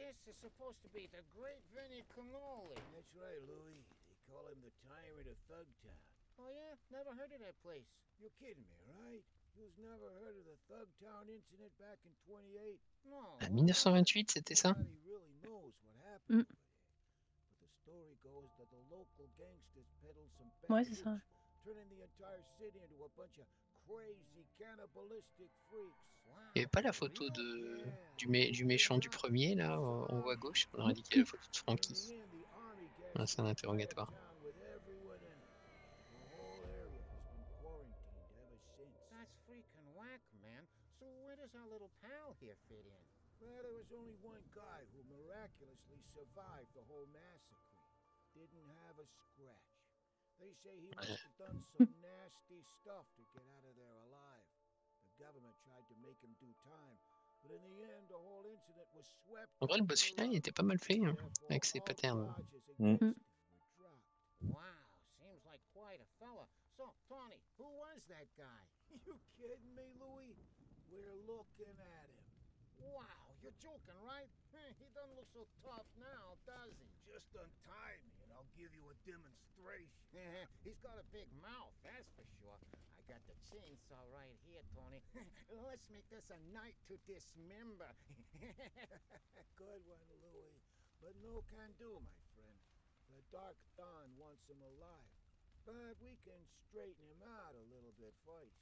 This is supposed to be the great Vinnie Canoli. That's right, Louis. They call him the tyrant of Thug Town. Oh yeah? Never heard of that place. You're kidding me, right? You've never heard of the Thug Town incident back in twenty-eight? No. Ah, nineteen twenty-eight, c'était ça? Nobody really knows what happened. But the story goes that the local gangsters peddled some bags, turning the entire city into a bunch of crazy cannibalistic freaks. Il n'y avait pas la photo de... du, mé... du méchant du premier, là, en haut à gauche? On aurait dit qu'il y avait la photo de Frankie. Ah, c'est un interrogatoire. En vrai, le boss final il était pas mal fait hein, avec ses patterns. Mm. Mm. Got the chainsaw right here, Tony. Let's make this a night to dismember. Good one, Louis. But no can do, my friend. The Dark Dawn wants him alive. But we can straighten him out a little bit first.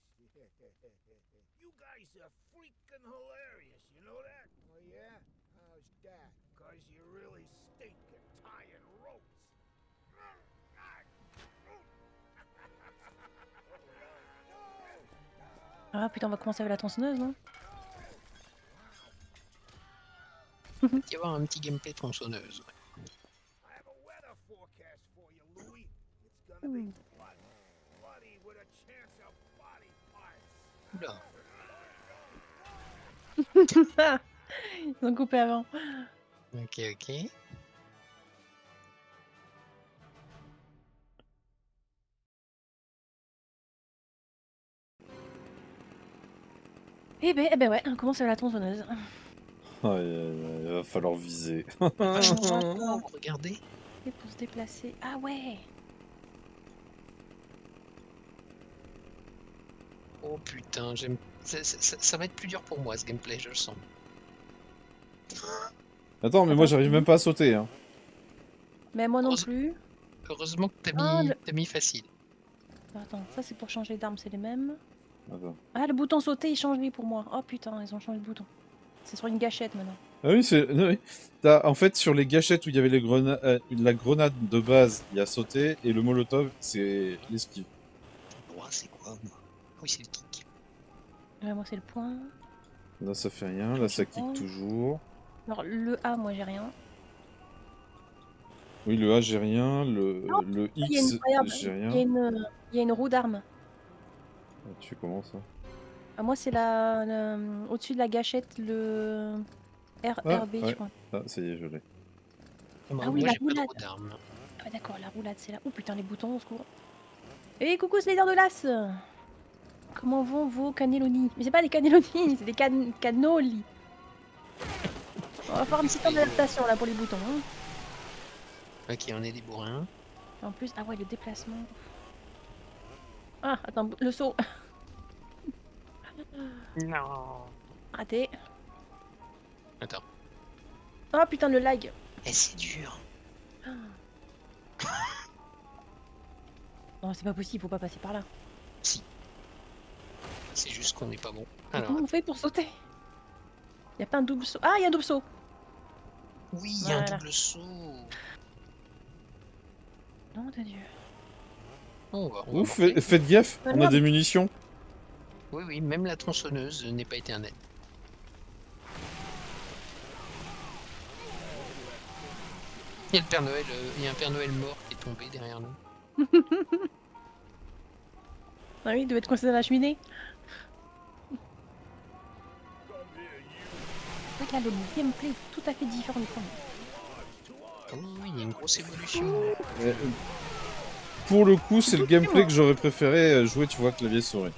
You guys are freaking hilarious, you know that? Oh, yeah? How's that? Because you really stink at tying ropes. Ah putain, on va commencer avec la tronçonneuse, non? Il va y avoir un petit gameplay tronçonneuse. Mmh. Oula. Ils ont coupé avant. Ok, ok. Eh ben, eh ben ouais, on commence à la tronçonneuse. Oh, il va falloir viser. Regardez. Et pour se déplacer. Ah ouais. Oh putain, j'aime. Ça, ça, ça va être plus dur pour moi ce gameplay, je le sens. Attends, mais Attends. moi j'arrive même pas à sauter. Hein. Mais moi non Heureuse... plus. Heureusement que t'as ah, mis... Le... mis facile. Attends, ça c'est pour changer d'arme, c'est les mêmes. Ah, le bouton sauter il change lui pour moi. Oh putain, ils ont changé de bouton. C'est sur une gâchette maintenant. Ah oui, c'est. Oui. En fait, sur les gâchettes où il y avait les grena... euh, la grenade de base, il y a sauté et le molotov, c'est l'esquive. Oh, c'est quoi moi? Oui, c'est le kick. Ouais, moi, c'est le point. Là, ça fait rien. Là, ça kick toujours. Alors, le A, moi, j'ai rien. Oui, le A, j'ai rien. Le, non, le X, j'ai rien. Il y a une, il y a une roue d'armes. Tu comment ça? Ah, moi c'est la, la au-dessus de la gâchette le R R B ah, ouais. je crois. Ah ça y est je l'ai. Ah moi, oui moi, la roulade. Ah d'accord la roulade c'est là. Oh putain les boutons au secours. Eh coucou Slayer de l'As. Comment vont vos cannellonis? Mais c'est pas des cannellonis, c'est des can cannoli. On va faire un petit temps d'adaptation là pour les boutons. Hein. Ok on est des bourrins. En plus ah ouais le déplacement. Ah, attends, le saut. Non. Raté. Attends. Ah oh, putain, le lag. Eh, c'est dur. Ah. Non, c'est pas possible, faut pas passer par là. Si. C'est juste qu'on n'est pas bon. Alors... Comment on fait pour sauter? Y a pas un double saut? Ah, y a un double saut. Oui, y a voilà. un double saut. Nom de Dieu. On va, on Ouf, fait, faites gaffe, on a des munitions. Oui, oui, même la tronçonneuse n'est pas éternelle. Il y a le Père Noël, euh, il y a un Père Noël mort qui est tombé derrière nous. Ah oui, il devait être coincé dans la cheminée. Regarde, le gameplay est tout à fait différent du premier. Oh, il y a une grosse évolution. Mais, pour le coup, c'est le gameplay que j'aurais préféré jouer, tu vois, clavier souris.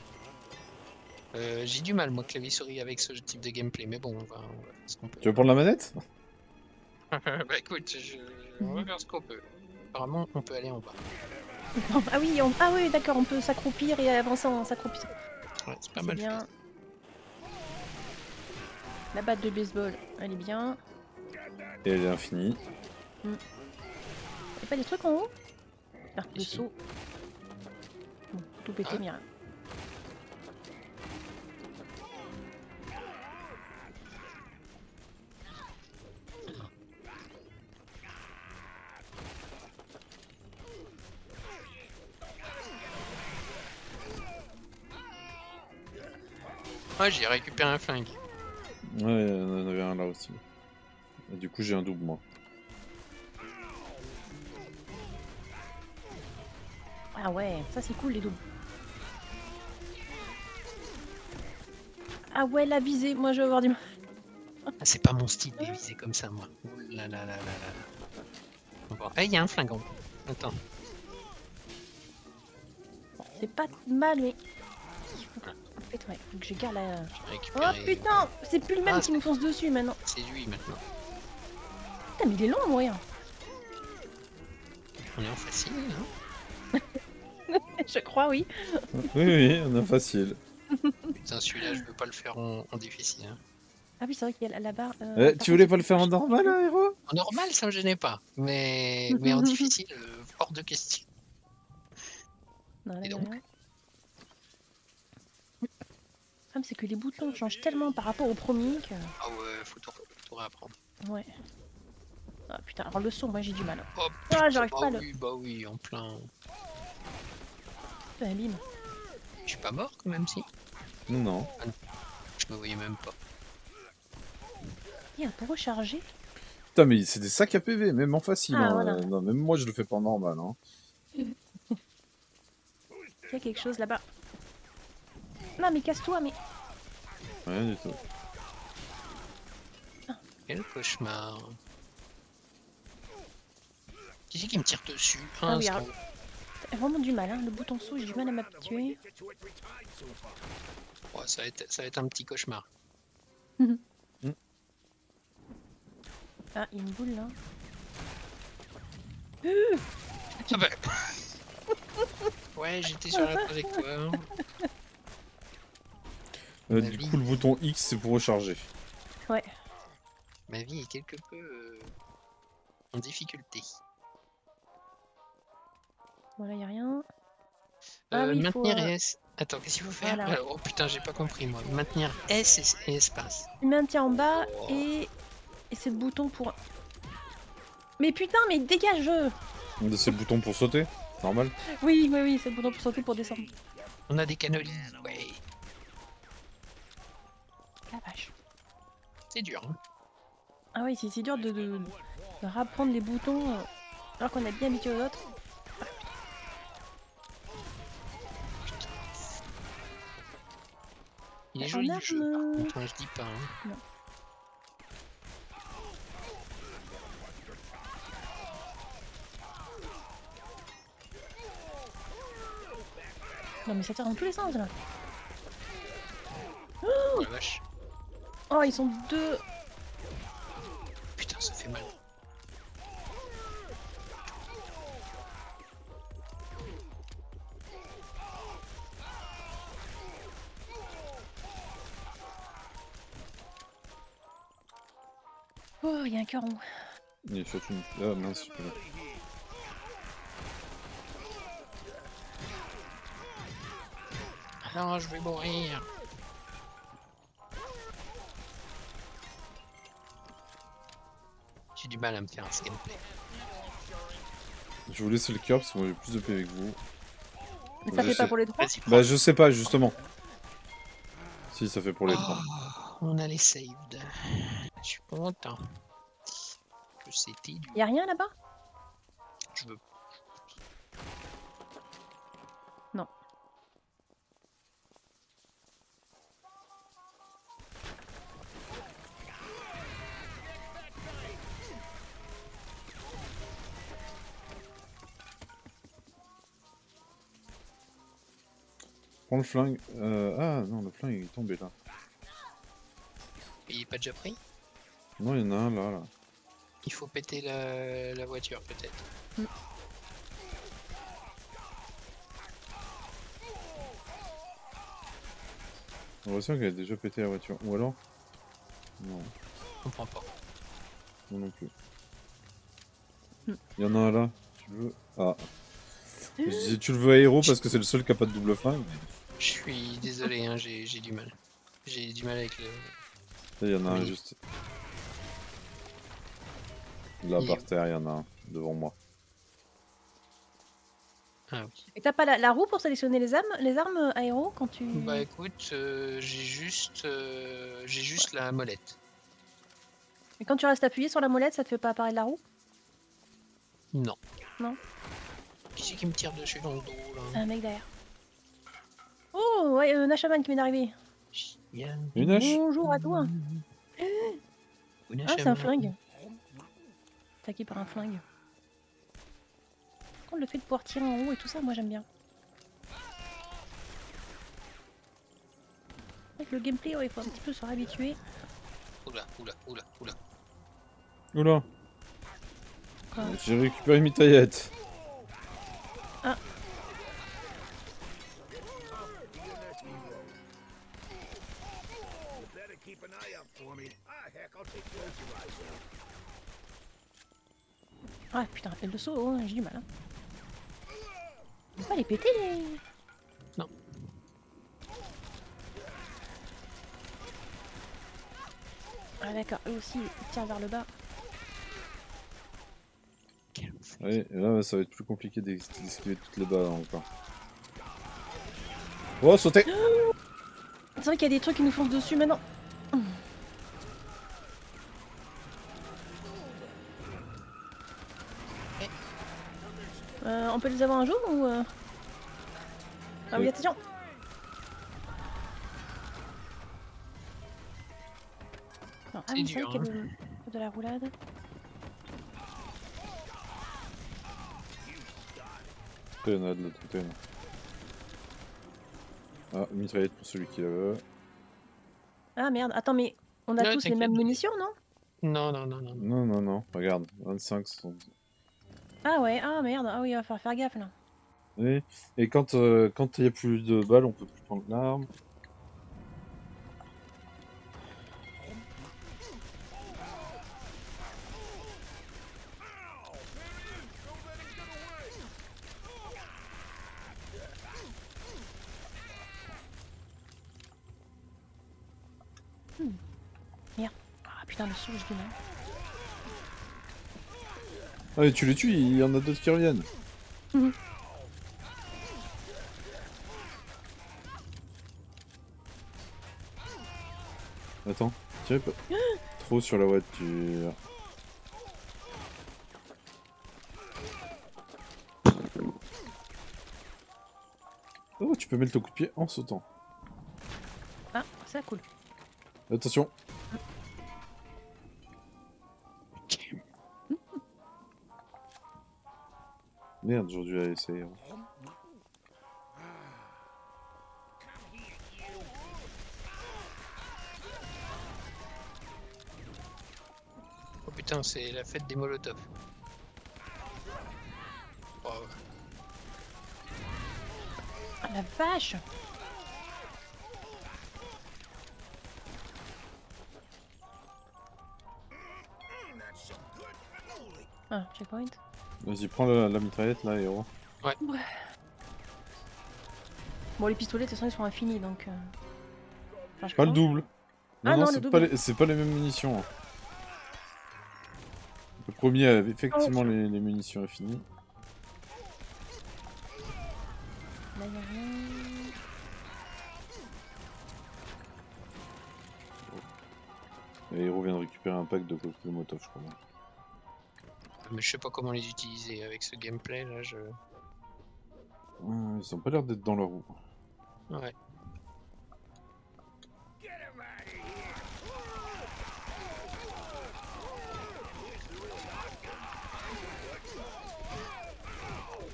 Euh, J'ai du mal, moi, clavier souris avec ce type de gameplay, mais bon, on va, on va faire ce qu'on peut. Tu veux prendre la manette? Bah écoute, je... on va faire ce qu'on peut. Apparemment, on peut aller en bas. Non, ah oui, on... ah oui, d'accord, on peut s'accroupir et avancer en s'accroupissant. Ouais, c'est pas mal. Bien. La batte de baseball, elle est bien. Et elle est infinie. Mm. Y'a pas des trucs en haut? Arc de saut. Bon, tout pété, ah. Mira. Ouais, j'ai récupéré un flingue. Ouais, on en avait un là aussi. Et du coup, j'ai un double, moi. Ah ouais, ça c'est cool les doubles. Ah ouais, la visée, moi je vais avoir du mal. Ah, c'est pas mon style de viser comme ça, moi. Ouh là là là là là. Bon. Eh, il y a un flingue en haut. Attends. C'est pas mal, mais... En fait, ouais, faut que je garde la... Oh putain, c'est plus le même ah, qui nous fonce dessus maintenant. C'est lui maintenant. Putain, mais il est long, moyen. On est en facile, hein. Je crois, oui. Oui, oui, on est en facile. Putain, celui-là, je veux pas le faire en, en difficile. Hein. Ah oui, c'est vrai qu'il y a la barre... Euh, eh, tu voulais pas le faire en normal, hein, héros? En normal, ça me gênait pas. Mais, mais en difficile, euh, hors de question. Non, là, et donc... Là, là. C'est que les boutons changent tellement par rapport au premier que... Ah ouais, faut tout, tout réapprendre. Ouais. Ah putain, alors le son, moi j'ai du mal. Oh, putain, ah, j'arrive bah pas oui, le... Bah oui, en plein... Putain, bim. Je suis pas mort quand même, si. Non. Ah, non. Je me voyais même pas. Il y a un peu rechargé. Putain, mais c'est des sacs à P V, même en facile. Ah, hein. Voilà. Non, même moi je le fais pas en normal. Hein. Il y a quelque chose là-bas. Non mais casse-toi mais... Rien du tout. Ah. Quel cauchemar. Qui c'est qui me tire dessus? Ah oui, alors... T'as vraiment du mal hein, le bouton saut, j'ai du mal à m'habituer. Oh, ça, ça va être un petit cauchemar. Mm-hmm. Mm. Ah, il y a une boule là. Euh ah bah... Ouais, j'étais sur la trajectoire. Euh, du vie... coup, le bouton X, c'est pour recharger. Ouais. Ma vie est quelque peu euh, en difficulté. Voilà, bon, y a rien. Ah, euh, maintenir faut... et S. Attends, qu'est-ce qu'il faut faire voilà. Oh putain, j'ai pas compris moi. Maintenir S et espace. Maintien en bas oh. et, et c'est le bouton pour. Mais putain, mais dégage. C'est le bouton pour sauter, normal. Oui, oui, oui, c'est le bouton pour sauter pour descendre. On a des cannolis, ouais. La vache. C'est dur. Hein. Ah oui, c'est dur de, de, de rapprendre les boutons euh, alors qu'on est bien habitué aux autres. Ah, il est joli le jeu, par contre, hein, je dis pas. Hein. Non. Non mais ça tire dans tous les sens là. Oh la vache. Oh, ils sont deux. Putain, ça fait mal. Oh, il y a un cœur en haut. Il y a surtout une... Ah mince, je peux pas. Non, je vais mourir. J'ai du mal à me faire un gameplay. Je vous laisse le cœur parce que moi j'ai plus de P V que vous. Mais ça fait pas pour les trois? Bah je sais pas justement. Si ça fait pour les trois. On a les saved. Je suis content. Que c'était du... Y'a rien là-bas? tu veux. Non. Prends le flingue. Euh, ah non, le flingue il est tombé là. Il est pas déjà pris? Non, il y en a un là. là. Il faut péter la, la voiture peut-être. Mm. On voit ça qu'elle a déjà pété la voiture. Ou alors? Non. Je comprends pas. Non non plus. Mm. Il y en a un là. Tu veux? Ah. Je dis, tu le veux aéro parce que c'est le seul qui a pas de double flingue. Je suis désolé, hein, j'ai du mal. J'ai du mal avec le... Il y en a oui. un juste... Là, il... par terre, il y en a un, devant moi. Ah oui. Et t'as pas la, la roue pour sélectionner les armes, les armes aéro quand tu... Bah écoute, euh, j'ai juste, euh, j'ai juste ouais. la molette. Et quand tu restes appuyé sur la molette, ça te fait pas apparaître la roue? Non. Non. Qui c'est qui me tire de chez dans le dos là? Un mec derrière. Oh, ouais, euh, Nachamman qui vient d'arriver. Bonjour à toi. Une ah, c'est un flingue. Attaqué par un flingue. Quand le fait de pouvoir tirer en haut et tout ça, moi j'aime bien. Avec le gameplay, ouais, il faut un petit peu se réhabituer. Oula, oula, oula, oula. Oula. J'ai récupéré mes taillettes. Ah. Ah putain, rappelle le saut, hein, j'ai du mal. Hein. On peut pas les péter les... Non. Ah d'accord, eux aussi ils tirent vers le bas. Oui, et là ça va être plus compliqué d'esquiver toutes les balles encore. Oh, sauter! C'est vrai qu'il y a des trucs qui nous foncent dessus maintenant. Euh, on peut les avoir un jour ou... Euh... Ah oui, attention. Non, ah, mais c'est vrai qu'il y a de, de la roulade. Il y en a de l'autre côté. Ah, mitraillette pour celui qui la veut. Ah merde, attends, mais on a non, tous les mêmes munitions, non? Non, non, non, non. Non, non, non, regarde, vingt-cinq sont... Ah ouais, ah merde, ah oui, il va falloir faire gaffe là. Oui, et quand euh, quand il n'y a plus de balles, on peut plus prendre l'arme. Hmm. Merde. Ah putain, le souffle, je dis non. Ah mais tu les tues, il y en a d'autres qui reviennent. Mmh. Attends, tirez pas trop sur la voiture. Oh, tu peux mettre le coup de pied en sautant. Ah, ça cool. Attention. Merde, aujourd'hui à essayer. Oh putain, c'est la fête des Molotov. Oh. Ah la vache! Ah, checkpoint. Vas-y, prends la, la mitraillette là, héros. Ouais. ouais. Bon, les pistolets, de toute façon, ils sont infinis donc. Euh... Enfin, je pas crois. le double. Non, ah, non, non c'est pas, les... pas les mêmes munitions. Hein. Le premier avait effectivement oh, les, les munitions infinies. Là, y a rien. Oh. L'aéro vient de récupérer un pack de cocktail Molotov, je crois. mais je sais pas comment les utiliser avec ce gameplay là. Je... Ils ont pas l'air d'être dans leur roue. Ouais.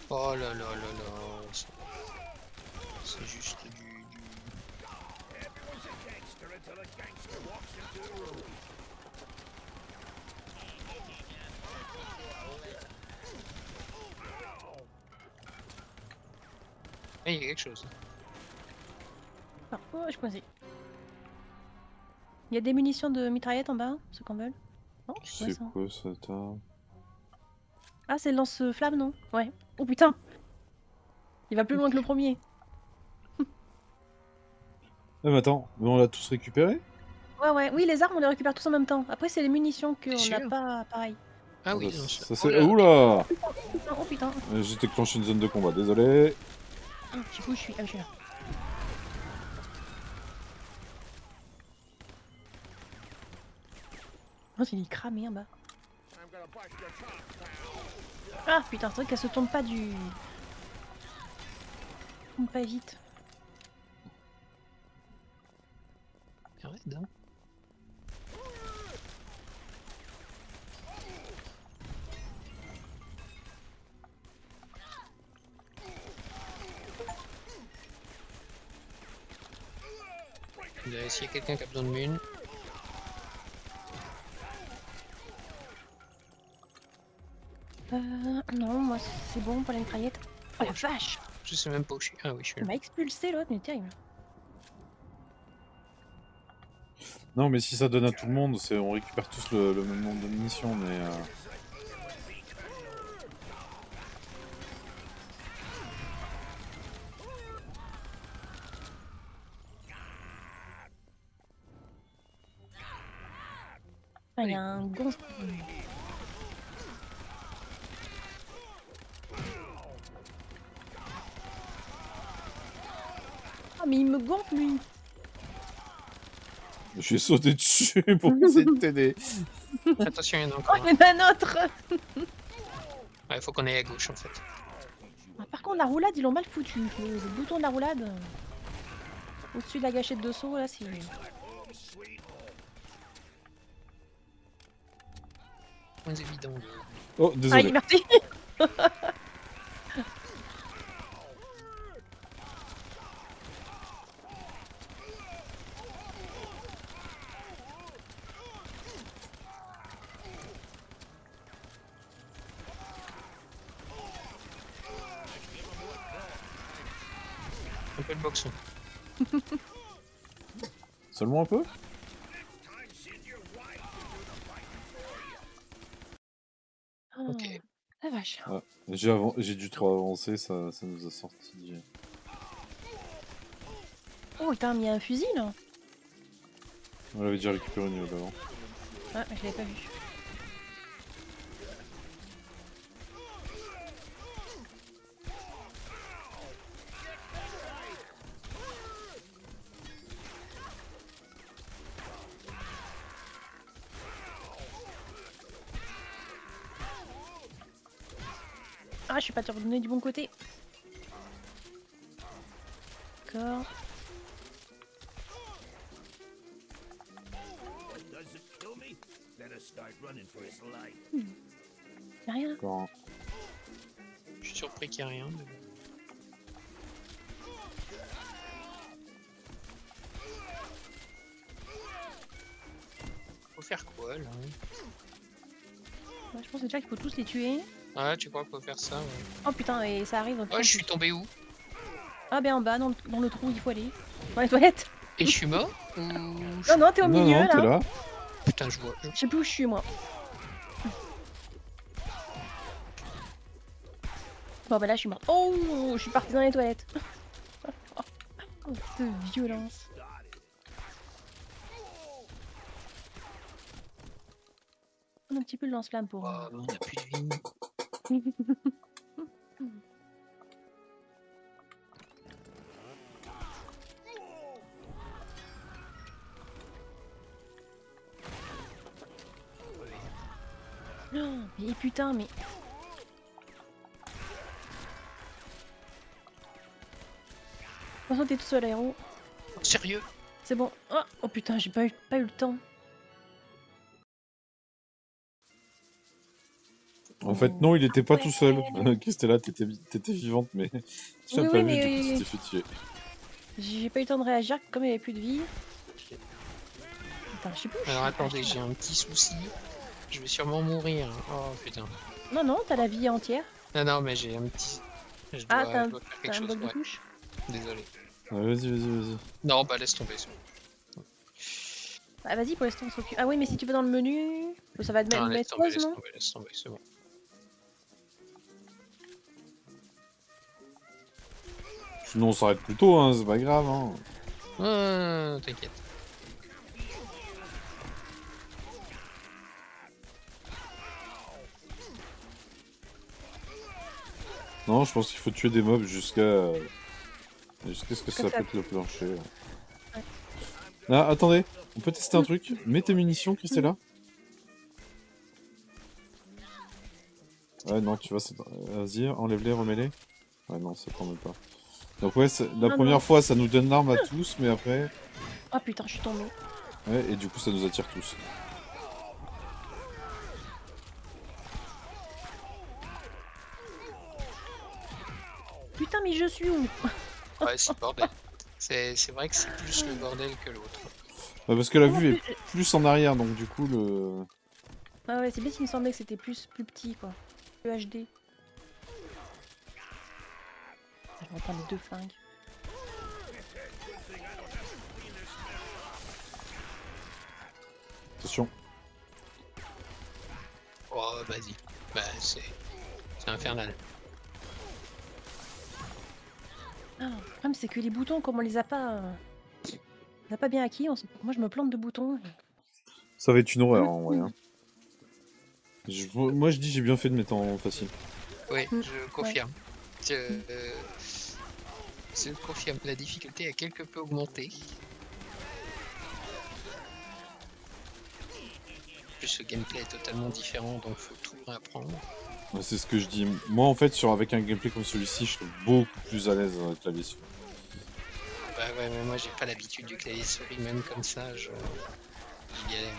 Oh là là là là, c'est juste du, du... Eh, il y a quelque chose. Ah, oh, je crois que... Il y a des munitions de mitraillette en bas, ce qu'on veut. Non, c'est quoi ça, t'as... Ah, c'est le lance-flamme, non? Ouais. Oh putain! Il va plus loin que le premier. Eh mais attends, mais on l'a tous récupéré? Ouais, ouais. Oui, les armes, on les récupère tous en même temps. Après, c'est les munitions qu'on n'a pas pareil. Ah oui, ça c'est... Oula! Oh putain! J'ai déclenché une zone de combat, désolé. Ah, je suis où? Je suis... Ah, je suis là. Oh, il est cramé en bas. Ah putain, c'est vrai qu'elle se tombe pas du... Tombe pas vite. Arrête, hein. Il doit essayer quelqu'un qui a besoin de mune. Euh, non, moi c'est bon pour la mitraillette. Oh la vache! Je sais même pas où je suis. Ah oui, je suis là. Il m'a expulsé l'autre, mais terrible. Non, mais si ça donne à tout le monde, on récupère tous le, le même nombre de munitions, mais. Euh... Ah, il y a un gros. Mais il me gonfle lui. J'ai sauté dessus pour essayer de t'aider. Attention, il y en a encore. Oh, il y en a un autre. Ouais, faut qu'on aille à gauche en fait. Ah, par contre, la roulade, ils l'ont mal foutu. Le bouton de la roulade au-dessus de la gâchette de saut, là, c'est. Moins évident. Oh, désolé. Ah, il est parti. Seulement un peu? Oh, ok. La vache. Ouais. J'ai avan... dû trop avancer, ça... ça nous a sorti. Oh, t'as mis un fusil là? On l'avait déjà récupéré au niveau d'avant. Ah, je l'avais pas vu. Ah, je suis pas tourné du bon côté. D'accord. Hmm. Y'a rien. Je suis surpris qu'il y a rien. Mais... Faut faire quoi là? Bah, je pense déjà qu'il faut tous les tuer. Ouais, tu crois qu'on peut faire ça, ouais. Oh putain, et ça arrive en... Oh, je suis tombé où? Ah ben en bas, dans le, dans le trou, il faut aller. Dans les toilettes. Et je suis mort ou... Non, non, t'es au non, milieu, non, là. là. Putain, je vois. Je sais plus où je suis, moi. Bon, bah là, je suis mort. Oh, je suis parti dans les toilettes. Oh, cette violence. On a un petit peu le lance-flamme pour... Oh, on a plus de vie. Mais putain, mais... Attention, t'es tout seul, Aéro. Sérieux? C'est bon. Oh, oh putain, j'ai pas eu, pas eu le temps. En fait, non, il était pas ouais. tout seul. Krystela, t'étais vivante, mais... Tu oui, oui, pas mais vu, oui, du coup, oui. J'ai pas eu le temps de réagir, comme il n'y avait plus de vie. Attends, je sais plus. Alors attendez, j'ai un petit souci. Je vais sûrement mourir. Oh putain. Non, non, t'as la vie entière. Non, non, mais j'ai un petit... Je dois, ah, t'as un bloc de touche. Désolé. Ah, vas-y, vas-y, vas-y. Non, bah laisse tomber. Ah vas-y, pour l'instant, on s'occupe. Ah oui, mais si tu vas dans le menu, ça va te non, mettre pause, non? Laisse tomber, c'est bon. Sinon, on s'arrête plus tôt, hein, c'est pas grave. Hein. Euh, T'inquiète. Non, je pense qu'il faut tuer des mobs jusqu'à... Jusqu'à ce que ça pète le plancher. Ouais. Ah, attendez, on peut tester un truc. Mets tes munitions, Krystela. Ouais, non, tu vois, c'est... Vas-y, enlève-les, remets-les. Ouais, non, ça prend même pas. Donc ouais, la non, première non. fois, ça nous donne l'arme à tous, mais après... Ah putain, je suis tombé. Ouais, et du coup, ça nous attire tous. Putain, mais je suis où? Ouais, c'est bordel. C'est vrai que c'est plus le bordel que l'autre. Ouais, parce que la vue est plus en arrière, donc du coup le... Ah ouais, c'est bien s'il me semblait que c'était plus, plus petit, quoi. Plus H D. Je vais prendre les deux flingues. Attention. Oh, vas-y. Bah, c'est... C'est infernal. Ah, le problème c'est que les boutons, comme on les a pas, euh, on a pas bien acquis, on se... moi je me plante de boutons. Ça va être une horreur en vrai. Hein. Je... Moi je dis j'ai bien fait de mettre en facile. Oui, je confirme. Ouais. Je... je confirme, la difficulté a quelque peu augmenté. En plus le gameplay est totalement différent donc faut tout réapprendre. C'est ce que je dis. Moi, en fait, sur avec un gameplay comme celui-ci, je serais beaucoup plus à l'aise dans le clavier souris. Bah ouais, mais moi, j'ai pas l'habitude du clavier souris, même comme ça, je... je galère.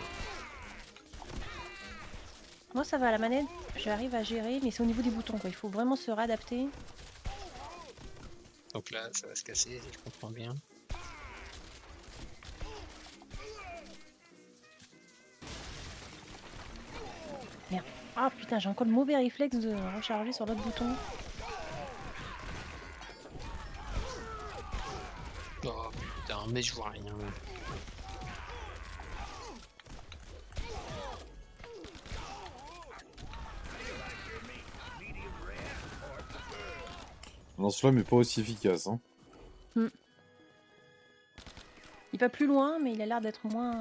Moi, ça va, la manette, j'arrive à gérer, mais c'est au niveau des boutons, quoi. Il faut vraiment se réadapter. Donc là, ça va se casser, je comprends bien. Merde. Ah putain, j'ai encore le mauvais réflexe de recharger sur l'autre bouton. Oh putain, mais je vois rien. Lance-flamme est pas aussi efficace, hein. Hmm. Il va plus loin, mais il a l'air d'être moins...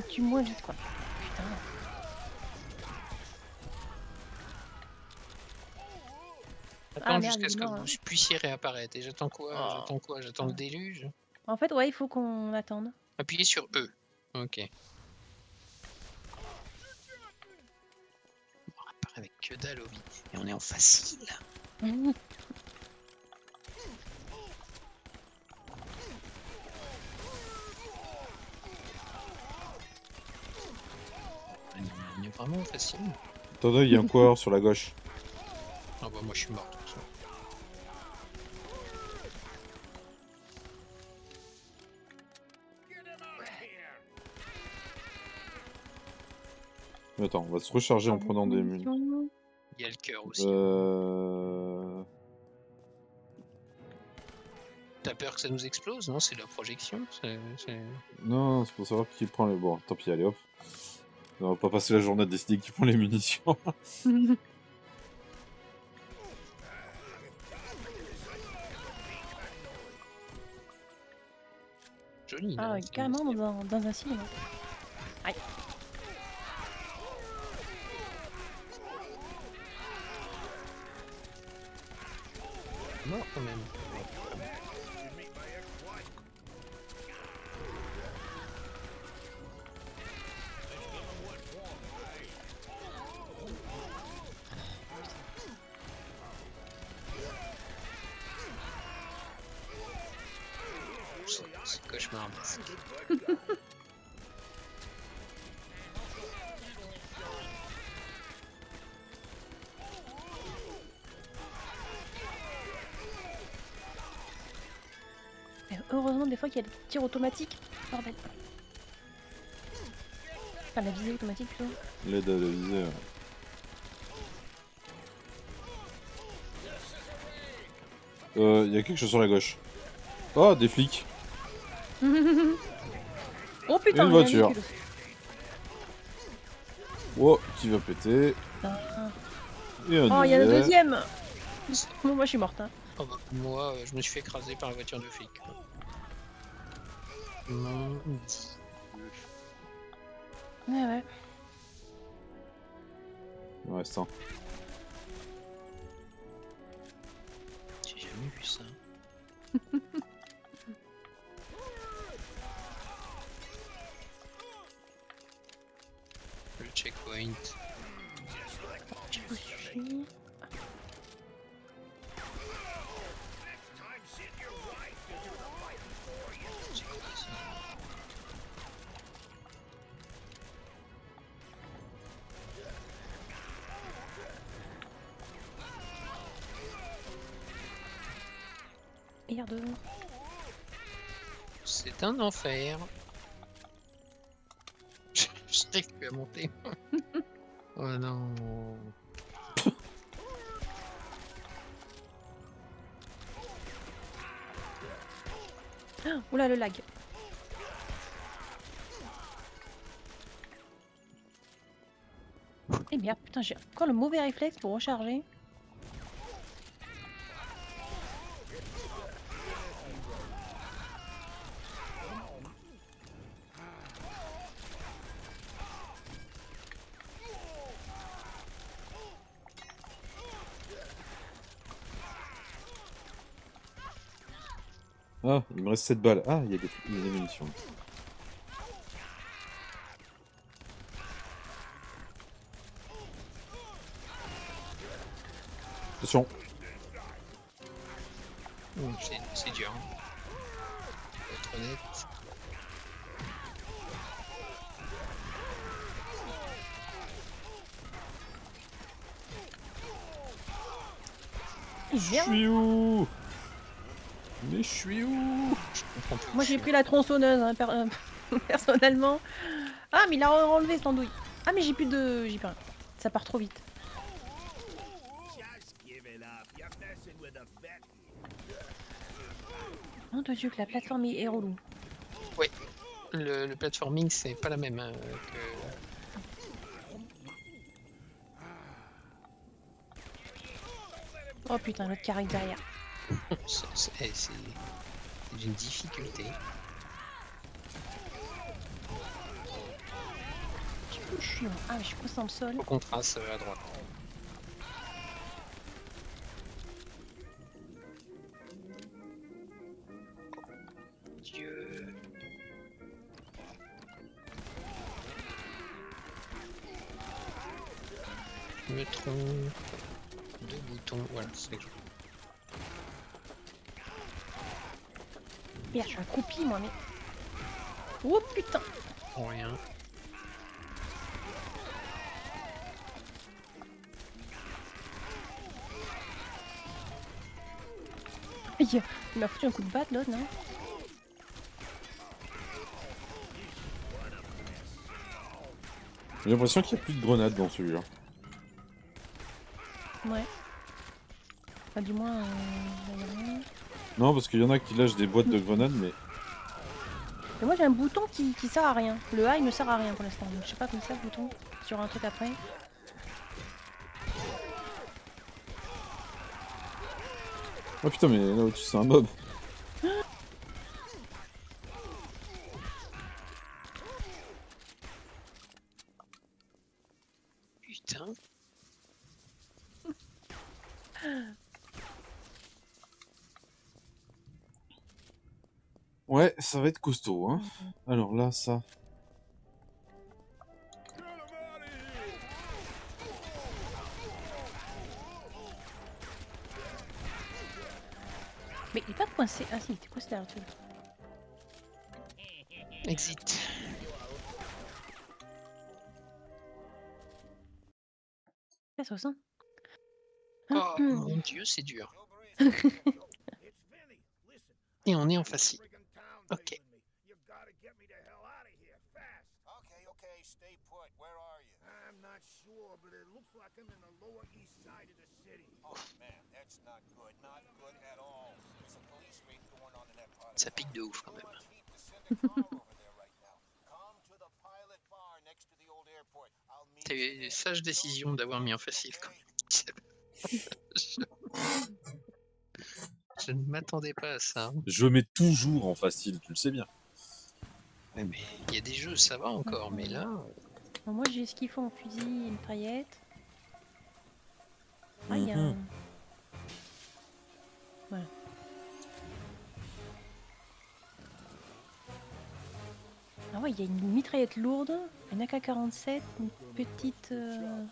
Il tue moins vite, quoi. Putain. J'attends ah, jusqu'à ce que non, vous hein. puissiez réapparaître. Et j'attends quoi? oh. J'attends quoi? J'attends le déluge? En fait, ouais, il faut qu'on attende. Appuyez sur E. Ok. On apparaît avec que dalle au vide. Et on est en facile. Mmh. On est vraiment facile. Attendez, il y a un coureur sur la gauche. Ah bah moi je suis mort. Attends, on va se recharger en prenant des munitions. Il y a le cœur aussi. Euh... T'as peur que ça nous explose? Non, c'est la projection. C'est, c'est... Non, c'est pour savoir qui prend les... Bon, tant pis, allez hop. On va pas passer la journée à décider qui prend les munitions. Joli, ah, ouais, carrément dans un, dans un cinéma. Aïe. Non, quand même. Non. Heureusement des fois qu'il y a des tirs automatiques. Bordel. Enfin la visée automatique plutôt. L'aide à la visée. Euh, y a quelque chose sur la gauche. Oh, des flics. Oh putain. Et une voiture. Oh, qui va péter. Ah, ah. Et un oh, il y a le deuxième. Bon, moi je suis morte. Hein. Oh, bah, moi, je me suis fait écraser par la voiture de flic. Mmh. Ouais, ouais. Il reste un. J'ai jamais vu ça. Le checkpoint. C'est un enfer. Je n'arrive plus à monter. Oh non. Oula le lag. Eh bien putain j'ai encore le mauvais réflexe pour recharger. Ah, il me reste sept balles. Ah, il y a des, il y a des munitions. Attention. Mmh. C'est dur. Hein. Faut être honnête. Je suis où ? Mais je suis où? Moi j'ai pris la tronçonneuse hein, per euh, personnellement. Ah mais il a enlevé cette andouille. Ah mais j'ai plus de... j'ai plus rien. Ça part trop vite. Mon Dieu que la plateforme est relou. Oui. Le, le platforming c'est pas la même hein, que... Oh putain l'autre carré derrière. C'est une difficulté. Je suis chiant. Ah, je suis poussé dans le sol. Faut qu'on trace à droite. Dieu. Je me trompe. Deux boutons. Voilà, c'est que je... Merde, je suis accroupi moi mais... Oh putain. Pour rien. Aïe, il m'a foutu un coup de batte l'autre, non? J'ai l'impression qu'il n'y a plus de grenades dans celui-là. Ouais. Enfin du moins... Euh... Non, parce qu'il y en a qui lâchent des boîtes de grenades, mais. Et moi j'ai un bouton qui, qui sert à rien. Le A il ne sert à rien pour l'instant. Donc je sais pas comment ça, le bouton. Sur un truc après. Oh putain, mais là au-dessus c'est un mob. Putain. Ouais, ça va être costaud, hein. Mmh. Alors là, ça... Mais il est pas coincé. Ah si, il était coincé derrière le truc. Exit. quatre cents. Oh mon dieu, c'est dur. Et on est en facile. Ok. Ça pique de ouf quand même. T'as eu une sage décision d'avoir mis en facile quand même. Je... Je ne m'attendais pas à ça. Hein. Je mets toujours en facile, tu le sais bien. Ouais, mais il y a des jeux, ça va encore, mais là... Non, moi j'ai ce qu'il faut en fusil, une paillette. Ah, il y a un... Voilà. Ah ouais, il y a une mitraillette lourde, une A K quarante-sept, une petite... Euh...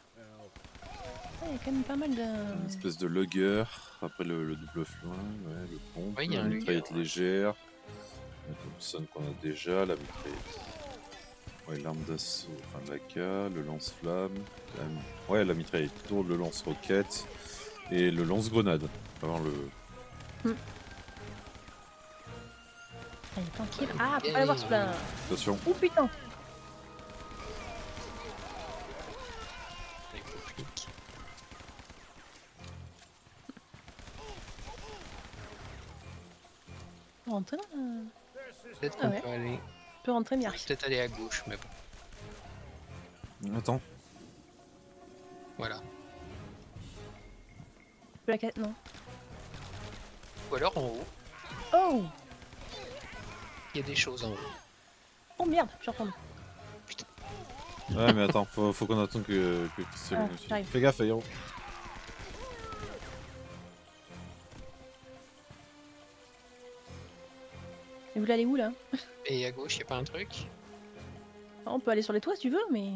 Ah, il y a quand même pas mal de... Une espèce de lugger, après le, le double flingue, ouais, le pompe, ouais, la mitraillette légère, la Thompson qu'on a déjà, la mitraillette... Ouais, l'arme d'assaut, enfin l'A K, le lance-flamme, la... ouais, la mitraillette lourde, le lance-roquette, et le lance-grenade, avant le... Mm. Ah, il est tranquille. Ah, faut pas l'avoir sous la... Attention. Oh putain! On peut rentrer là? Peut-être qu'on ah ouais. peut aller... On peut rentrer, Mireux. Peut-être aller à gauche, mais bon. Attends. Voilà. La quatre, non. Ou alors en haut. Oh! Il y a des choses en haut. Oh merde, je suis en train de... Putain. Ouais mais attends, faut, faut qu'on attende que... que, que ah, fais gaffe Aéro. Et vous l'allez où là? Et à gauche, y'a pas un truc? On peut aller sur les toits si tu veux, mais...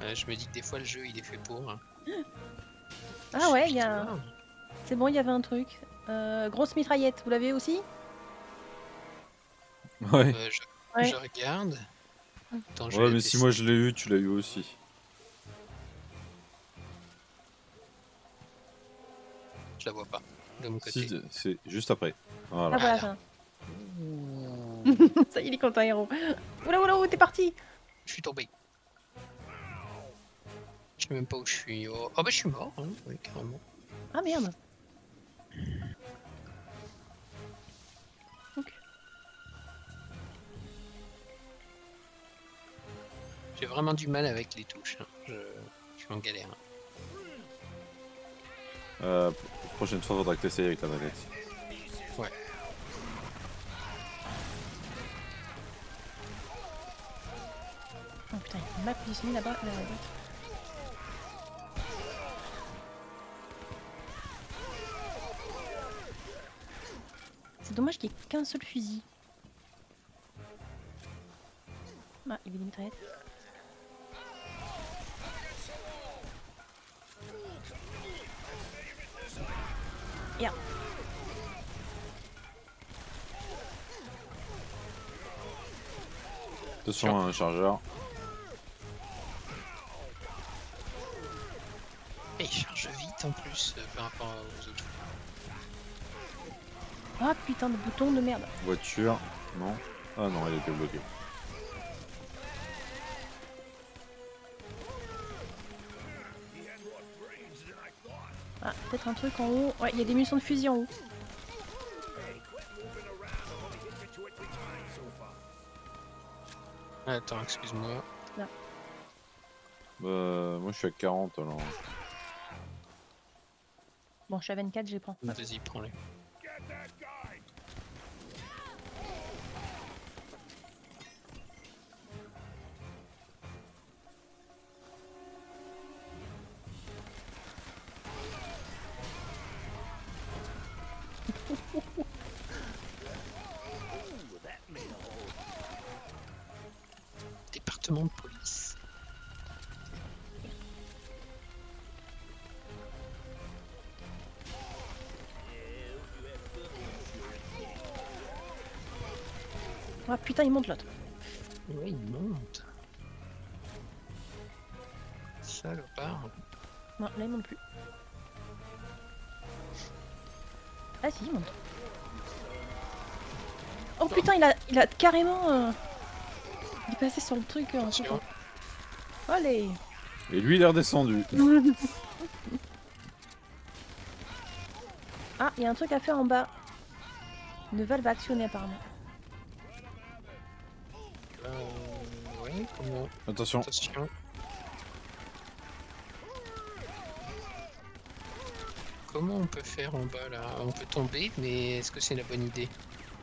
Ouais, je me dis que des fois le jeu il est fait pour... Hein. Ah je ouais, y'a... Un... C'est bon, il y avait un truc. Euh, grosse mitraillette, vous l'avez aussi? Ouais. Euh, je... ouais. Je regarde. Attends, je ouais, mais si moi je l'ai eu, tu l'as eu aussi. Je la vois pas. De mon côté. Si, c'est juste après. Voilà. Ah, voilà. Voilà. Ça y est, il est content, Aéro. Oula, oula, oula, t'es parti. Je suis tombé. Je sais même pas où je suis. Oh, oh bah je suis mort, hein. Ouais, carrément. Ah merde. J'ai vraiment du mal avec les touches, hein. je... je suis en galère. Euh, prochaine fois, faudra que t'essayes avec la manette. Ouais. Oh putain, il m'a positionné là-bas, là-bas. C'est dommage qu'il n'y ait qu'un seul fusil. Ah, il y avait des mitraillettes. Yeah. Attention à un chargeur. Et il charge vite en plus euh, par rapport aux autres. Ah putain de bouton de merde. Voiture, non. Ah non, elle était bloquée. Ah, peut-être un truc en haut. Ouais, il y a des munitions de fusil en haut. Attends, excuse-moi. Là. Bah, moi je suis à quarante alors. Bon, je suis à vingt-quatre, je les prends. Vas-y, prends-les. Département de police. Ah putain, il monte l'autre. Oui, il monte. Salopard. Non, là il monte plus. Ah si, il monte. Oh non. Putain, il a, il a carrément... Euh... Il est passé sur le truc en tout cas. Allez. Et lui il est redescendu. Ah, il y a un truc à faire en bas. Une valve à actionner apparemment. Euh... Ouais, comment... Attention. Attention. Comment on peut faire en bas là? On peut tomber, mais est-ce que c'est la bonne idée?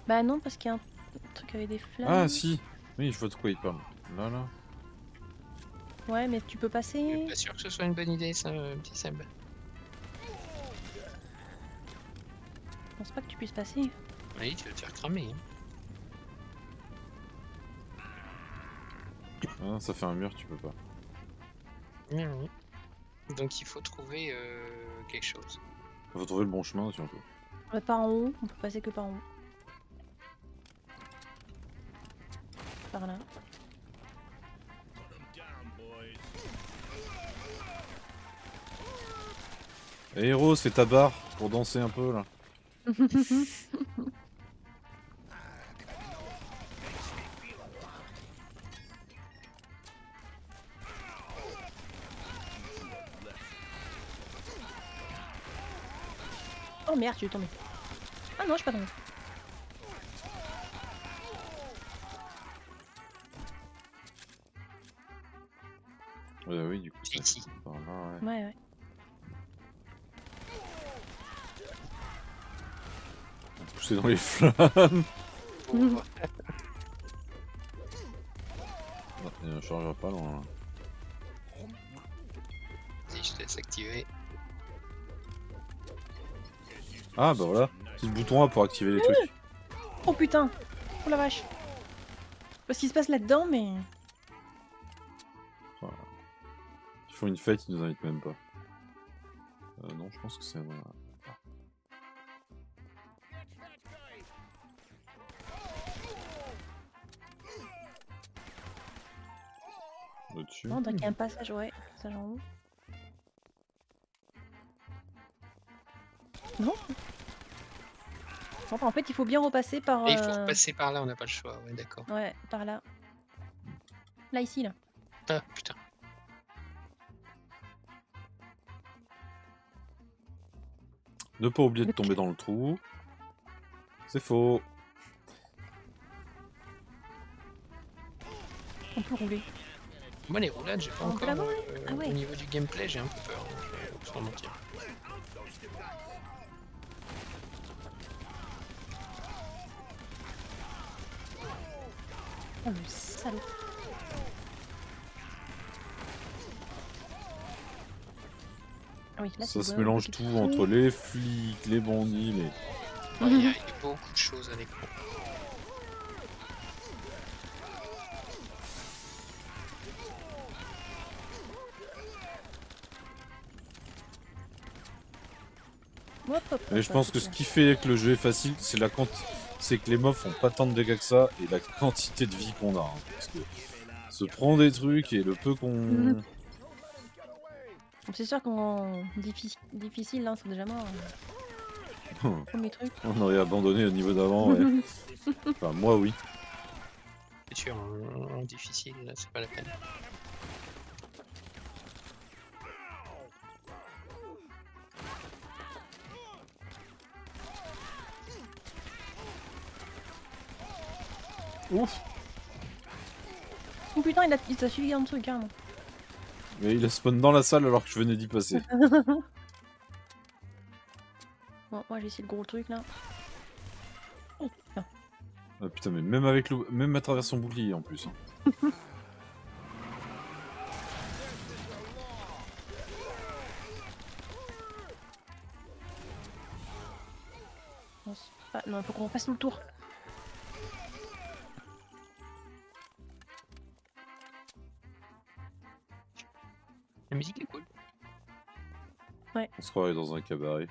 Bah non, parce qu'il y a un truc avec des flammes. Ah si. Oui, je vois de quoi il parle. Là, là. Ouais, mais tu peux passer... Je suis pas sûr que ce soit une bonne idée, ça, petit Seb. Je pense pas que tu puisses passer. Oui, tu vas te faire cramer. Hein. Ah non, ça fait un mur, tu peux pas. Mmh. Donc il faut trouver euh, quelque chose. Il faut trouver le bon chemin, surtout. Ouais, par en haut, on peut passer que par en haut. Par là. Aéro, c'est ta barre pour danser un peu là. Oh merde, je suis tombé. Ah non, je suis pas tombé. Ouais, oui, du coup, c'est ici. Ah, ouais, ouais. ouais. Poussé dans les flammes. Non, il ne changera pas loin. Si je te laisse activer. Ah bah voilà, c'est ce bouton là pour activer les trucs. Oh putain, oh la vache. Je sais pas ce qui se passe là-dedans, mais... Voilà. Ils font une fête, ils nous invitent même pas. Euh, non, je pense que c'est... Au-dessus. Non, donc il y a un passage, ouais, passage en haut. Non. Enfin, en fait, il faut bien repasser par... Euh... Il faut repasser par là, on n'a pas le choix, ouais, d'accord. Ouais, par là. Là, ici, là. Ah, putain. Ne pas oublier de okay. tomber dans le trou. C'est faux. On peut rouler. Moi, les roulades, j'ai pas on encore... Euh, ah, ouais. Au niveau du gameplay, j'ai un peu peur, je vais sans mentir. Oh le salaud. Oui, là, ça se mélange tout entre les flics, les bandits, les... Il ouais, y, y a beaucoup de choses à l'écran. Mais je pense que ce qui fait que le jeu est facile, c'est la quantité. C'est que les mobs font pas tant de dégâts que ça et la quantité de vie qu'on a. Hein, parce que se prendre des trucs et le peu qu'on... C'est sûr qu'en Diffic... difficile, là, c'est déjà mort. Hein. Premier truc. On aurait abandonné au niveau d'avant. Ouais. Enfin, moi, oui. C'est sûr, en difficile, là, c'est pas la peine. Ouf. Oh putain, il a, il t'a suivi un truc carrément. Mais il a spawn dans la salle alors que je venais d'y passer. Bon, moi j'ai essayé le gros truc là. Oh putain. Ah putain, mais même avec le... même à travers son bouclier en plus. Hein. Non, pas... non, faut qu'on fasse le tour. La musique est cool. Ouais. On se croirait dans un cabaret.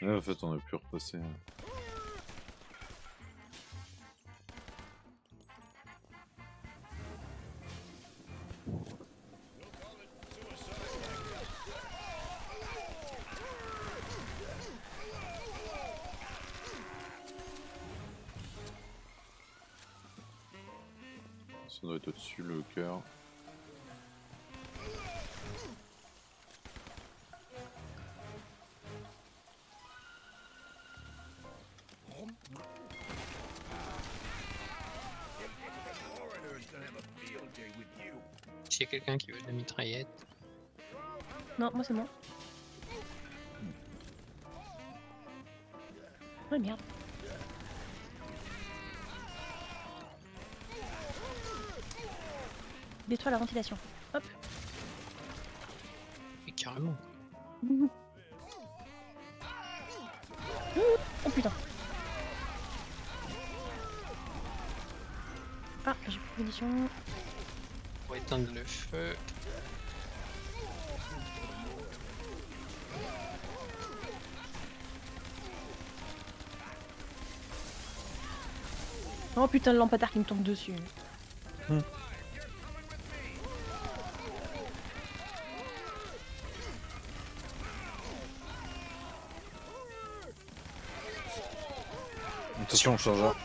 Là, en fait, on a pu repasser. Ça doit être au-dessus, le cœur. J'ai quelqu'un qui veut de la mitraillette. Non, moi c'est moi. Oh merde. Détruis la ventilation. Hop. Mais carrément. Mmh. Mmh. Oh putain. Ah, j'ai plus de munitions. Pour éteindre le feu. Oh putain, le lampadaire qui me tombe dessus. Mmh. Attention, chargeur.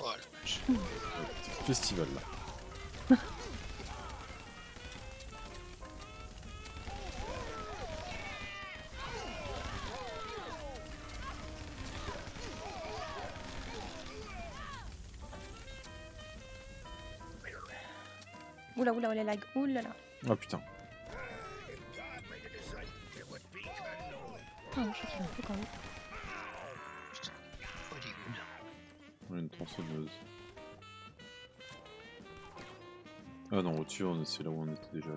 Oh la vache. Mmh. Festival là. Oula oula oula lag, oula là. Oh putain. Oh, je suis un peu quand même. Une tronçonneuse. Ah non, au-dessus, c'est là où on était déjà. Là.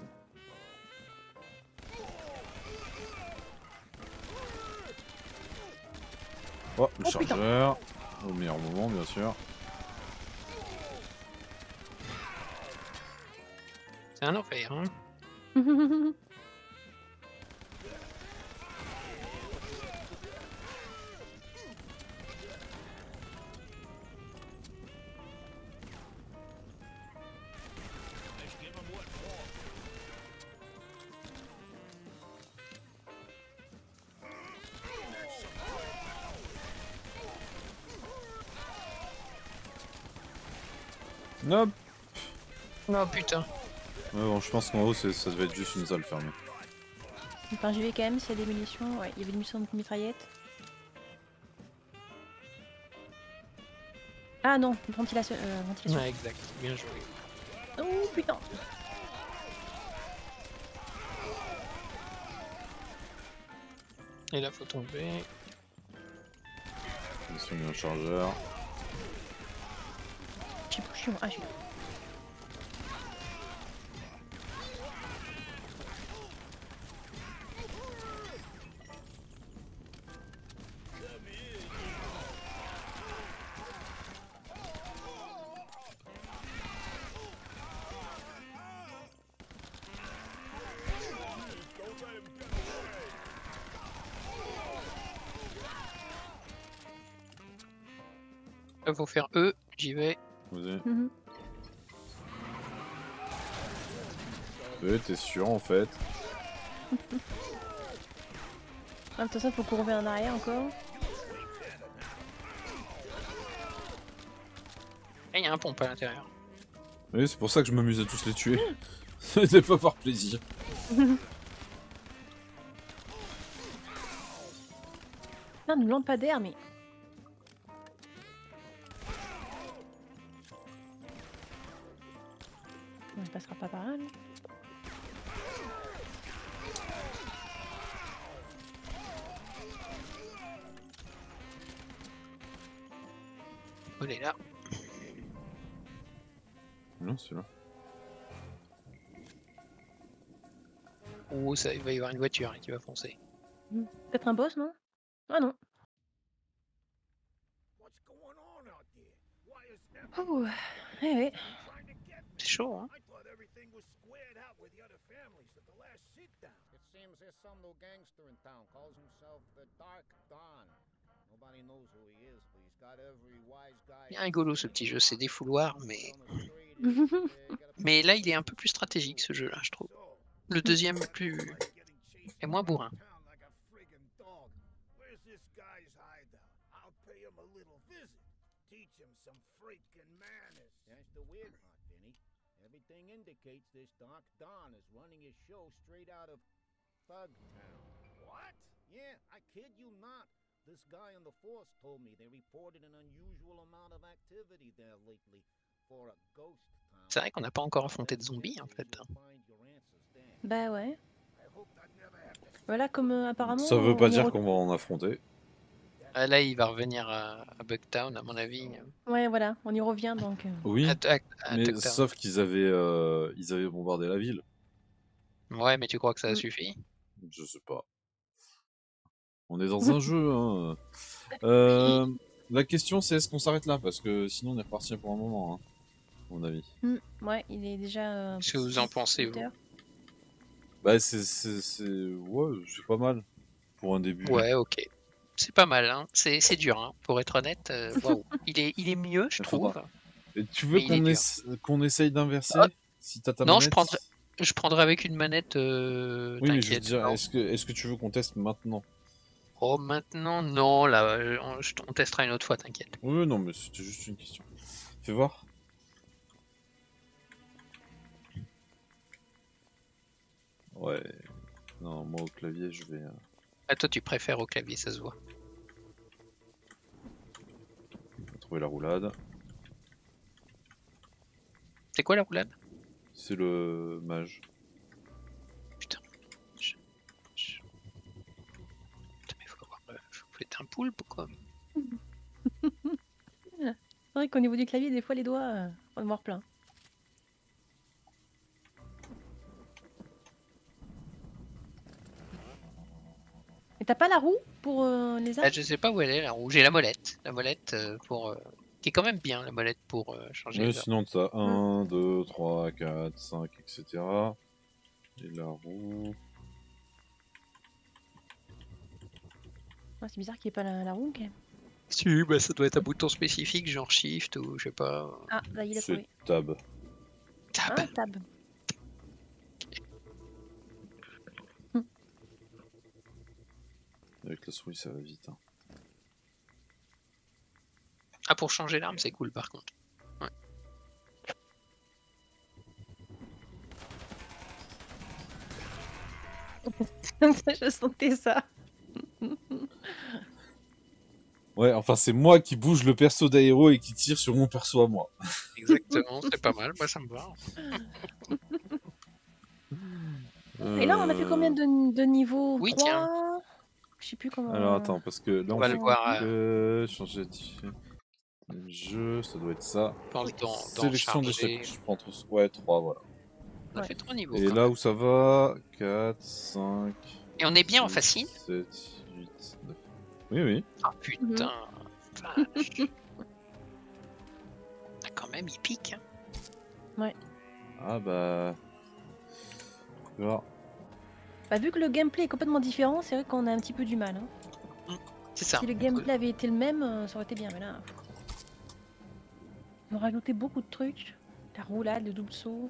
Oh, le oh, chargeur. Putain. Au meilleur moment, bien sûr. C'est un enfer, hein. Nope. Non putain. Ouais, bon, je pense qu'en haut ça devait être juste une salle fermée. Enfin j'y vais quand même s'il y a des munitions. Ouais, il y avait des munitions de mitraillette. Ah non, ventilation. Euh, ventilation. Ouais exact, bien joué. Oh putain. Et là faut tomber. Ils sont mis en chargeur. J'ai plus chiant, ah j'ai là. Là faut faire E, j'y vais. Mmh. Ouais, t'es sûr en fait. Ah, de toute façon, faut courber en arrière encore. Et y a un pompe à l'intérieur. Oui, c'est pour ça que je m'amuse à tous les tuer. C'était pas par plaisir. Non, une lampadaire, mais. Ça sera pas pareil. On est là. Non, c'est là. Oh, ça, il va y avoir une voiture hein, qui va foncer. Mmh. Peut-être un boss, non? Ah non. Oh, eh oui. C'est chaud, hein. Il est rigolo ce petit jeu, c'est des fouloirs mais Mais là, il est un peu plus stratégique, ce jeu-là, je trouve. Le deuxième est plus... est moins bourrin. This guy on the force told me they reported an unusual amount of activity there lately for a ghost town. C'est vrai qu'on n'a pas encore affronté de zombies en fait. Bah ouais. Voilà comme euh, apparemment. Ça veut pas dire qu'on va en affronter. Ah, là il va revenir à, à Bugtown à mon avis. Ouais voilà, on y revient donc. Euh... Oui. À, à, à mais sauf qu'ils avaient euh, ils avaient bombardé la ville. Ouais mais tu crois que ça a suffi ? Je sais pas. On est dans un jeu, hein. Euh, la question c'est est-ce qu'on s'arrête là, parce que sinon on est reparti pour un moment, hein, à mon avis. Mmh, ouais, il est déjà... Qu'est-ce euh, que vous en pensez, vous? Bah c'est... ouais, c'est pas mal, pour un début. Ouais, ok. C'est pas mal, hein. C'est dur, hein. Pour être honnête, euh, wow. il, est, il est mieux, je trouve. Et tu veux qu'on essa... qu'on essaye d'inverser ah. Si t'as ta non, manette je prendrai... je prendrai avec une manette, euh... Oui, mais je veux dire, est-ce que... est-ce que tu veux qu'on teste maintenant? Oh, maintenant, non, là, on, on testera une autre fois, t'inquiète. Oui, non, mais c'était juste une question. Fais voir. Ouais. Non, moi, au clavier, je vais... Euh... Ah, toi, tu préfères au clavier, ça se voit. On va trouver la roulade. C'est quoi, la roulade? C'est le mage. C'est un poulpe quoi. C'est vrai qu'au niveau du clavier, des fois les doigts, euh, on va voir plein. Et t'as pas la roue pour euh, les armes? Ah, je sais pas où elle est la roue. J'ai la molette, la molette euh, pour euh, qui est quand même bien la molette pour euh, changer. Mais sinon t'as un, deux, trois, quatre, cinq, et cetera. Et la roue. C'est bizarre qu'il n'y ait pas la, la roue, okay. Si, bah ça doit être un bouton spécifique, genre shift ou je sais pas. Ah, là il a trouvé. Tab. Tab. Ah, tab. Okay. Hmm. Avec la souris, ça va vite. Hein. Ah, pour changer l'arme, c'est cool par contre. Ouais. Je sentais ça. Ouais, enfin c'est moi qui bouge le perso d'Aéro et qui tire sur mon perso à moi. Exactement, c'est pas mal, moi ça me va. euh... Et là on a fait combien de, de niveaux? Oui, trois... tiens. Je sais plus comment... Alors attends, parce que là on, on va le voir... Euh... Changer de jeu, ça doit être ça. Dans, sélection de chaque... Je prends trop... Ouais, trois, voilà. On a ouais. fait trois niveaux. Et là où ça va... quatre, cinq... Et on est bien en facile. sept, huit, neuf... Oui, oui. Ah oh, putain, vache. Ah, quand même, il pique. Hein. Ouais. Ah bah... Oh. Bah... Vu que le gameplay est complètement différent, c'est vrai qu'on a un petit peu du mal. Hein. C'est ça. Si le gameplay avait été le même, ça aurait été bien, mais là... Ils ont rajouté beaucoup de trucs. La roulade, le double saut...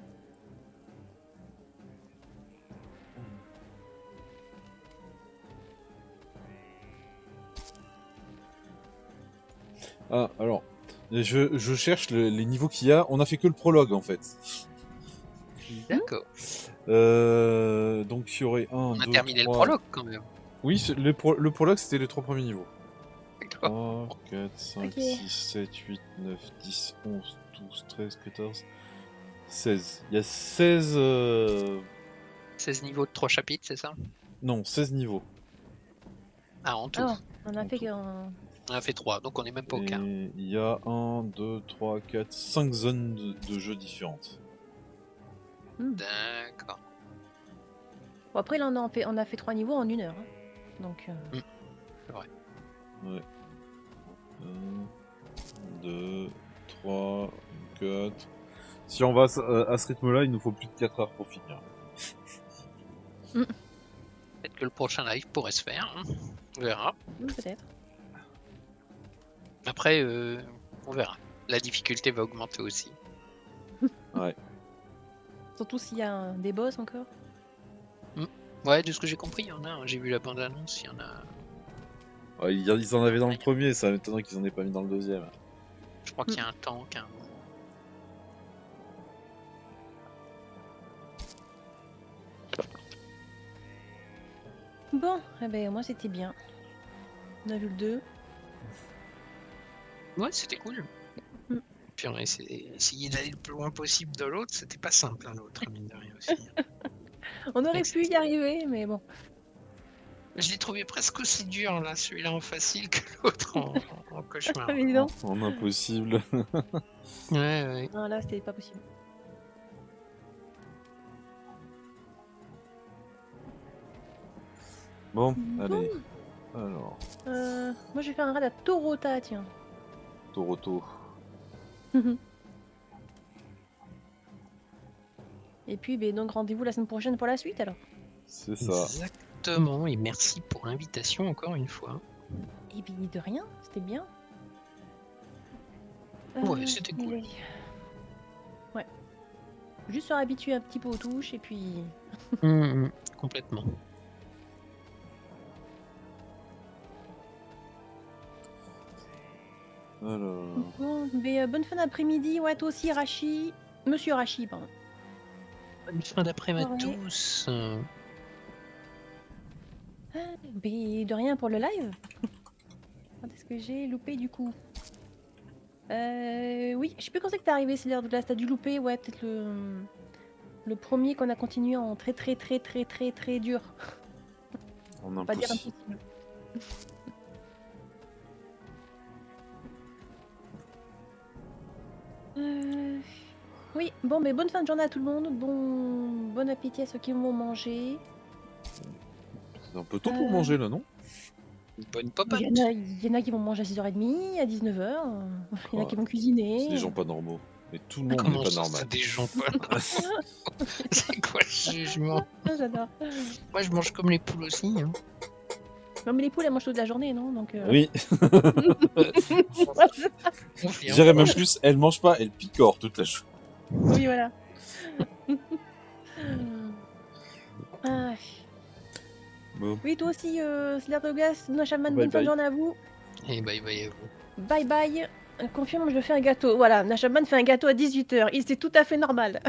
Ah, alors, je, je cherche le, les niveaux qu'il y a. On a fait que le prologue en fait. D'accord. Euh, donc il y aurait un. On a deux, terminé trois... le prologue quand même. Oui, le, pro le prologue c'était les trois premiers niveaux. trois, quatre, cinq, okay. six, sept, huit, neuf, dix, onze, douze, treize, quatorze, seize. Il y a seize. Euh... seize niveaux de trois chapitres, c'est ça? Non, seize niveaux. Ah, en tout. Oh, on a en fait qu'un. On a fait trois, donc on est même pas au quart. Il y a un, deux, trois, quatre, cinq zones de, de jeu différentes. Mmh. D'accord. Bon, après, là, on a fait, on a fait trois niveaux en une heure. Hein. Donc. Euh... Mmh. C'est vrai. Ouais. un, deux, trois, quatre. Si on va à, à, à ce rythme-là, il nous faut plus de quatre heures pour finir. Mmh. Peut-être que le prochain live pourrait se faire. Hein. On verra. Mmh, peut-être. Après, euh, on verra. La difficulté va augmenter aussi. Ouais. Surtout s'il y a un... des boss encore. Mmh. Ouais, de ce que j'ai compris, il y en a. Hein. J'ai vu la bande-annonce, il y en a... Ouais, ils en avaient dans le premier, ça m'étonnerait qu'ils en aient pas mis dans le deuxième. Je crois mmh. qu'il y a un tank, un... Bon, eh ben, moi c'était bien. On a vu le deux. Ouais, c'était cool. Mm. Puis on a essayé, essayé d'aller le plus loin possible de l'autre. C'était pas simple, hein, l'autre, mine de rien aussi. On aurait donc, pu y arriver, mais bon. Je l'ai trouvé presque aussi dur, là, celui-là en facile que l'autre en, en, en cauchemar. en, en impossible. Ouais, ouais. Non, là, c'était pas possible. Bon, bon, allez. Alors. Euh, moi je vais faire un raid à Torota, tiens. Toroto. Et puis ben, donc rendez-vous la semaine prochaine pour la suite alors. C'est ça. Exactement, et merci pour l'invitation encore une fois. Et puis de rien, c'était bien. Ouais, euh, c'était cool. Ouais. Juste se réhabituer un petit peu aux touches et puis. Mmh, complètement. Alors... Bon, mais euh, bonne fin d'après-midi, ouais, toi aussi Rachi, Monsieur Rachi, pardon. Bonne fin d'après-midi à tous. Ah, mais de rien pour le live. Quand est-ce que j'ai loupé du coup? Euh, oui, je sais plus quand c'est que t'es arrivé, Slayer de l'As, t'as dû louper, ouais, peut-être le... le premier qu'on a continué en très très très très très très dur. On va dire impossible. Euh... Oui, bon, mais bonne fin de journée à tout le monde. Bon, bon appétit à ceux qui vont manger. C'est un peu tôt euh... pour manger là, non? Bonne papa. Il y, y en a qui vont manger à six heures trente, à dix-neuf heures. Il y en a qui vont cuisiner. C'est des gens pas normaux. Mais tout le monde n'est pas normal. C'est des gens pas normaux. C'est quoi ce jugement? J'adore. Moi, je mange comme les poules aussi. Hein. Non mais les poules elles mangent toute la journée non donc euh... Oui. Je dirais même plus, elles mangent pas, elles picorent toute la journée. Oui voilà. Ah. Bon. Oui toi aussi euh, Slayer de l'As, Nachamman, bonne fin de journée à vous. Et bye bye à vous. Bye bye, confirme je fais un gâteau, voilà, Nachamman fait un gâteau à dix-huit heures, c'est tout à fait normal.